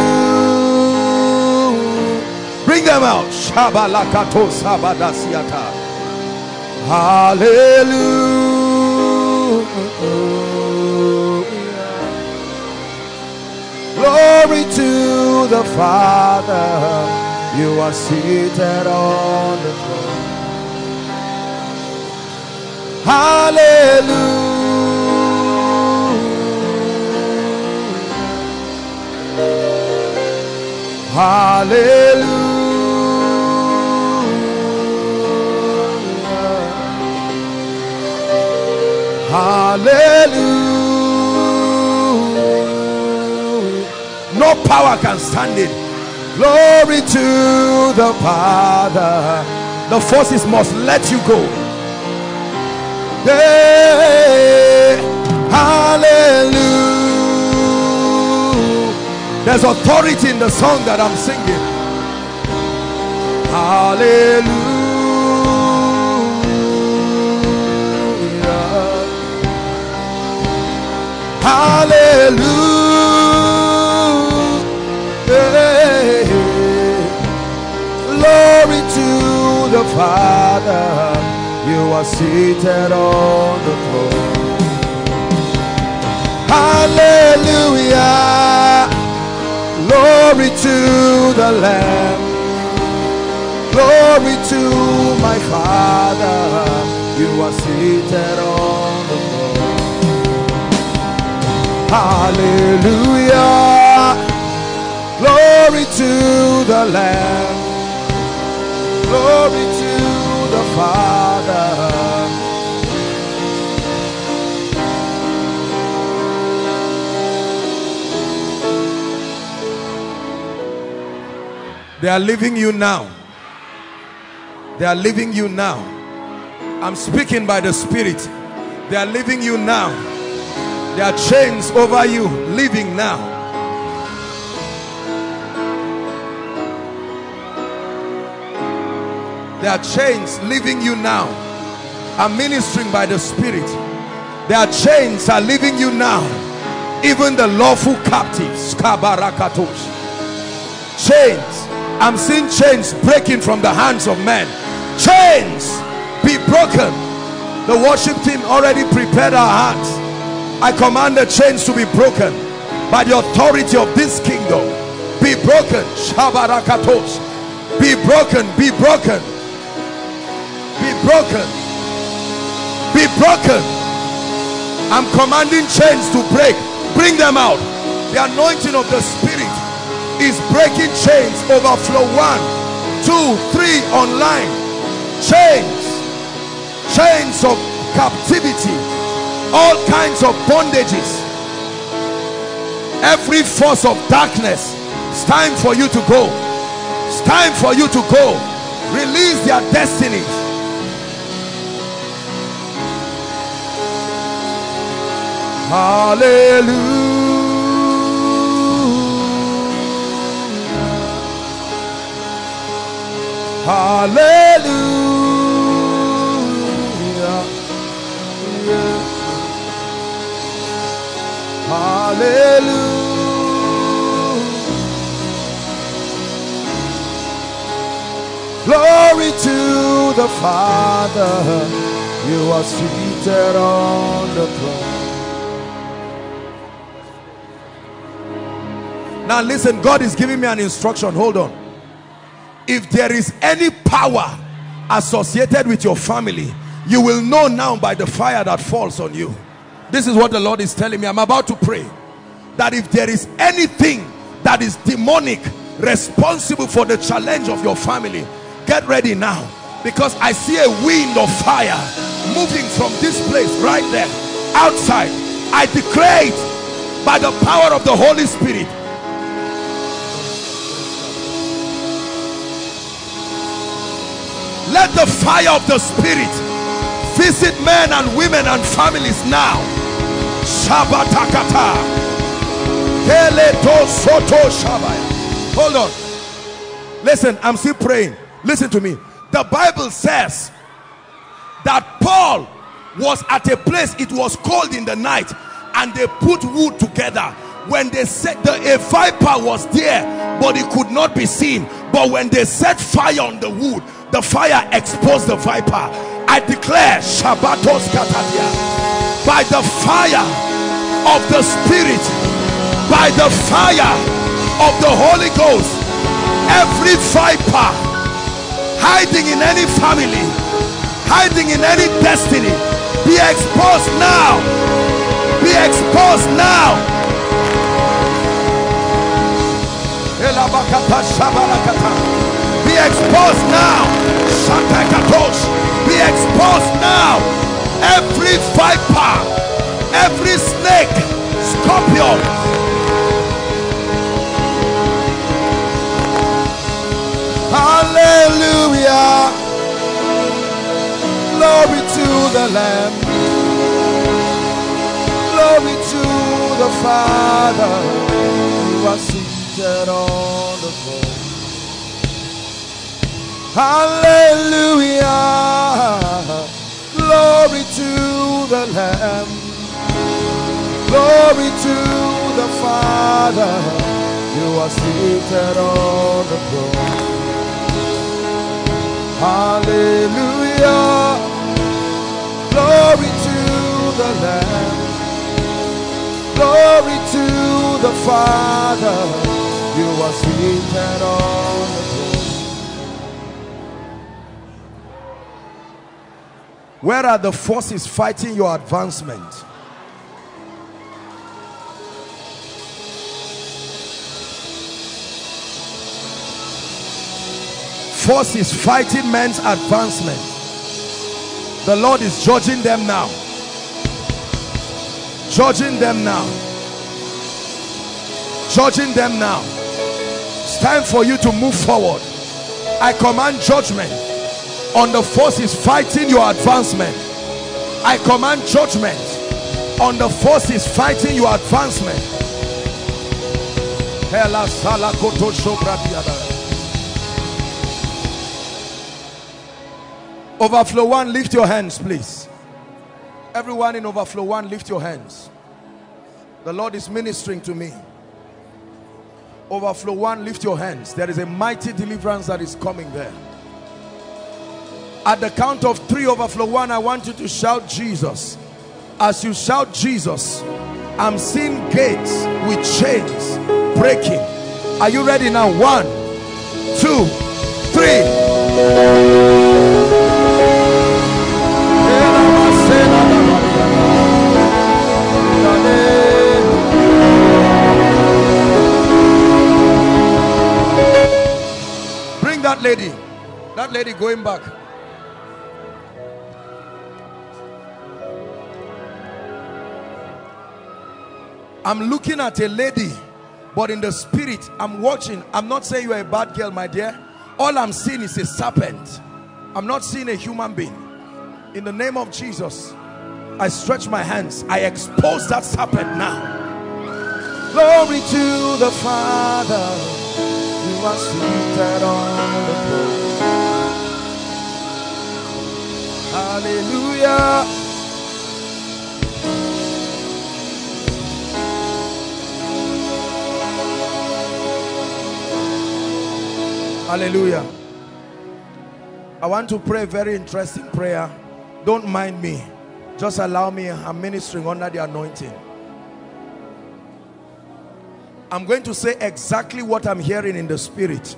Bring them out. Shabalakato sabadasiata. Hallelujah. Glory to the Father, you are seated on the throne. Hallelujah. Hallelujah. Hallelujah. No power can stand it. Glory to the Father. The forces must let you go. Hey, hallelujah. There's authority in the song that I'm singing. Hallelujah. Hallelujah. Glory to the Father, you are seated on the throne. Hallelujah. Glory to the Lamb. Glory to my Father, you are seated on the throne. Hallelujah. Glory to the Lamb. Glory to the Father. They are leaving you now. They are leaving you now. I'm speaking by the Spirit. They are leaving you now. There are chains over you, leaving now. There are chains leaving you now. I'm ministering by the Spirit. There are chains are leaving you now. Even the lawful captives. Chains. I'm seeing chains breaking from the hands of men. Chains be broken. The worship team already prepared our hearts. I command the chains to be broken by the authority of this kingdom. Be broken. Be broken. Be broken. Be broken. Be broken. I'm commanding chains to break. Bring them out. The anointing of the Spirit is breaking chains. Overflow 1, 2, 3 online. Chains. Chains of captivity. All kinds of bondages. Every force of darkness. It's time for you to go. It's time for you to go. Release their destinies. Hallelujah. Hallelujah. Yeah. Hallelujah. Glory to the Father, you are seated on the throne. Now listen, God is giving me an instruction. Hold on. If there is any power associated with your family, you will know now by the fire that falls on you. This is what the Lord is telling me. I'm about to pray that if there is anything that is demonic, responsible for the challenge of your family, get ready now, because I see a wind of fire moving from this place right there outside. I declare it by the power of the Holy Spirit. Let the fire of the Spirit visit men and women and families now. Shabatakata Keleto Soto Shabaya. Hold on. Listen, I'm still praying. Listen to me. The Bible says that Paul was at a place, it was cold in the night, and they put wood together. When they set a viper was there, but it could not be seen. But when they set fire on the wood, the fire exposed the viper. I declare, Shabbatos Katadia, by the fire of the Spirit, by the fire of the Holy Ghost, every viper hiding in any family, hiding in any destiny, be exposed now. Be exposed now. Be exposed now. Be exposed now. Every viper, every snake, scorpion. Hallelujah. Glory to the Lamb. Glory to the Father who are seated on the throne. Hallelujah. Glory to the Lamb. Glory to the Father who are seated on the throne. Hallelujah, glory to the Lamb, glory to the Father, you are seated on the throne. Where are the forces fighting your advancement? Forces fighting men's advancement. The Lord is judging them now. Judging them now. Judging them now. It's time for you to move forward. I command judgment on the forces fighting your advancement. I command judgment on the forces fighting your advancement. Hela sala koto shobra diada. Overflow 1, lift your hands, please. Everyone in Overflow 1, lift your hands. The Lord is ministering to me. Overflow 1, lift your hands. There is a mighty deliverance that is coming there. At the count of 3, Overflow 1, I want you to shout Jesus. As you shout Jesus, I'm seeing gates with chains breaking. Are you ready now? 1, 2, 3. that lady. That lady going back. I'm looking at a lady, but in the spirit, I'm watching. I'm not saying you are a bad girl, my dear. All I'm seeing is a serpent. I'm not seeing a human being. In the name of Jesus, I stretch my hands. I expose that serpent now. Glory to the Father, who was seated on the throne. Hallelujah. Hallelujah. I want to pray a very interesting prayer. Don't mind me. Just allow me. I'm ministering under the anointing. I'm going to say exactly what I'm hearing in the spirit.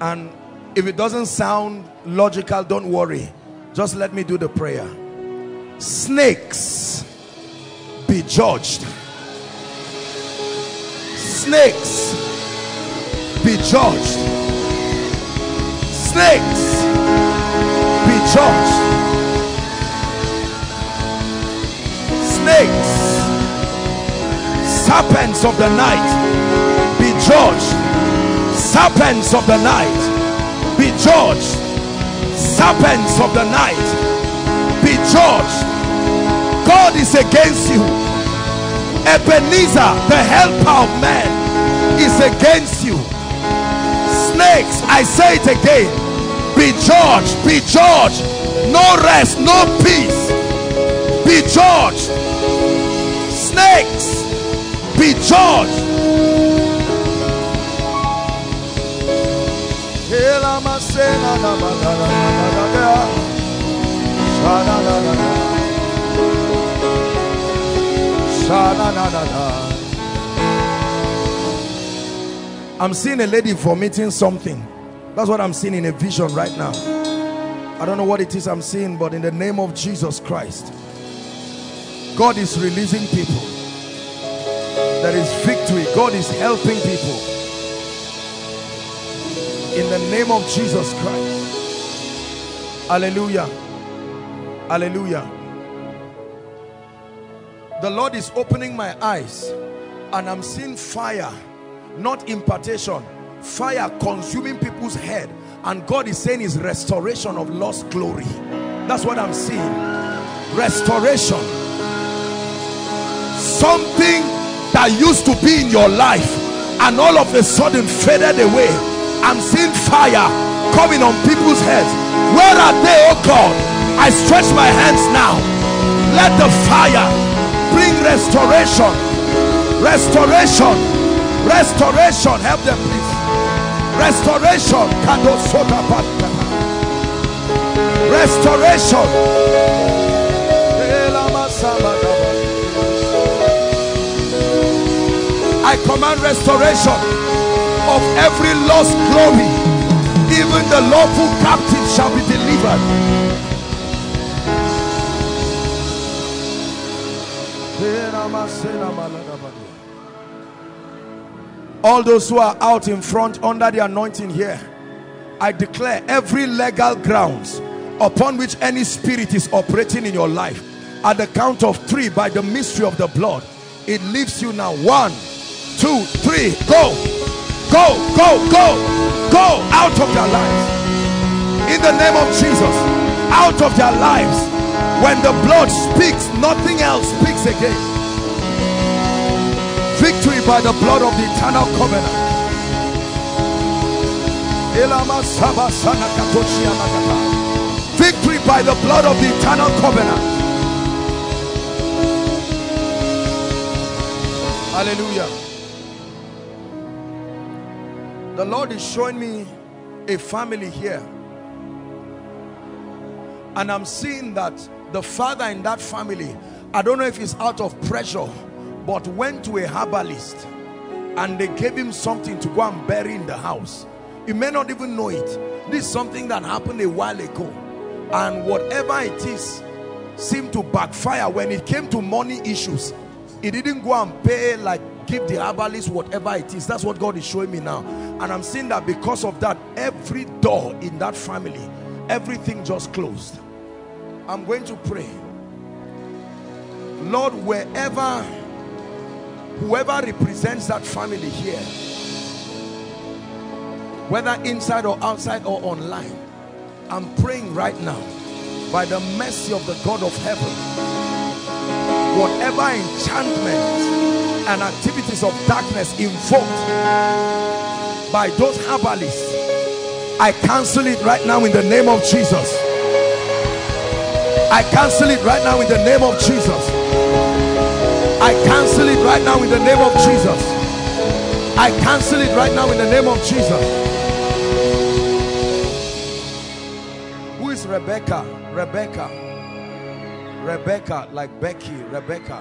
And if it doesn't sound logical, don't worry. Just let me do the prayer. Snakes, be judged. Snakes, be judged. Snakes, be judged. Snakes, serpents of the night, be judged. Serpents of the night, be judged. Serpents of the night, be judged. God is against you. Ebenezer, the helper of man, is against you. Snakes, I say it again. Be judged, be judged. No rest, no peace. Be judged. Snakes, be judged. I'm seeing a lady vomiting something. That's what I'm seeing in a vision right now. I don't know what it is I'm seeing, but in the name of Jesus Christ, God is releasing people. There is victory. God is helping people. In the name of Jesus Christ. Hallelujah. Hallelujah. The Lord is opening my eyes, and I'm seeing fire, not impartation. Fire consuming people's head, and God is saying is restoration of lost glory. That's what I'm seeing. Restoration. Something that used to be in your life and all of a sudden faded away. I'm seeing fire coming on people's heads. Where are they, oh God? I stretch my hands now. Let the fire bring restoration. Restoration. Restoration. Help them, please. Restoration. Restoration. I command restoration of every lost glory. Even the lawful captive shall be delivered. All those who are out in front under the anointing here, I declare every legal grounds upon which any spirit is operating in your life, at the count of 3, by the mystery of the blood, it leaves you now. 1, 2, 3, go. Go, go, go, go out of their lives. In the name of Jesus, out of their lives. When the blood speaks, nothing else speaks again. Victory by the blood of the eternal covenant. Victory by the blood of the eternal covenant. Hallelujah. The Lord is showing me a family here, and I'm seeing that the father in that family, I don't know if it's out of pressure, but went to a herbalist and they gave him something to go and bury in the house. You may not even know it. This is something that happened a while ago, and whatever it is seemed to backfire. When it came to money issues, he didn't go and pay, like give the herbalist whatever it is. That's what God is showing me now. And I'm seeing that because of that, every door in that family, everything just closed. I'm going to pray. Lord, whoever represents that family here, whether inside or outside or online, I'm praying right now, by the mercy of the God of heaven, whatever enchantment and activities of darkness invoked by those herbalists, I cancel it right now in the name of Jesus. I cancel it right now in the name of Jesus. I cancel it right now in the name of Jesus. I cancel it right now in the name of Jesus. Who is Rebecca? Rebecca. Rebecca, like Becky. Rebecca.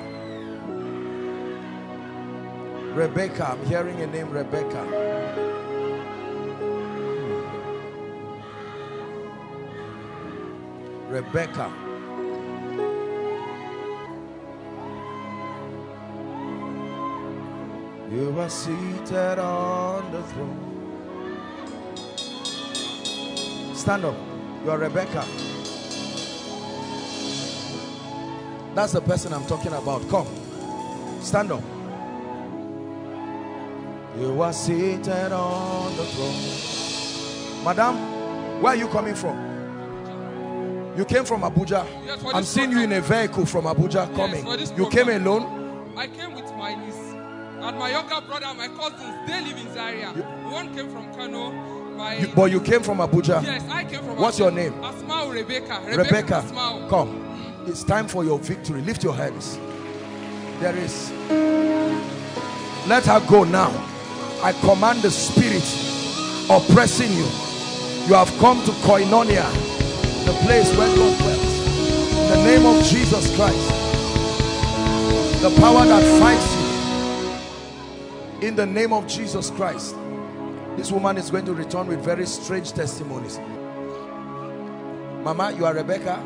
Rebecca. I'm hearing a name, Rebecca. Rebecca. You are seated on the throne. Stand up. You are Rebecca. That's the person I'm talking about. Come. Stand up. You are seated on the throne. Madam, where are you coming from? You came from Abuja. Yes, I'm seeing you in a vehicle from Abuja coming. Yes, you came alone? I came with my niece and my younger brother and my cousins. They live in Zaria. One came from Kano. But you came from Abuja? Yes, I came from Abuja. What's your name? Asmau Rebecca. Rebecca, Asmau. Come. It's time for your victory. Lift your hands. There is. Let her go now. I command the spirit oppressing you. You have come to Koinonia, the place where God dwells. In the name of Jesus Christ, the power that fights you, in the name of Jesus Christ, this woman is going to return with very strange testimonies. Mama, you are Rebecca.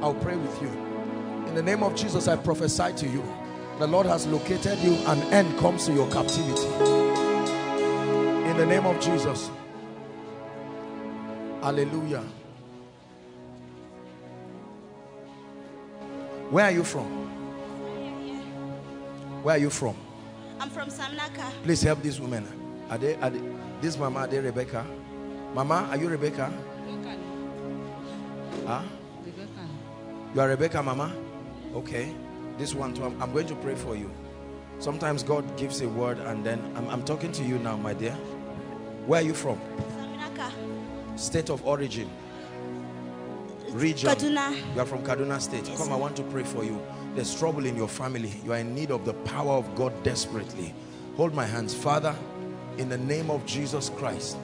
I'll pray with you. In the name of Jesus, I prophesy to you. The Lord has located you, and an end comes to your captivity. In the name of Jesus. Hallelujah. Where are you from? Where are you from? I'm from Saminaka. Please help these women. Are they this mama, are they Rebecca? Mama, are you Rebecca? Rebecca. Huh? Rebecca. You are Rebecca, mama? Okay. This one too. I'm going to pray for you. Sometimes God gives a word and then I'm talking to you now, my dear. Where are you from? Saminaka. State of origin. Region. Kaduna. You are from Kaduna State. Yes. Come, I want to pray for you. There's trouble in your family. You are in need of the power of God desperately. Hold my hands. Father, in the name of Jesus Christ,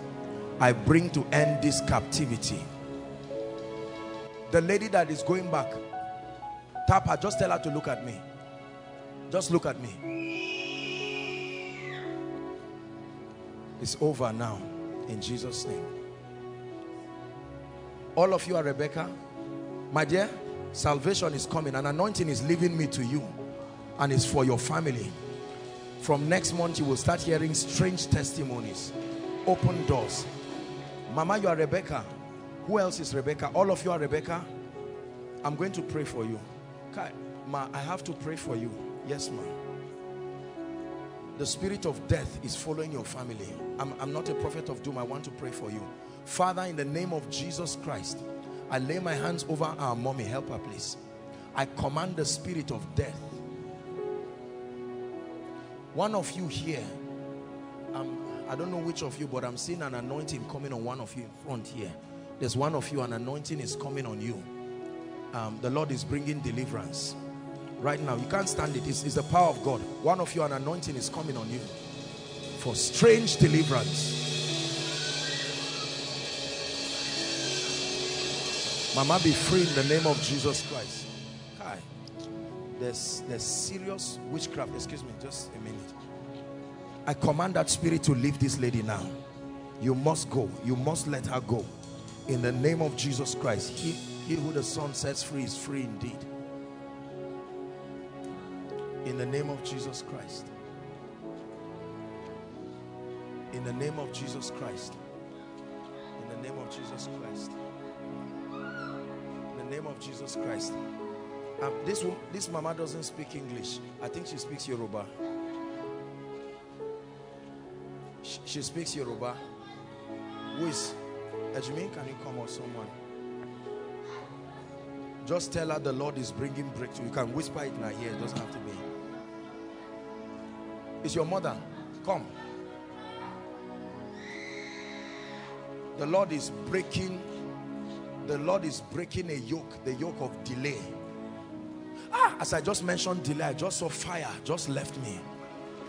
I bring to end this captivity. The lady that is going back, tap her. Just tell her to look at me. Just look at me. It's over now, in Jesus' name. All of you are Rebecca. My dear, salvation is coming. An anointing is leaving me to you, and it's for your family. From next month, you will start hearing strange testimonies. Open doors. Mama, you are Rebecca. Who else is Rebecca? All of you are Rebecca. I'm going to pray for you. Ma, I have to pray for you. Yes, ma. The spirit of death is following your family. I'm not a prophet of doom. I want to pray for you. Father, in the name of Jesus Christ, I lay my hands over our mommy. Help her, please. I command the spirit of death. One of you here, I don't know which of you, but I'm seeing an anointing coming on one of you in front here. There's one of you, an anointing is coming on you. The Lord is bringing deliverance. Right now, you can't stand it. It's the power of God. One of you, an anointing is coming on you for strange deliverance. Mama, be free in the name of Jesus Christ. Hi. There's serious witchcraft. Excuse me, just a minute. I command that spirit to leave this lady now. You must go. You must let her go. In the name of Jesus Christ. He who the Son sets free is free indeed. In the name of Jesus Christ. In the name of Jesus Christ. In the name of Jesus Christ. In the name of Jesus Christ. This mama doesn't speak English. I think she speaks Yoruba. She speaks Yoruba. Who is? Ejmin, can you come or someone? Just tell her the Lord is bringing breakthrough. You can whisper it in her ear. It doesn't have to be. It's your mother. Come. The Lord is breaking. The Lord is breaking a yoke. The yoke of delay. As I just mentioned delay, I just saw fire just left me.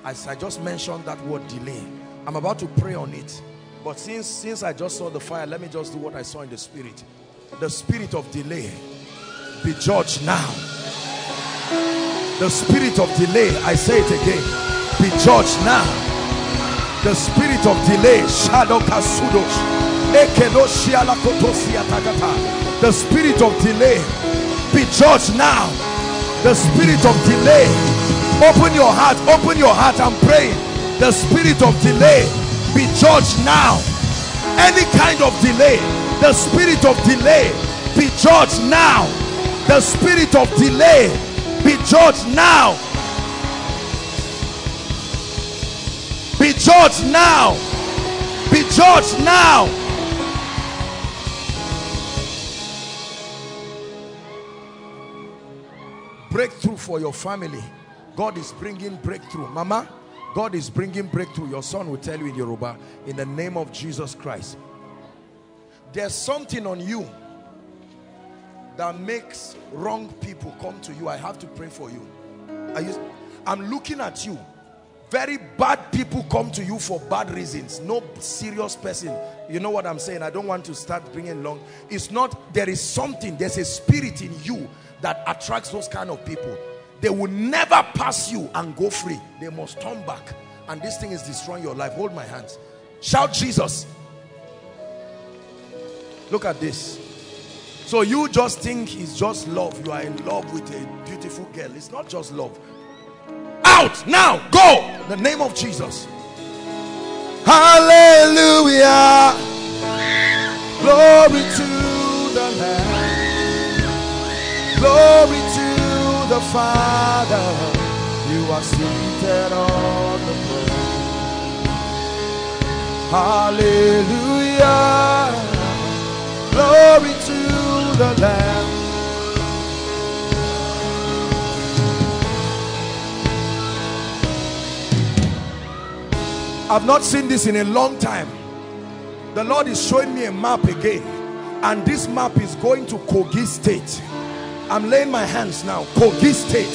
As I just mentioned that word delay, I'm about to pray on it. But since I just saw the fire, let me just do what I saw in the spirit. The spirit of delay, be judged now. The spirit of delay, I say it again, be judged now. The spirit of delay, the spirit of delay, be judged now. The spirit of delay, open your heart and pray. The spirit of delay, be judged now. Any kind of delay, the spirit of delay, be judged now. The spirit of delay, be judged now. Be judged now. Be judged now. Breakthrough for your family. God is bringing breakthrough. Mama, God is bringing breakthrough. Your son will tell you in Yoruba. In the name of Jesus Christ. There's something on you that makes wrong people come to you. I have to pray for you. I'm looking at you. Very bad people come to you for bad reasons. No serious person. You know what I'm saying? I don't want to start bringing along. It's not, there is something, there's a spirit in you that attracts those kind of people. They will never pass you and go free. They must turn back. And this thing is destroying your life. Hold my hands. Shout Jesus. Look at this. So you just think it's just love. You are in love with a beautiful girl. It's not just love. Out now. Go. In the name of Jesus. Hallelujah. Glory to the Lamb. Glory to the Father. You are seated on the throne. Hallelujah. Glory to the Lamb. I've not seen this in a long time. The Lord is showing me a map again. And this map is going to Kogi State. I'm laying my hands now. Kogi State.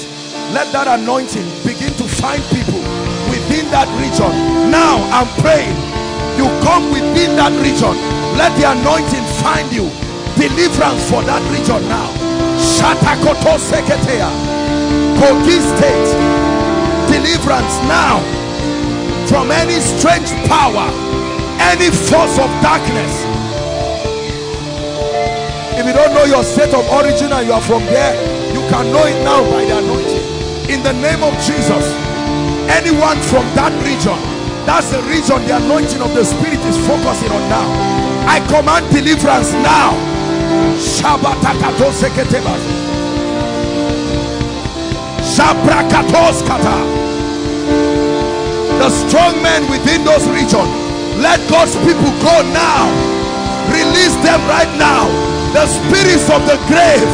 Let that anointing begin to find people within that region. Now I'm praying. You come within that region. Let the anointing find you. Deliverance for that region now. Shatakoto Seketea. Kogi State. Deliverance now. From any strange power. Any force of darkness. If you don't know your state of origin and you are from there, you can know it now by the anointing. In the name of Jesus. Anyone from that region. That's the region the anointing of the Spirit is focusing on now. I command deliverance now. Shabatakato seketeba. Shabrakatos kata. The strong men within those regions. Let God's people go now. Release them right now. The spirits of the grave.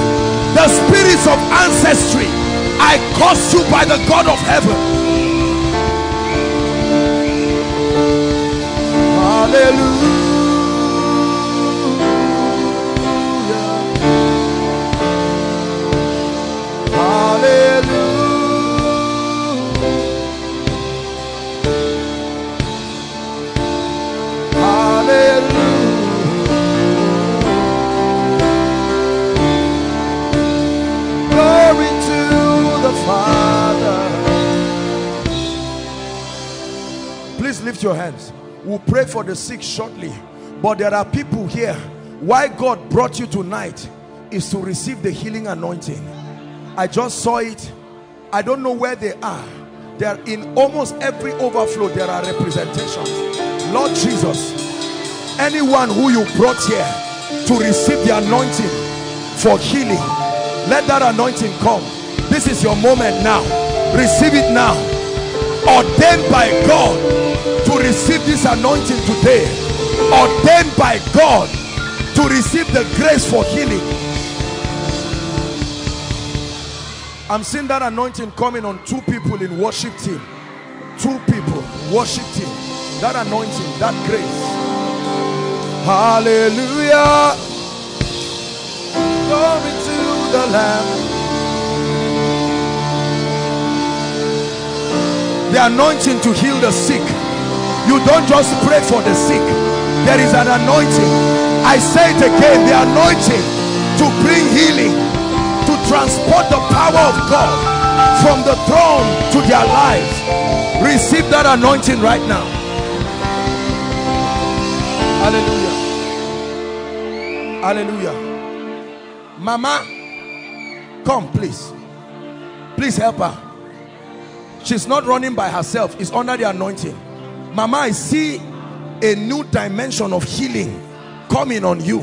The spirits of ancestry. I curse you by the God of heaven. Hallelujah. Lift your hands. We'll pray for the sick shortly, but there are people here. Why God brought you tonight is to receive the healing anointing. I just saw it. I don't know where they are. They're in almost every overflow. There are representations. Lord Jesus, anyone who you brought here to receive the anointing for healing, let that anointing come. This is your moment now. Receive it now. Ordained by God to receive this anointing today. Ordained by God to receive the grace for healing. I'm seeing that anointing coming on two people in worship team. Two people, worship team. That anointing, that grace. Hallelujah. Glory to the Lamb. The anointing to heal the sick. You don't just pray for the sick. There is an anointing. I say it again, the anointing to bring healing, to transport the power of God from the throne to their lives. Receive that anointing right now. Hallelujah. Hallelujah. Mama, come please. Please help her. She's not running by herself. It's under the anointing. Mama, I see a new dimension of healing coming on you.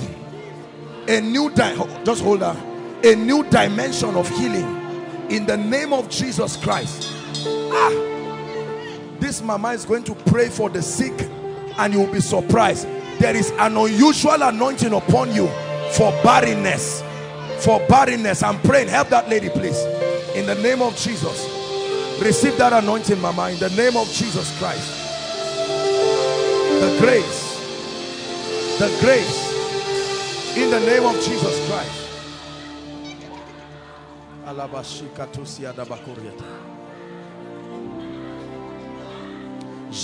A new just hold her. A new dimension of healing in the name of Jesus Christ. Ah! This mama is going to pray for the sick and you'll be surprised. There is an unusual anointing upon you for barrenness. For barrenness. I'm praying. Help that lady, please. In the name of Jesus. Receive that anointing, mama. In the name of Jesus Christ. The grace. The grace. In the name of Jesus Christ.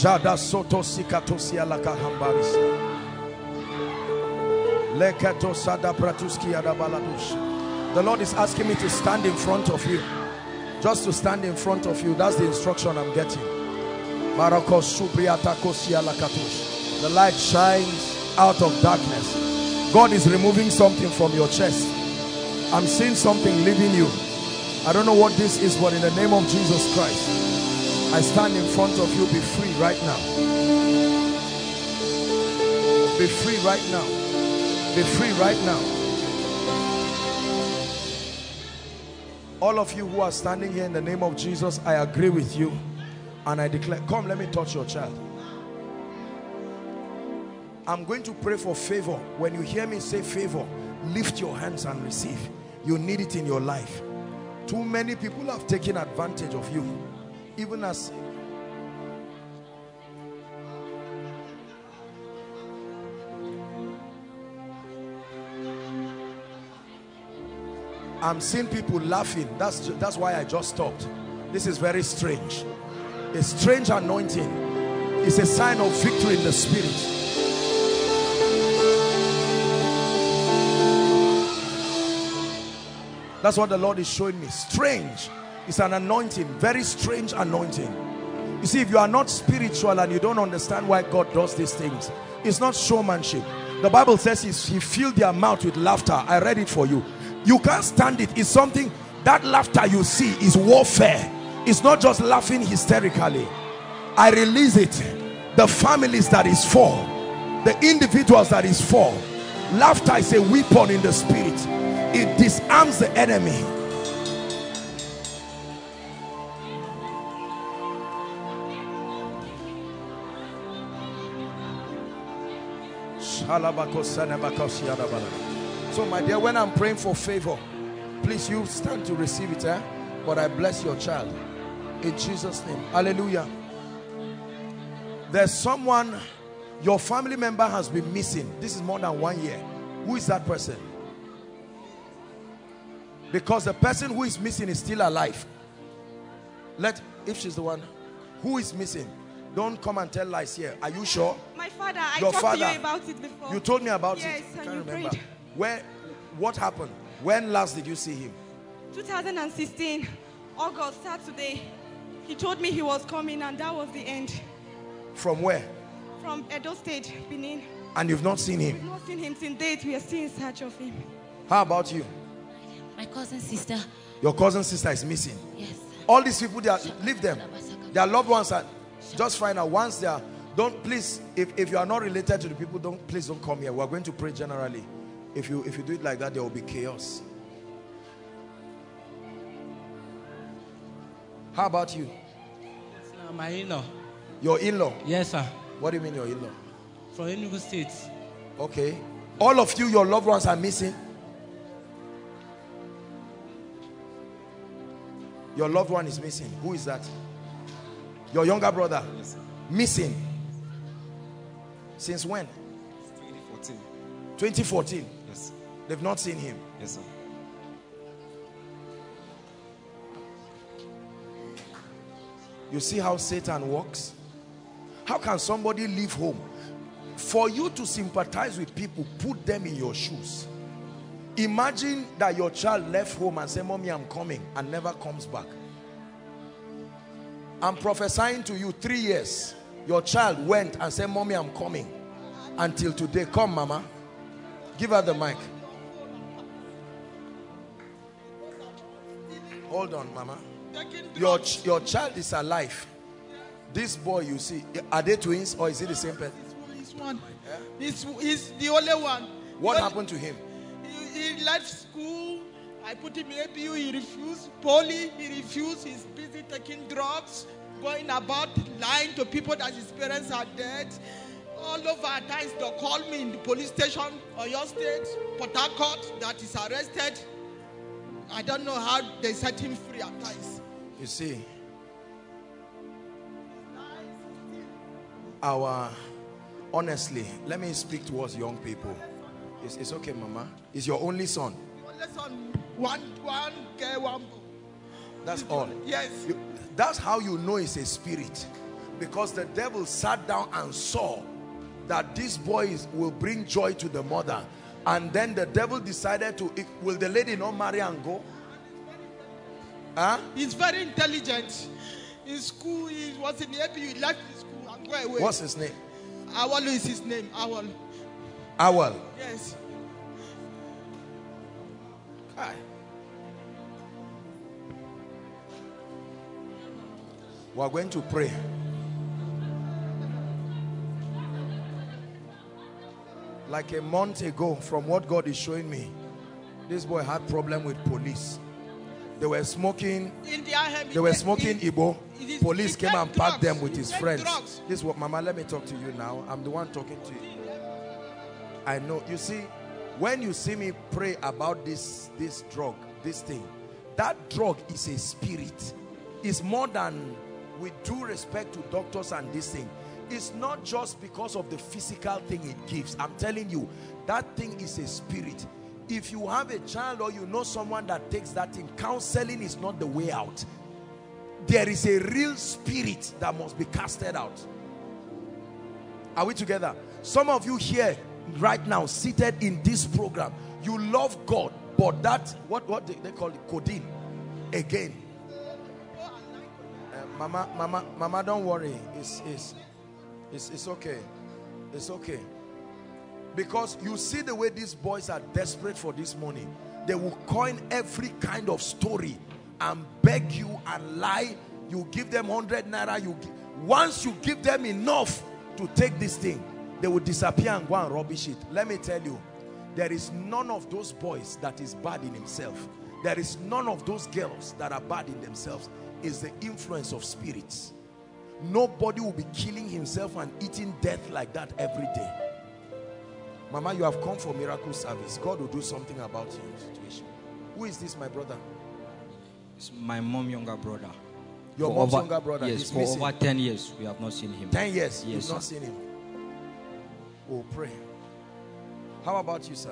Jada soto sikatosia lakahambaris. Leketo sada pratuski adabaladush. The Lord is asking me to stand in front of you. Just to stand in front of you. That's the instruction I'm getting. Marakos subriata kosia lakatush. The light shines out of darkness. God is removing something from your chest. I'm seeing something leaving you. I don't know what this is, but in the name of Jesus Christ, I stand in front of you. Be free right now. Be free right now. Be free right now. All of you who are standing here, in the name of Jesus, I agree with you and I declare, come, let me touch your child. I'm going to pray for favor. When you hear me say favor, lift your hands and receive. You need it in your life. Too many people have taken advantage of you. Even as I'm seeing people laughing, that's why I just stopped. This is very strange. A strange anointing is a sign of victory in the spirit. That's what the Lord is showing me. Strange. It's an anointing, very strange anointing. You see, if you are not spiritual and you don't understand why God does these things, it's not showmanship. The Bible says he filled their mouth with laughter. I read it for you. You can't stand it. It's something, that laughter you see is warfare. It's not just laughing hysterically. I release it. The families that is for, the individuals that is for, laughter is a weapon in the spirit. It disarms the enemy. So my dear, when I'm praying for favor, please you stand to receive it, eh? But I bless your child in Jesus' name. Hallelujah. There's someone, your family member has been missing. This is more than 1 year. Who is that person? Because the person who is missing is still alive. If she's the one who is missing, don't come and tell lies here. Are you sure? My father, I talked to you about it before. You told me about it. Yes, and you prayed. What happened? When last did you see him? 2016, August, Saturday. He told me he was coming and that was the end. From where? From Edo State, Benin. And you've not seen him? We've not seen him since date. We are still in search of him. How about you? My cousin sister. Your cousin sister is missing? Yes. All these people, leave them. Their loved ones are... Just find out once they are, Don't please, if you are not related to the people, please don't come here. We're going to pray generally. If you do it like that, there will be chaos. How about you? Yes, sir, my in-law. Your in-law? Yes, sir. What do you mean your in-law? From Enugu State. Okay. All of you, your loved ones are missing. Your loved one is missing. Who is that? Your younger brother? Yes, missing. Since when? 2014. 2014? Yes. They've not seen him? Yes, sir. You see how Satan works? How can somebody leave home? For you to sympathize with people, put them in your shoes. Imagine that your child left home and said, Mommy, I'm coming, and never comes back. I'm prophesying to you, 3 years. Your child went and said, Mommy, I'm coming. Until today, come, Mama. Give her the mic. Hold on, Mama. Your child is alive. This boy you see, are they twins or is he the same person? This one. This is the only one. What happened to him? He left school. I put him in APU. He refused. Poly. He refused. He's busy taking drugs, going about lying to people that his parents are dead. All over at times they call me in the police station or your state, Port Harcourt, that is arrested. I don't know how they set him free at times. You see, honestly, let me speak towards young people. It's okay, Mama. It's your only son. Your only son, one girl, one boy. That's all. Yes. That's how you know it's a spirit, because the devil sat down and saw that these boys will bring joy to the mother, and then the devil decided to. Will the lady not marry and go? Huh? He's very intelligent. In school, he was in the APU. He left the school and went away. What's his name? Awalu is his name. Awal. Awal. Yes. Hi. We are going to pray. Like a month ago, from what God is showing me, this boy had problem with police. They were smoking. Igbo. Police came and packed them with his friends. This is what, Mama, let me talk to you now. I'm the one talking to you. I know. You see, when you see me pray about this drug, this thing, that drug is a spirit. It's more than, with due respect to doctors and this thing, it's not just because of the physical thing it gives. I'm telling you, that thing is a spirit. If you have a child or you know someone that takes that thing, counseling is not the way out. There is a real spirit that must be casted out. Are we together? Some of you here right now, seated in this program, you love God, but that, what they call it, codeine, again. Mama, don't worry. It's okay. It's okay. Because you see the way these boys are desperate for this money. They will coin every kind of story and beg you and lie. You give them 100 naira. Once you give them enough to take this thing, they will disappear and go and rubbish it. Let me tell you, there is none of those boys that is bad in himself. There is none of those girls that are bad in themselves. It's the influence of spirits. Nobody will be killing himself and eating death like that every day. Mama, you have come for miracle service. God will do something about your situation. Who is this, my brother? It's my mom's younger brother. Your mom's younger brother? Yes, for over 10 years, we have not seen him. 10 years, you've not seen him. We'll pray. How about you, sir?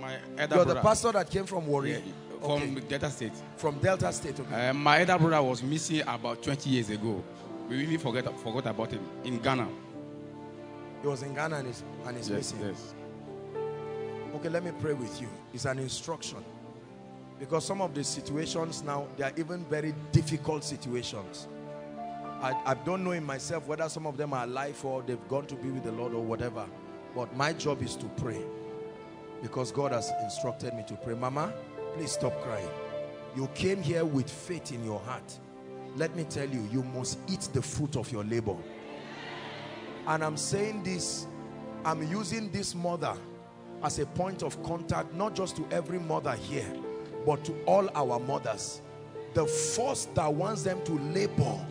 My elder brother. You're the pastor that came from Warri. Okay. From Delta State. From Delta State, okay. My elder brother was missing about 20 years ago. We really forgot about him in Ghana. He was in Ghana and he's missing. Yes. Okay, let me pray with you. It's an instruction. Because some of the situations now, they are even very difficult situations. I don't know in myself whether some of them are alive or they've gone to be with the Lord or whatever. But my job is to pray. Because God has instructed me to pray. Mama, please stop crying. You came here with faith in your heart. Let me tell you, you must eat the fruit of your labor. And I'm saying this, I'm using this mother as a point of contact, not just to every mother here, but to all our mothers. The force that wants them to labor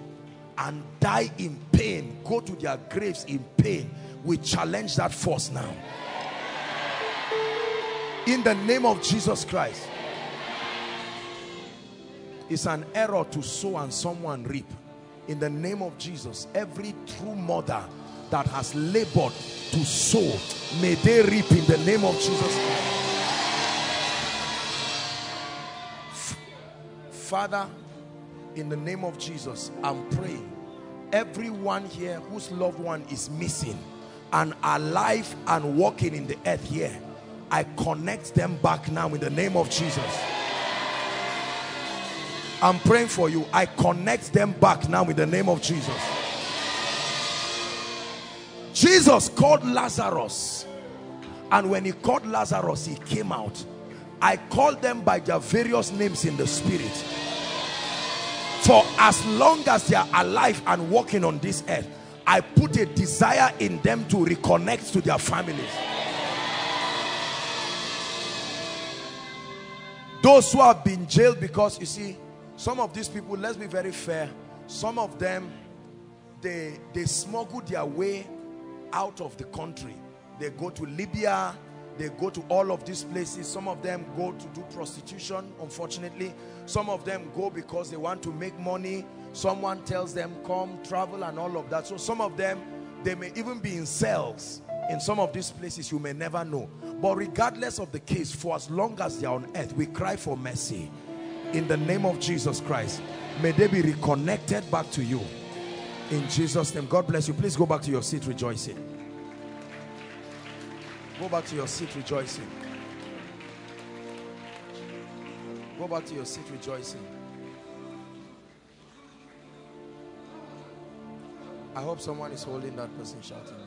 and die in pain, go to their graves in pain, we challenge that force now. In the name of Jesus Christ. It's an error to sow and someone reap. In the name of Jesus, every true mother that has labored to sow, may they reap in the name of Jesus Christ. Father, in the name of Jesus, I'm praying everyone here whose loved one is missing and alive and walking in the earth here, I connect them back now in the name of Jesus. I'm praying for you. I connect them back now in the name of Jesus. Jesus called Lazarus, and when he called Lazarus, he came out. I called them by their various names in the spirit. For as long as they are alive and walking on this earth, I put a desire in them to reconnect to their families. Those who have been jailed, because you see, some of these people, let's be very fair, some of them, they smuggled their way out of the country. They go to Libya, they go to all of these places. Some of them go to do prostitution, unfortunately. Some of them go because they want to make money. Someone tells them, come, travel and all of that. So some of them, they may even be in cells. In some of these places, you may never know. But regardless of the case, for as long as they are on earth, we cry for mercy. In the name of Jesus Christ, may they be reconnected back to you. In Jesus' name, God bless you. Please go back to your seat rejoicing. Go back to your seat rejoicing. Go back to your seat rejoicing. I hope someone is holding that person shouting there.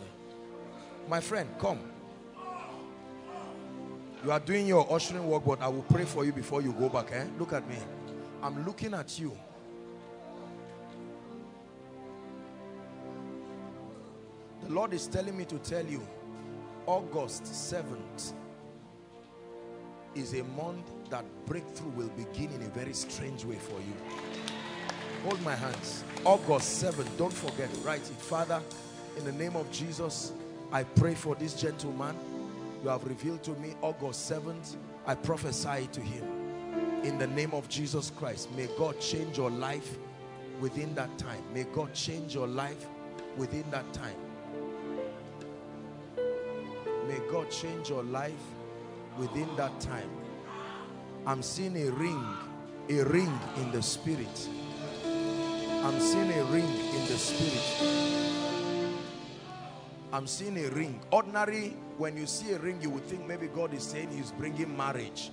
My friend, come. You are doing your ushering work, but I will pray for you before you go back. Look at me. I'm looking at you. The Lord is telling me to tell you, August 7th is a month that breakthrough will begin in a very strange way for you. Hold my hands. August 7th, don't forget, write it. Father, in the name of Jesus, I pray for this gentleman. You have revealed to me August 7th. I prophesy to him. In the name of Jesus Christ, may God change your life within that time. May God change your life within that time. May God change your life within that time. I'm seeing a ring in the spirit. I'm seeing a ring in the spirit. I'm seeing a ring. Ordinary, when you see a ring, you would think maybe God is saying he's bringing marriage.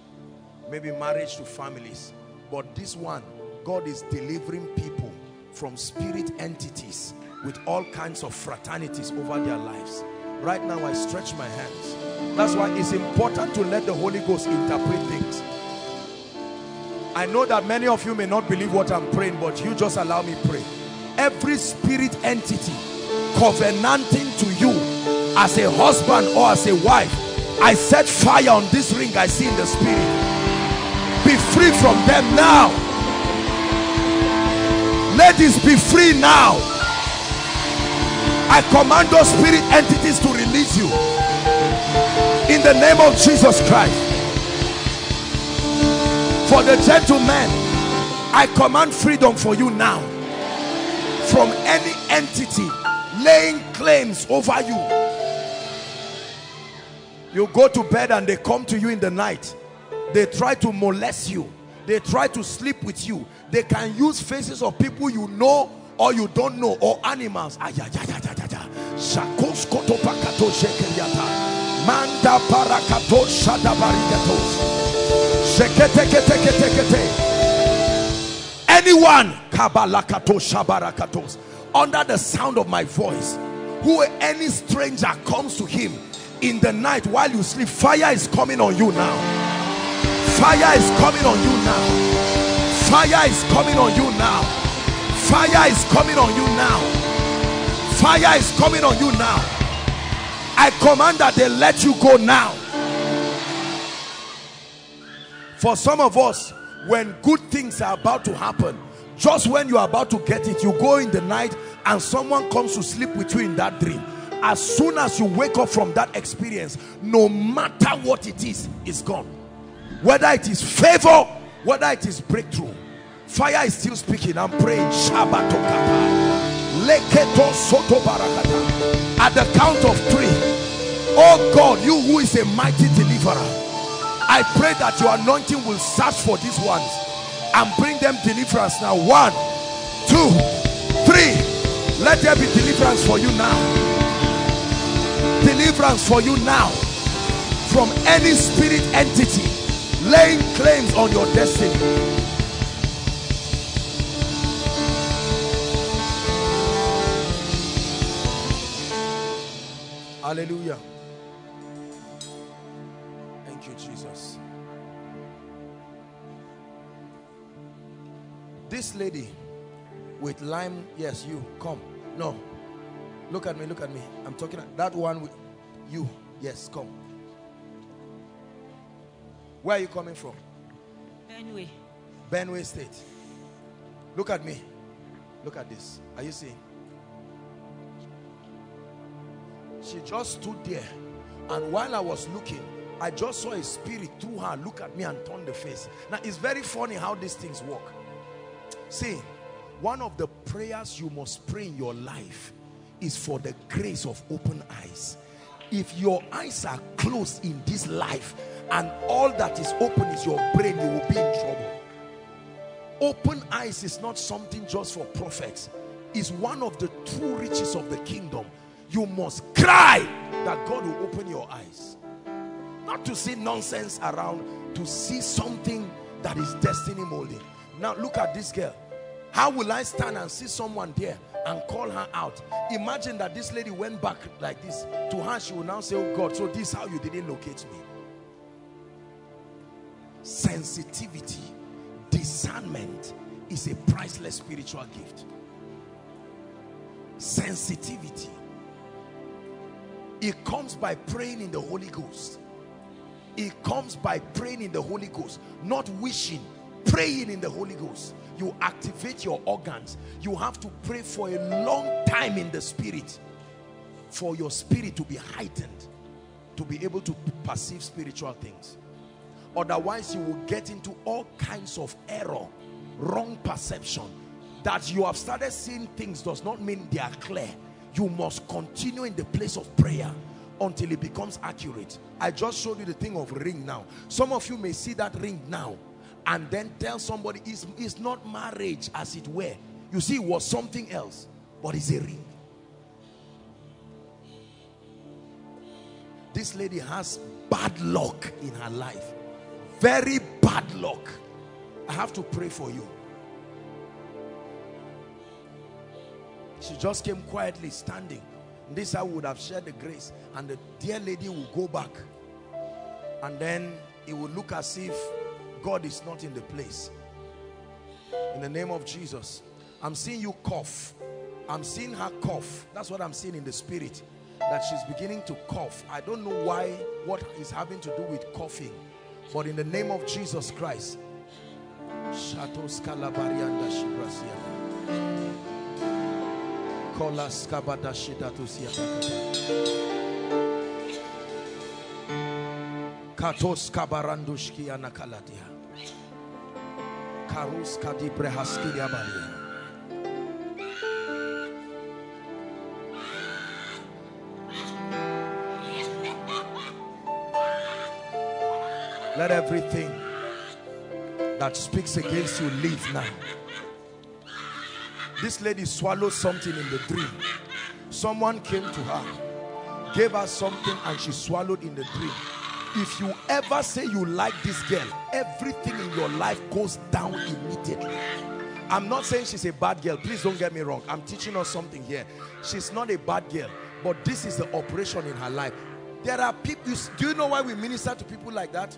Maybe marriage to families. But this one, God is delivering people from spirit entities with all kinds of fraternities over their lives. Right now, I stretch my hands. That's why it's important to let the Holy Ghost interpret things. I know that many of you may not believe what I'm praying, but you just allow me pray. Every spirit entity covenanting to you as a husband or as a wife, I set fire on this ring I see in the spirit. Be free from them now. Ladies, be free now. I command those spirit entities to release you in the name of Jesus Christ. For the gentleman, I command freedom for you now from any entity laying claims over you. You go to bed and they come to you in the night. They try to molest you. They try to sleep with you. They can use faces of people you know or you don't know, or animals. Anyone under the sound of my voice, who any stranger comes to him in the night while you sleep, fire is coming on you now. Fire is coming on you now. Fire is coming on you now. Fire is coming on you now. Fire is coming on you now. I command that they let you go now. For some of us, when good things are about to happen, just when you are about to get it, you go in the night and someone comes to sleep with you in that dream. As soon as you wake up from that experience, no matter what it is, it's gone. Whether it is favor, whether it is breakthrough. Fire is still speaking. I'm praying. At the count of 3, oh God, you who is a mighty deliverer, I pray that your anointing will search for these ones and bring them deliverance now. 1, 2, 3. Let there be deliverance for you now. Deliverance for you now from any spirit entity laying claims on your destiny. Hallelujah. Thank you, Jesus. This lady with lime, yes, you come. No, look at me, look at me. I'm talking at that one with you. Yes, come. Where are you coming from? Benue. Benue State. Look at me. Look at this. Are you seeing? She just stood there, and while I was looking, I just saw a spirit through her look at me and turn the face. Now it's very funny how these things work. See, one of the prayers you must pray in your life is for the grace of open eyes. If your eyes are closed in this life and all that is open is your brain, you will be in trouble. Open eyes is not something just for prophets. It's one of the true riches of the kingdom. You must cry that God will open your eyes. Not to see nonsense around, to see something that is destiny molding. Now look at this girl. How will I stand and see someone there and call her out? Imagine that this lady went back like this. To her, she will now say, oh God, so this is how you didn't locate me. Sensitivity, discernment is a priceless spiritual gift. Sensitivity. It comes by praying in the Holy Ghost. It comes by praying in the Holy Ghost, not wishing, praying in the Holy Ghost. You activate your organs. You have to pray for a long time in the spirit for your spirit to be heightened, to be able to perceive spiritual things. Otherwise, you will get into all kinds of error, wrong perception. That you have started seeing things does not mean they are clear. You must continue in the place of prayer until it becomes accurate. I just showed you the thing of ring now. Some of you may see that ring now and then tell somebody it's not marriage as it were. You see, it was something else, but it's a ring. This lady has bad luck in her life. Very bad luck. I have to pray for you. She just came quietly standing. This I would have shared the grace, and the dear lady will go back, and then it will look as if God is not in the place. In the name of Jesus, I'm seeing you cough. I'm seeing her cough. That's what I'm seeing in the spirit, that she's beginning to cough. I don't know why, what is having to do with coughing, but in the name of Jesus Christ, let everything that speaks against you leave now. This lady swallowed something in the dream. Someone came to her, gave her something, and she swallowed in the dream. If you ever say you like this girl, everything in your life goes down immediately. I'm not saying she's a bad girl. Please don't get me wrong. I'm teaching her something here. She's not a bad girl, but this is the operation in her life. There are people, do you know why we minister to people like that?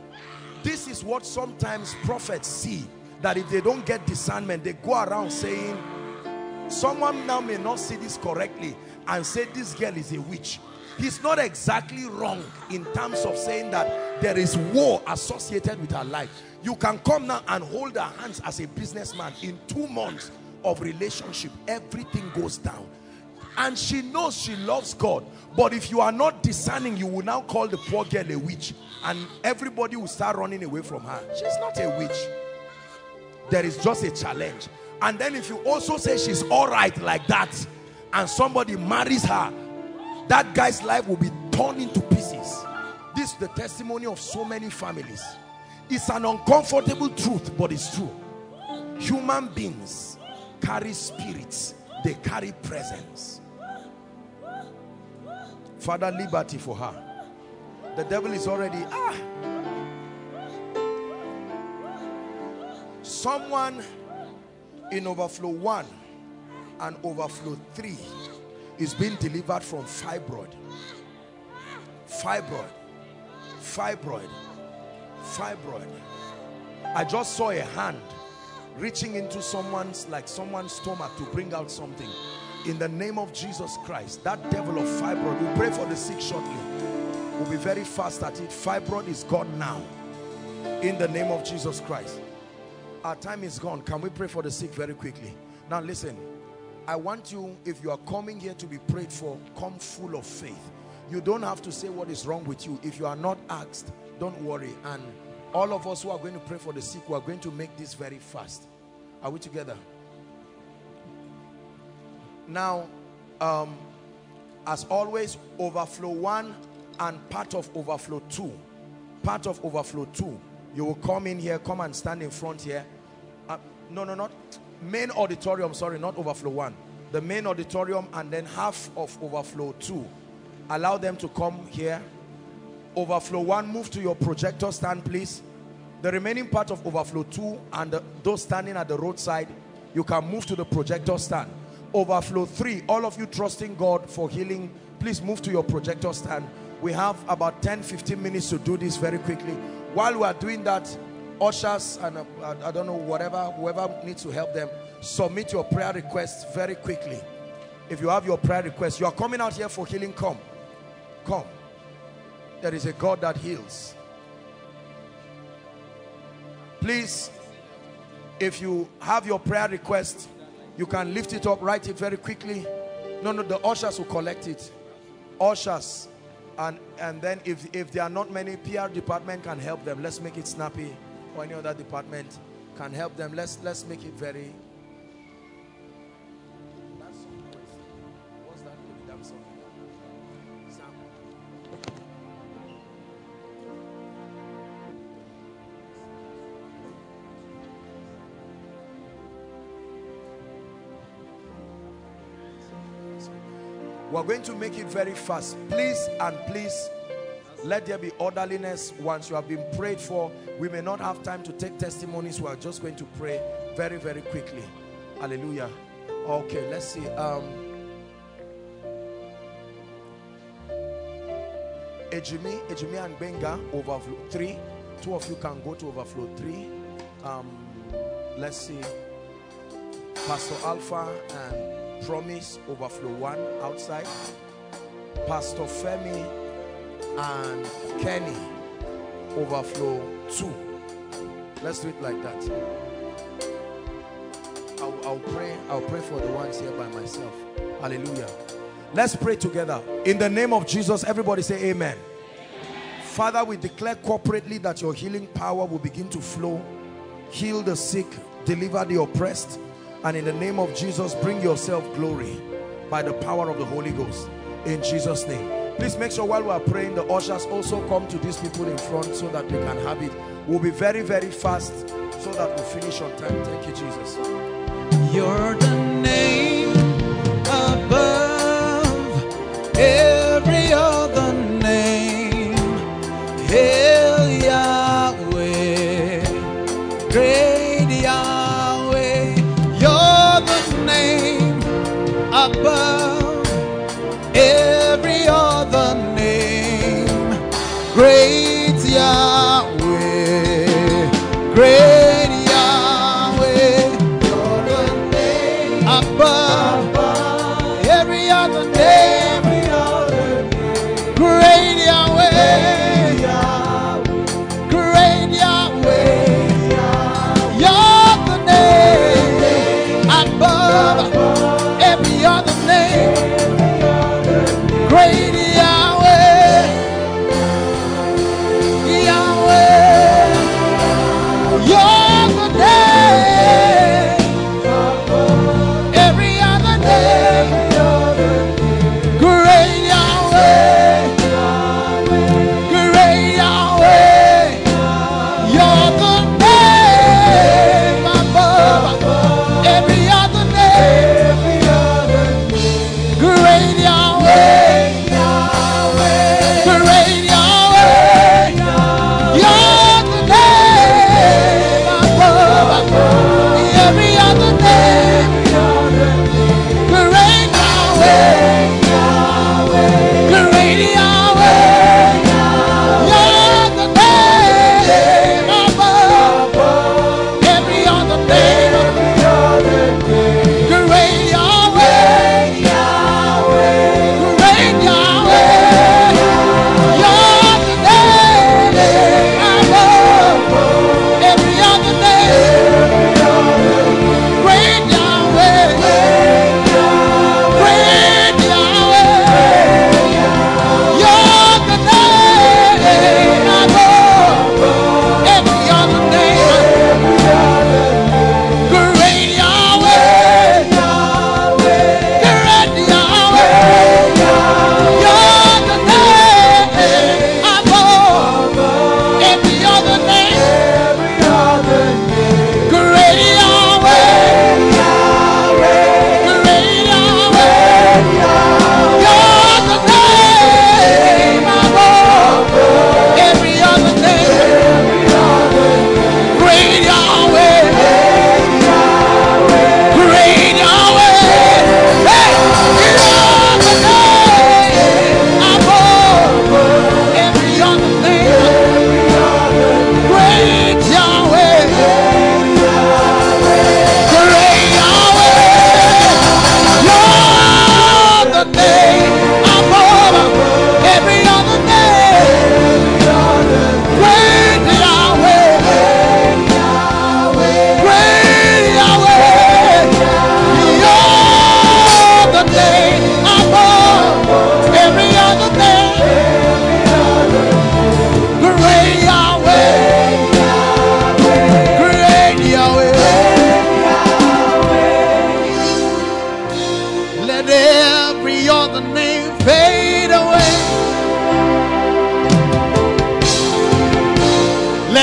This is what sometimes prophets see, that if they don't get discernment, they go around saying, someone now may not see this correctly and say this girl is a witch, he's not exactly wrong in terms of saying that there is war associated with her life. You can come now and hold her hands as a businessman. In 2 months of relationship, everything goes down. And she knows she loves God. But if you are not discerning, you will now call the poor girl a witch. And everybody will start running away from her. She's not a witch. There is just a challenge. And then if you also say she's all right like that, and somebody marries her, that guy's life will be torn into pieces. This is the testimony of so many families. It's an uncomfortable truth, but it's true. Human beings carry spirits. They carry presence. Father, liberty for her. The devil is already, Someone in overflow 1 and overflow 3 is being delivered from fibroid. Fibroid. Fibroid. Fibroid. I just saw a hand reaching into someone's, like someone's stomach to bring out something. In the name of Jesus Christ, that devil of fibroid, we'll pray for the sick shortly. We'll be very fast at it. Fibroid is gone now. In the name of Jesus Christ. Our time is gone. Can we pray for the sick very quickly? Now listen, I want you, if you are coming here to be prayed for, come full of faith. You don't have to say what is wrong with you. If you are not asked, don't worry. And all of us who are going to pray for the sick, we are going to make this very fast. Are we together? Now, as always, overflow 1 and part of overflow 2. Part of overflow 2. You will come in here, come and stand in front here. Not main auditorium, sorry, not overflow 1. The main auditorium and then half of overflow 2. Allow them to come here. Overflow 1, move to your projector stand, please. The remaining part of overflow 2 and those standing at the roadside, you can move to the projector stand. Overflow 3, all of you trusting God for healing, please move to your projector stand. We have about 10-15 minutes to do this very quickly. While we are doing that, ushers and I don't know, whoever needs to help them, submit your prayer requests very quickly. If you have your prayer requests, you are coming out here for healing, come. Come. There is a God that heals. Please, if you have your prayer request, you can lift it up, write it very quickly. No, the ushers will collect it. Ushers, and then if there are not many, PR department can help them. Let's make it snappy, or any other department can help them. Let's make it very. We're going to make it very fast. Please and please, let there be orderliness. Once you have been prayed for, we may not have time to take testimonies. We are just going to pray very, very quickly. Hallelujah. Okay, let's see. Ejimi and Benga, overflow 3. 2 of you can go to overflow 3. Let's see. Pastor Alpha and Promise, overflow 1 outside. Pastor Femi and Kenny, overflow 2. Let's do it like that. I'll pray for the ones here by myself. Hallelujah. Let's pray together. In the name of Jesus, everybody say amen. Father, we declare corporately that your healing power will begin to flow. Heal the sick, deliver the oppressed. And in the name of Jesus, bring yourself glory by the power of the Holy Ghost. In Jesus' name. Please make sure while we are praying, the ushers also come to these people in front so that they can have it. We'll be very, very fast so that we'll finish on time. Thank you, Jesus. You're the name above every other name. Hail Yahweh. Great Yahweh. Above every other name, great Yahweh, great Yahweh, you're the name above every other name.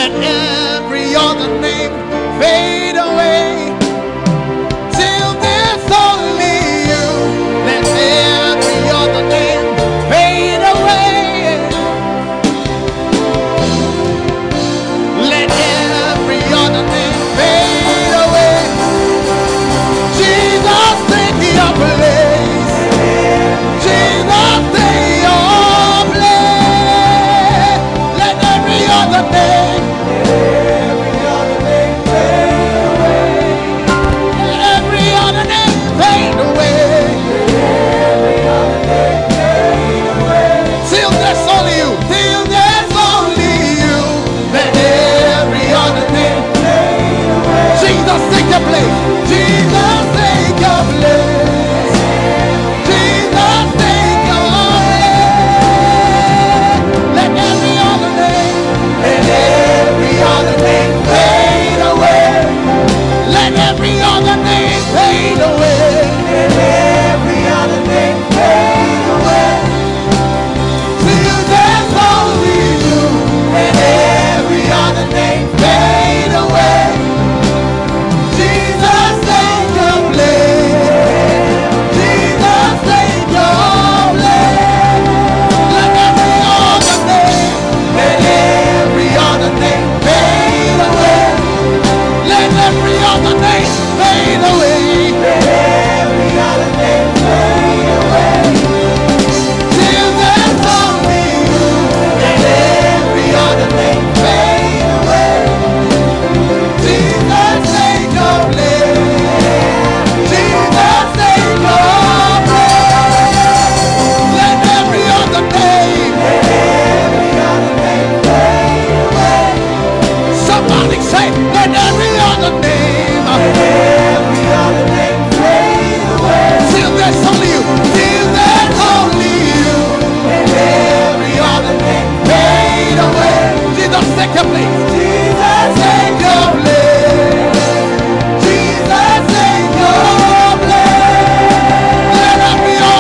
Let every other name fade away till there's only you. Let every other name fade away. Let every other name fade away. Jesus, take your place. Place.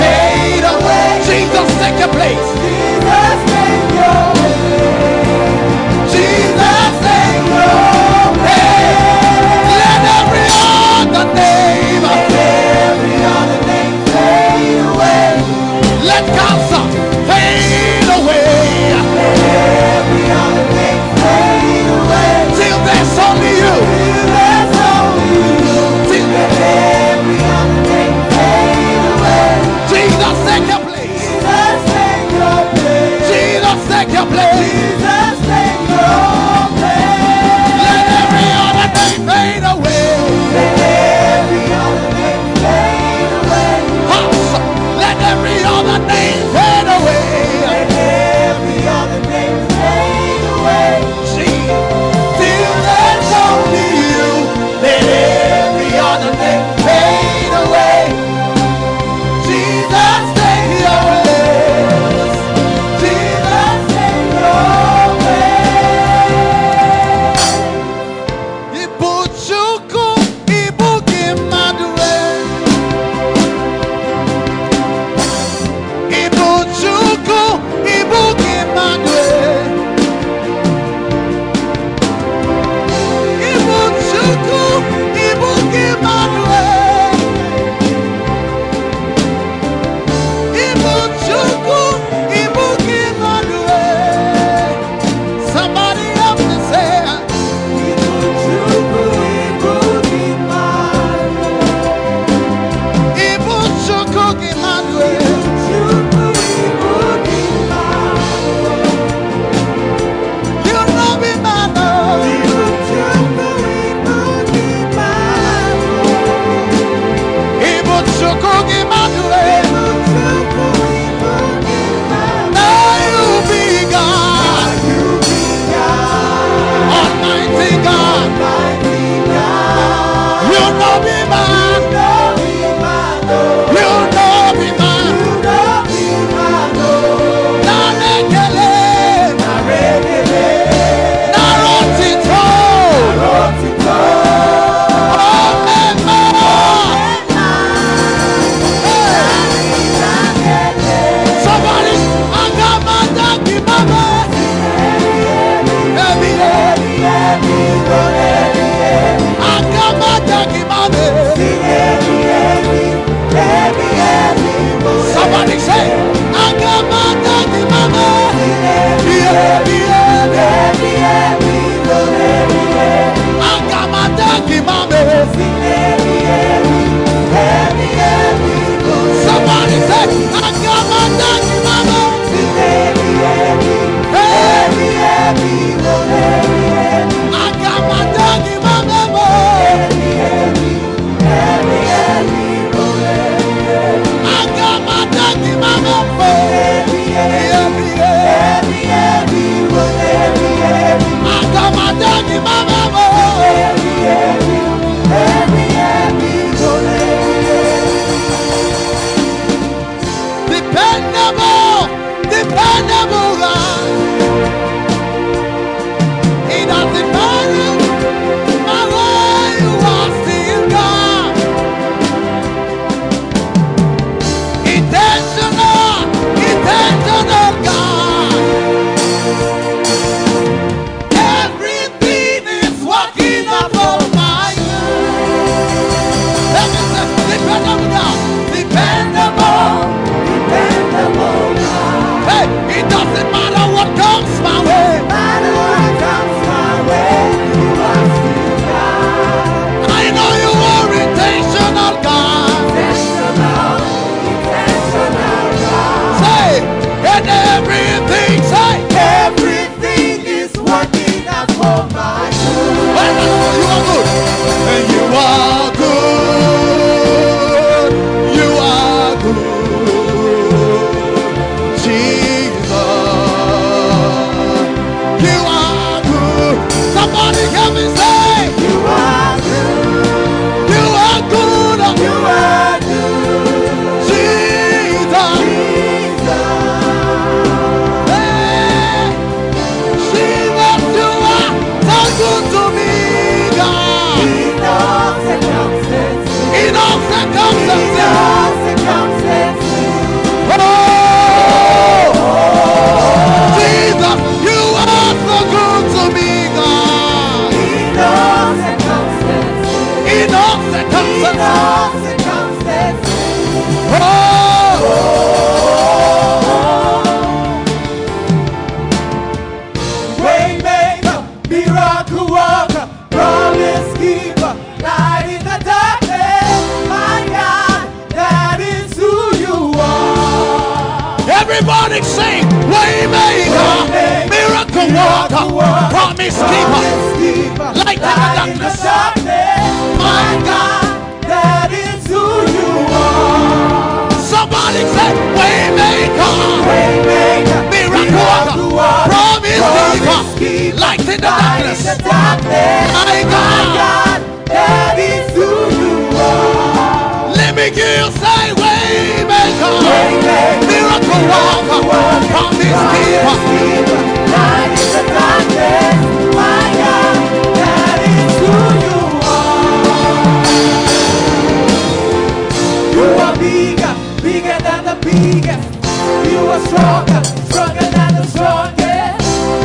Jesus, take your place. miracle worker, promise keeper, light in the darkness, my God, that is who you are. Everybody sing, Waymaker, miracle worker, promise keeper, light in the darkness, my God, that is who you are. Somebody say, Waymaker, miracle worker, promise keeper, light in the darkness, my God, that is who you are. Let me hear you say, Waymaker, miracle worker, promise keeper, light in the darkness, my God, that is who you are. You are bigger, bigger than the biggest. You are stronger, stronger than the strongest.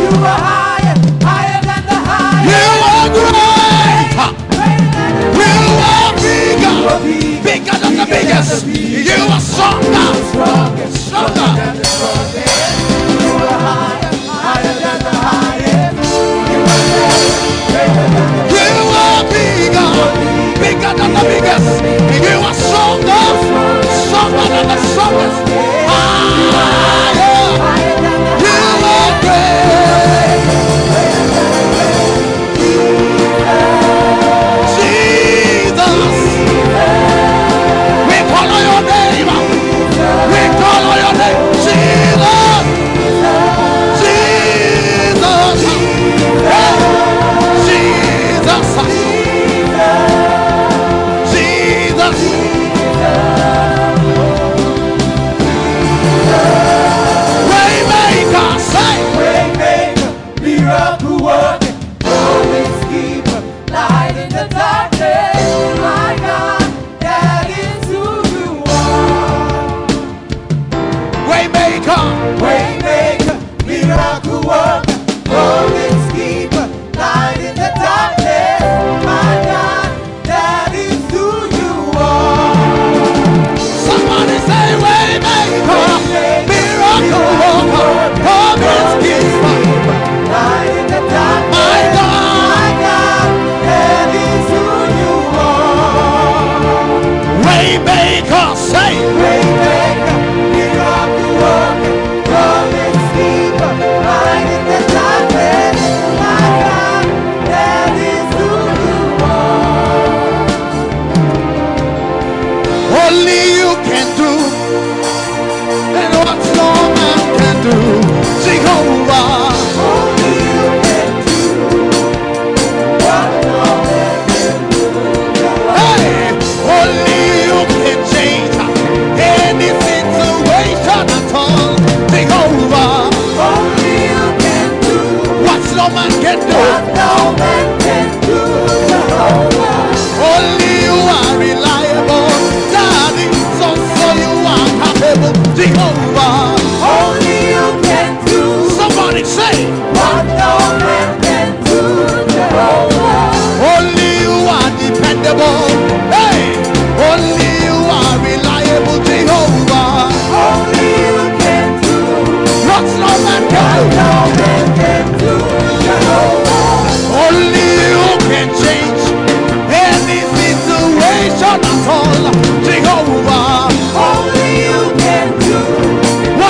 You are higher, higher than the highest. You are greater. You are bigger, bigger than the biggest. You are stronger, stronger than the strongest. You are higher, higher than the highest. You are greater, greater than the biggest. You are bigger, bigger than the biggest. You are stronger, stronger than the strongest. Higher, higher than the highest. You are greater. Jehovah, only you can do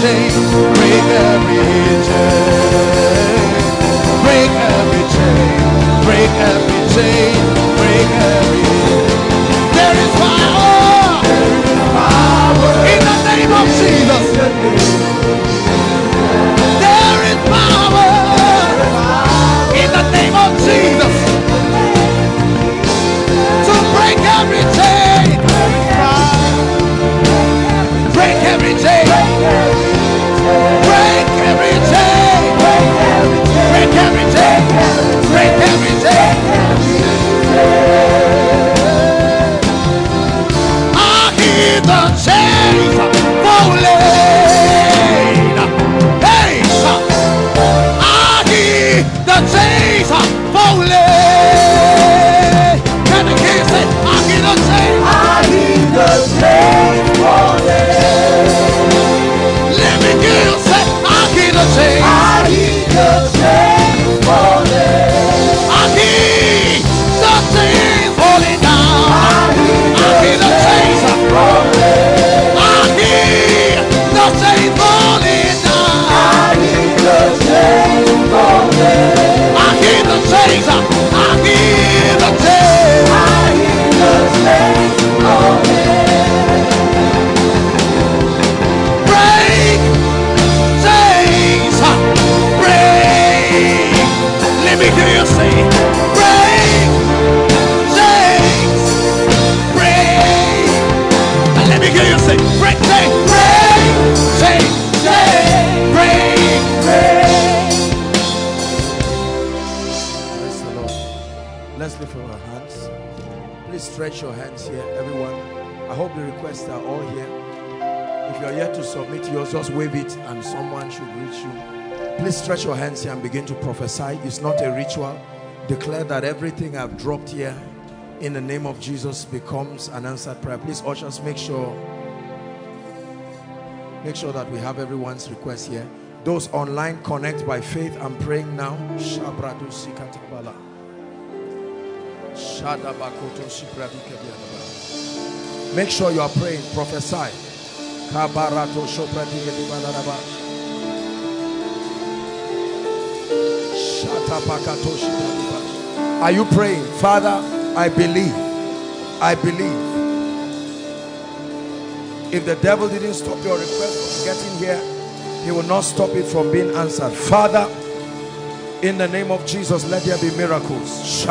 chain, break every chain, break every chain, break every chain, break every chain. There is power, there is power in the name of Jesus. There is power in the name of Jesus to break every chain. Break every chain, break every chain, break every chain. I hear the chains falling. Hey, I hear the chains falling. Can you hear it? I hear the chains. I hear the chains falling. I need the chains falling. I need the chains falling down. I need the chains falling. I need the chains falling down. I need the chains falling. I need the chains. I need the chains. I need the chains falling. Break. Let me hear you say, break chains, break. And let me hear you say, break chains, break chains, break, break. Praise the Lord. Let's lift up our hands. Please stretch your hands here, everyone. I hope the requests are all here. If you are here to submit yours, just wave it and someone should reach you. Please stretch your hands here and begin to prophesy. It's not a ritual. Declare that everything I've dropped here in the name of Jesus becomes an answered prayer. Please, ushers, make sure that we have everyone's request here. Those online, connect by faith. I'm praying now. Make sure you are praying. Prophesy. Are you praying? Father, I believe. If the devil didn't stop your request from getting here, he will not stop it from being answered. Father, in the name of Jesus, let there be miracles.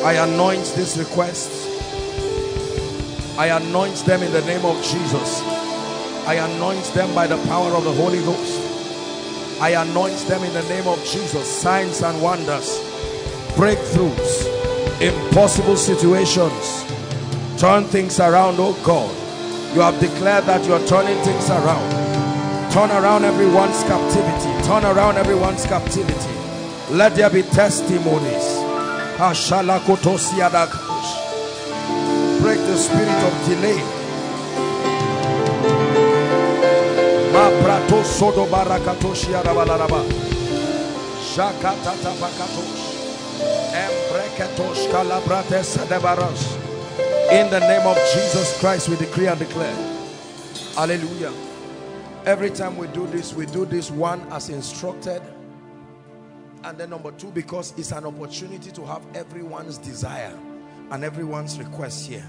I anoint this request. I anoint them in the name of Jesus. I anoint them by the power of the Holy Ghost. I anoint them in the name of Jesus. Signs and wonders, breakthroughs, impossible situations. Turn things around, oh God. You have declared that you are turning things around. Turn around everyone's captivity. Turn around everyone's captivity. Let there be testimonies. Break the spirit of delay. In the name of Jesus Christ, we decree and declare. Hallelujah. Every time we do this one as instructed. And then number two, because it's an opportunity to have everyone's desire and everyone's request here.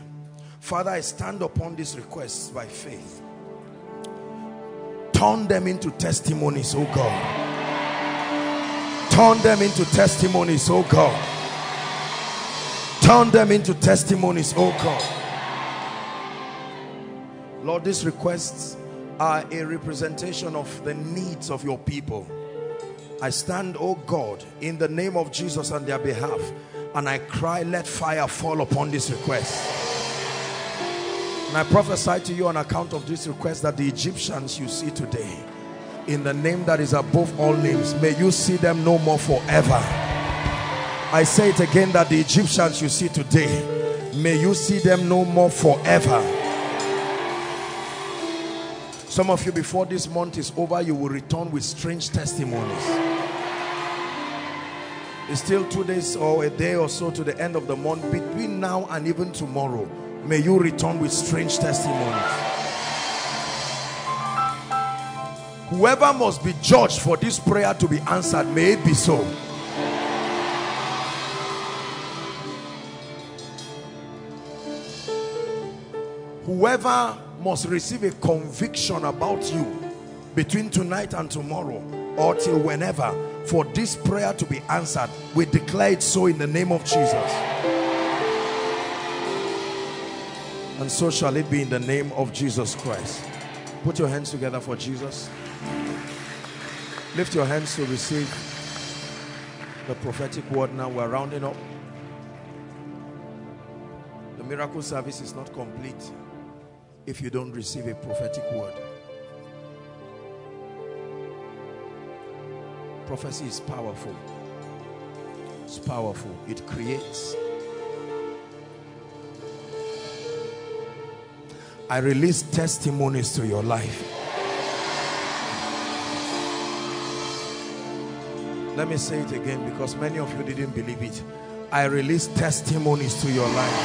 Father, I stand upon these requests by faith. Turn them into testimonies, oh God. Turn them into testimonies, oh God. Turn them into testimonies, oh God. Lord, these requests are a representation of the needs of your people. I stand, oh God, in the name of Jesus on their behalf, and I cry, let fire fall upon this request. And I prophesy to you on account of this request that the Egyptians you see today, in the name that is above all names, may you see them no more forever. I say it again, that the Egyptians you see today, may you see them no more forever. Some of you, before this month is over, you will return with strange testimonies. It's still 2 days or a day or so to the end of the month. Between now and even tomorrow, may you return with strange testimonies. Whoever must be judged for this prayer to be answered, may it be so. Whoever must receive a conviction about you between tonight and tomorrow or till whenever, for this prayer to be answered, we declare it so in the name of Jesus. And so shall it be in the name of Jesus Christ. Put your hands together for Jesus. Lift your hands to receive the prophetic word. Now we're rounding up. The miracle service is not complete if you don't receive a prophetic word. Prophecy is powerful. It's powerful. It creates. I release testimonies to your life. Let me say it again, because many of you didn't believe it. I release testimonies to your life.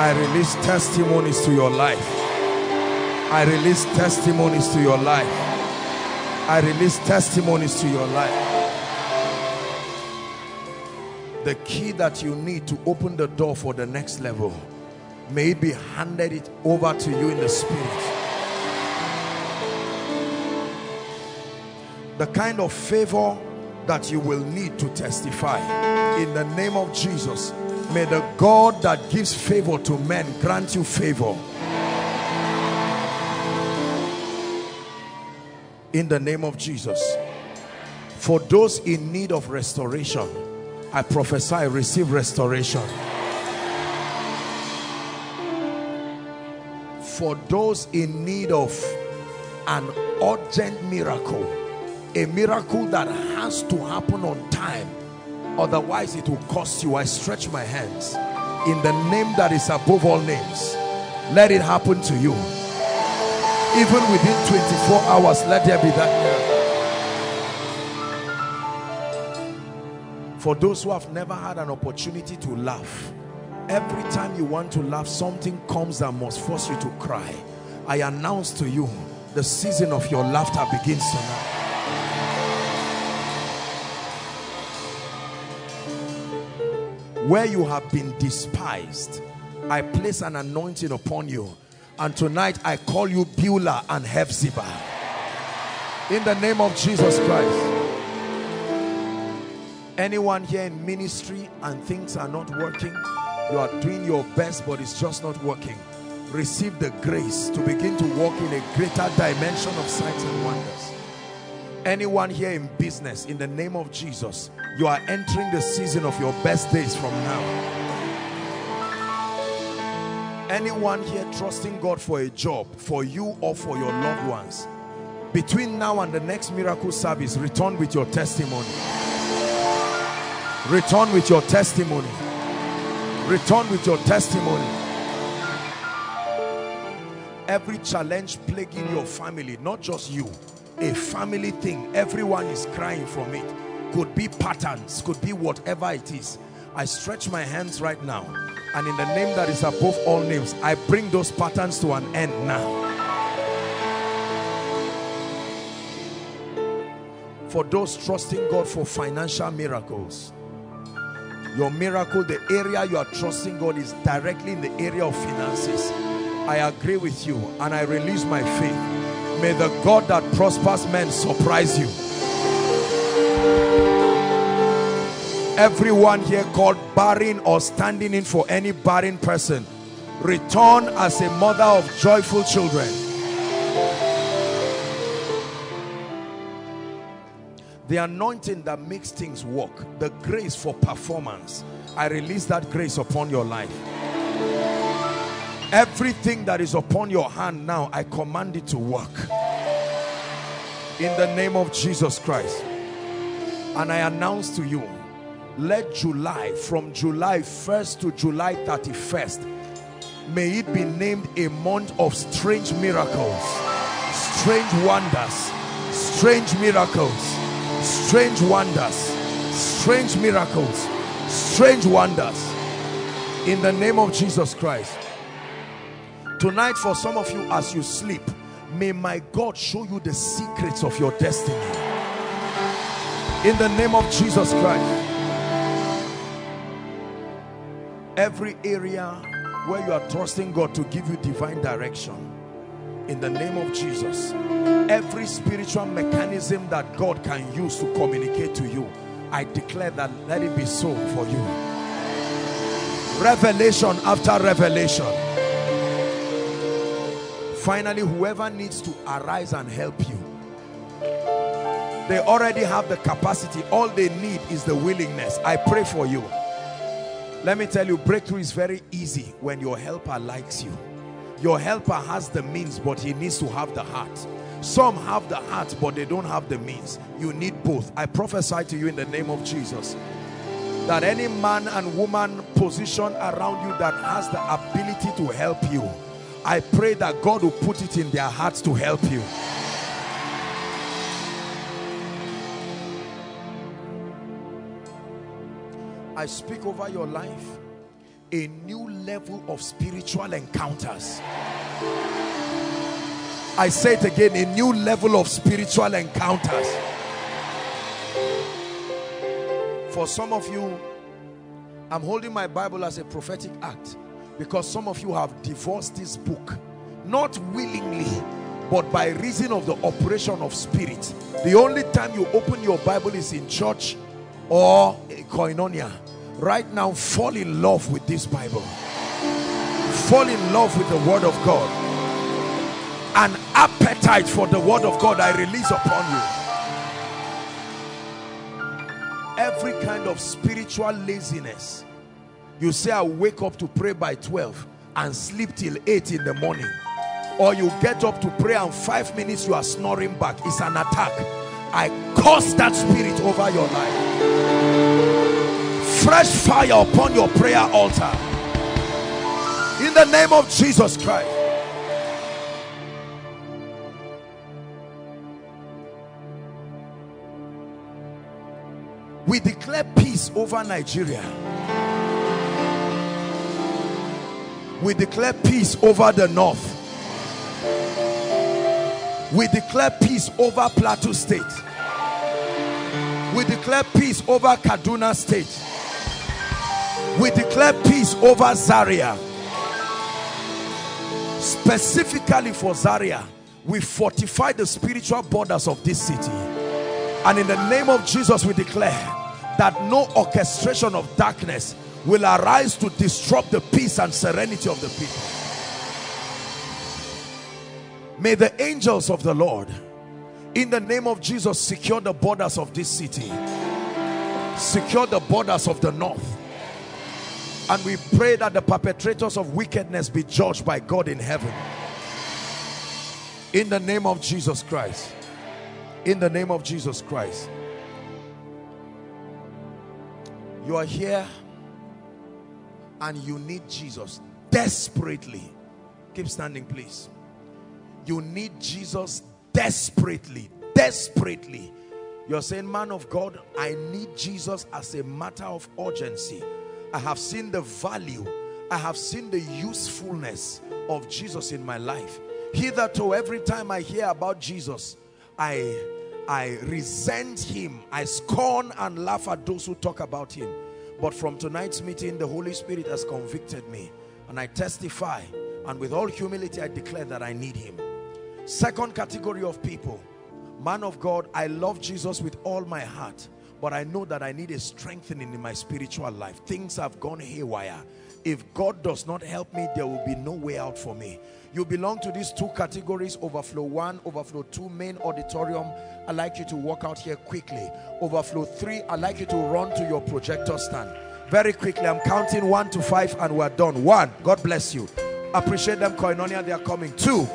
I release testimonies to your life. I release testimonies to your life. I release testimonies to your life. The key that you need to open the door for the next level, may it be handed it over to you in the spirit. The kind of favor that you will need to testify, in the name of Jesus, may the God that gives favor to men grant you favor. In the name of Jesus. For those in need of restoration, I prophesy, receive restoration. For those in need of an urgent miracle, a miracle that has to happen on time, otherwise it will cost you, I stretch my hands. In the name that is above all names, let it happen to you. Even within 24 hours, let there be that miracle. For those who have never had an opportunity to laugh, every time you want to laugh, something comes that must force you to cry. I announce to you, the season of your laughter begins tonight. Where you have been despised, I place an anointing upon you. And tonight, I call you Beulah and Hephzibah. In the name of Jesus Christ. Anyone here in ministry and things are not working, you are doing your best, but it's just not working. Receive the grace to begin to walk in a greater dimension of signs and wonders. Anyone here in business, in the name of Jesus, you are entering the season of your best days from now. Anyone here trusting God for a job, for you or for your loved ones, between now and the next miracle service, return with your testimony. Return with your testimony. Return with your testimony. Every challenge plaguing your family, not just you, a family thing, everyone is crying from it. Could be patterns, could be whatever it is. I stretch my hands right now, and in the name that is above all names, I bring those patterns to an end now. For those trusting God for financial miracles, your miracle, the area you are trusting God is directly in the area of finances. I agree with you and I release my faith. May the God that prospers men surprise you. Everyone here called barren or standing in for any barren person, return as a mother of joyful children. The anointing that makes things work, the grace for performance, I release that grace upon your life. Everything that is upon your hand now, I command it to work. In the name of Jesus Christ. And I announce to you, let July, from July 1st to July 31st, may it be named a month of strange miracles, strange wonders, strange miracles, strange wonders, strange miracles, strange wonders, in the name of Jesus Christ. Tonight, for some of you, as you sleep, may my God show you the secrets of your destiny. In the name of Jesus Christ. Every area where you are trusting God to give you divine direction, in the name of Jesus. Every spiritual mechanism that God can use to communicate to you, I declare that let it be so for you. Revelation after revelation. Finally, whoever needs to arise and help you, they already have the capacity. All they need is the willingness. I pray for you. Let me tell you, breakthrough is very easy when your helper likes you. Your helper has the means, but he needs to have the heart. Some have the heart, but they don't have the means. You need both. I prophesy to you in the name of Jesus that any man and woman positioned around you that has the ability to help you, I pray that God will put it in their hearts to help you. I speak over your life a new level of spiritual encounters. I say it again, a new level of spiritual encounters. For some of you, I'm holding my Bible as a prophetic act because some of you have divorced this book, not willingly, but by reason of the operation of spirit. The only time you open your Bible is in church or koinonia. Right now, fall in love with this Bible. Fall in love with the Word of God. An appetite for the Word of God I release upon you. Every kind of spiritual laziness. You say, I wake up to pray by 12 and sleep till 8 in the morning. Or you get up to pray and 5 minutes you are snoring back. It's an attack. I curse that spirit over your life. Fresh fire upon your prayer altar. In the name of Jesus Christ. We declare peace over Nigeria. We declare peace over the north. We declare peace over Plateau State. We declare peace over Kaduna State. We declare peace over Zaria. Specifically for Zaria, we fortify the spiritual borders of this city. And in the name of Jesus, we declare that no orchestration of darkness will arise to disrupt the peace and serenity of the people. May the angels of the Lord, in the name of Jesus, secure the borders of this city. Secure the borders of the north. And we pray that the perpetrators of wickedness be judged by God in heaven. In the name of Jesus Christ. In the name of Jesus Christ. You are here and you need Jesus desperately. Keep standing, please. You need Jesus desperately, desperately. You're saying, man of God, I need Jesus as a matter of urgency. I have seen the value. I have seen the usefulness of Jesus in my life. Hitherto, every time I hear about Jesus, I resent him. I scorn and laugh at those who talk about him. But from tonight's meeting, the Holy Spirit has convicted me. And I testify, and with all humility, I declare that I need him. Second category of people. Man of God, I love Jesus with all my heart, but I know that I need a strengthening in my spiritual life. Things have gone haywire. If God does not help me, there will be no way out for me. You belong to these two categories, overflow 1, overflow 2, main auditorium. I'd like you to walk out here quickly. Overflow 3, I'd like you to run to your projector stand. Very quickly, I'm counting 1 to 5 and we're done. 1, God bless you. Appreciate them, Koinonia, they are coming. 2,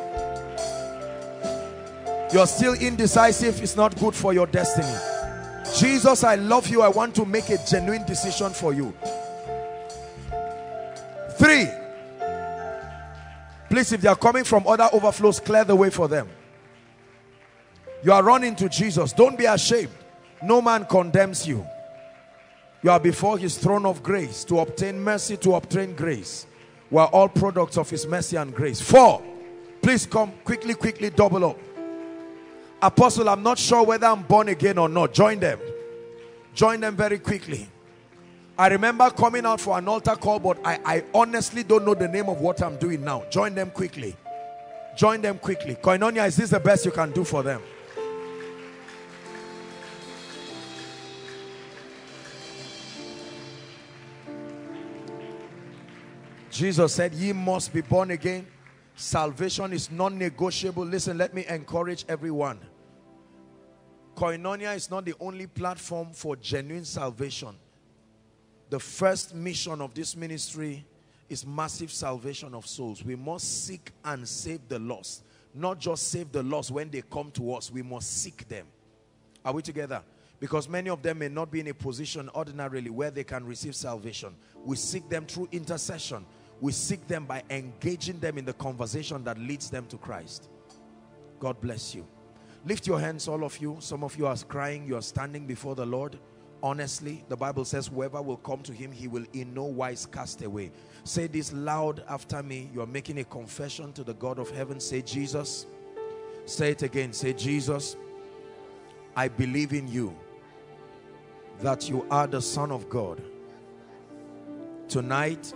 you're still indecisive. It's not good for your destiny. Jesus, I love you. I want to make a genuine decision for you. 3, please, if they are coming from other overflows, clear the way for them. You are running to Jesus. Don't be ashamed. No man condemns you. You are before his throne of grace to obtain mercy, to obtain grace. We are all products of his mercy and grace. 4, please come quickly, double up. Apostle, I'm not sure whether I'm born again or not. Join them. Join them very quickly. I remember coming out for an altar call, but I honestly don't know the name of what I'm doing now. Join them quickly. Join them quickly. Koinonia, is this the best you can do for them? Jesus said, ye must be born again. Salvation is non-negotiable. Listen, let me encourage everyone. Koinonia is not the only platform for genuine salvation. The first mission of this ministry is massive salvation of souls. We must seek and save the lost. Not just save the lost when they come to us. We must seek them. Are we together? Because many of them may not be in a position ordinarily where they can receive salvation. We seek them through intercession. We seek them by engaging them in the conversation that leads them to Christ. God bless you. Lift your hands, all of you. Some of you are crying. You are standing before the Lord. Honestly, the Bible says, whoever will come to him, he will in no wise cast away. Say this loud after me. You are making a confession to the God of heaven. Say, Jesus. Say it again. Say, Jesus, I believe in you, that you are the Son of God. Tonight,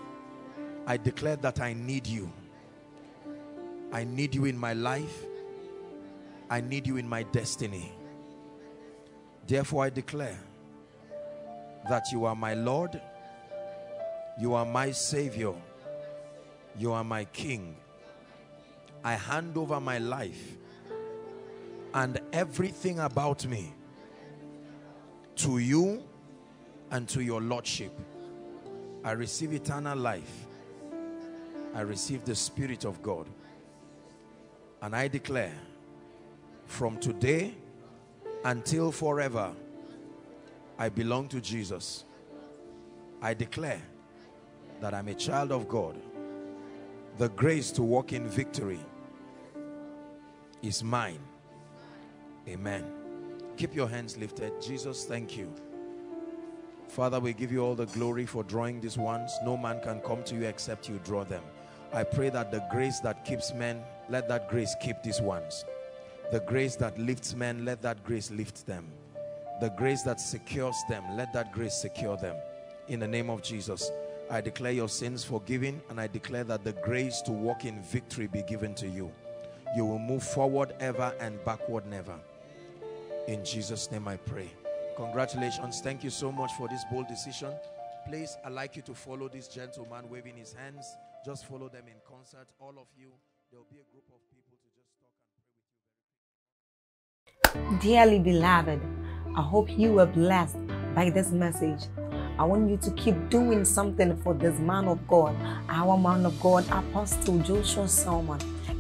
I declare that I need you. I need you in my life. I need you in my destiny. Therefore, I declare that you are my Lord. You are my Savior. You are my King. I hand over my life and everything about me to you and to your Lordship. I receive eternal life. I receive the Spirit of God. And I declare, from today until forever, I belong to Jesus. I declare that I'm a child of God. The grace to walk in victory is mine. Amen. Keep your hands lifted. Jesus, thank you. Father, we give you all the glory for drawing these ones. No man can come to you except you draw them. I pray that the grace that keeps men, let that grace keep these ones. The grace that lifts men, let that grace lift them. The grace that secures them, let that grace secure them. In the name of Jesus, I declare your sins forgiven, and I declare that the grace to walk in victory be given to you. You will move forward ever and backward never. In Jesus' name I pray. Congratulations. Thank you so much for this bold decision. Please, I'd like you to follow this gentleman waving his hands. Just follow them in concert. All of you, there will be a group of people to just talk and pray with you. Dearly beloved, I hope you were blessed by this message. I want you to keep doing something for this man of God, our man of God, Apostle Joshua Selman.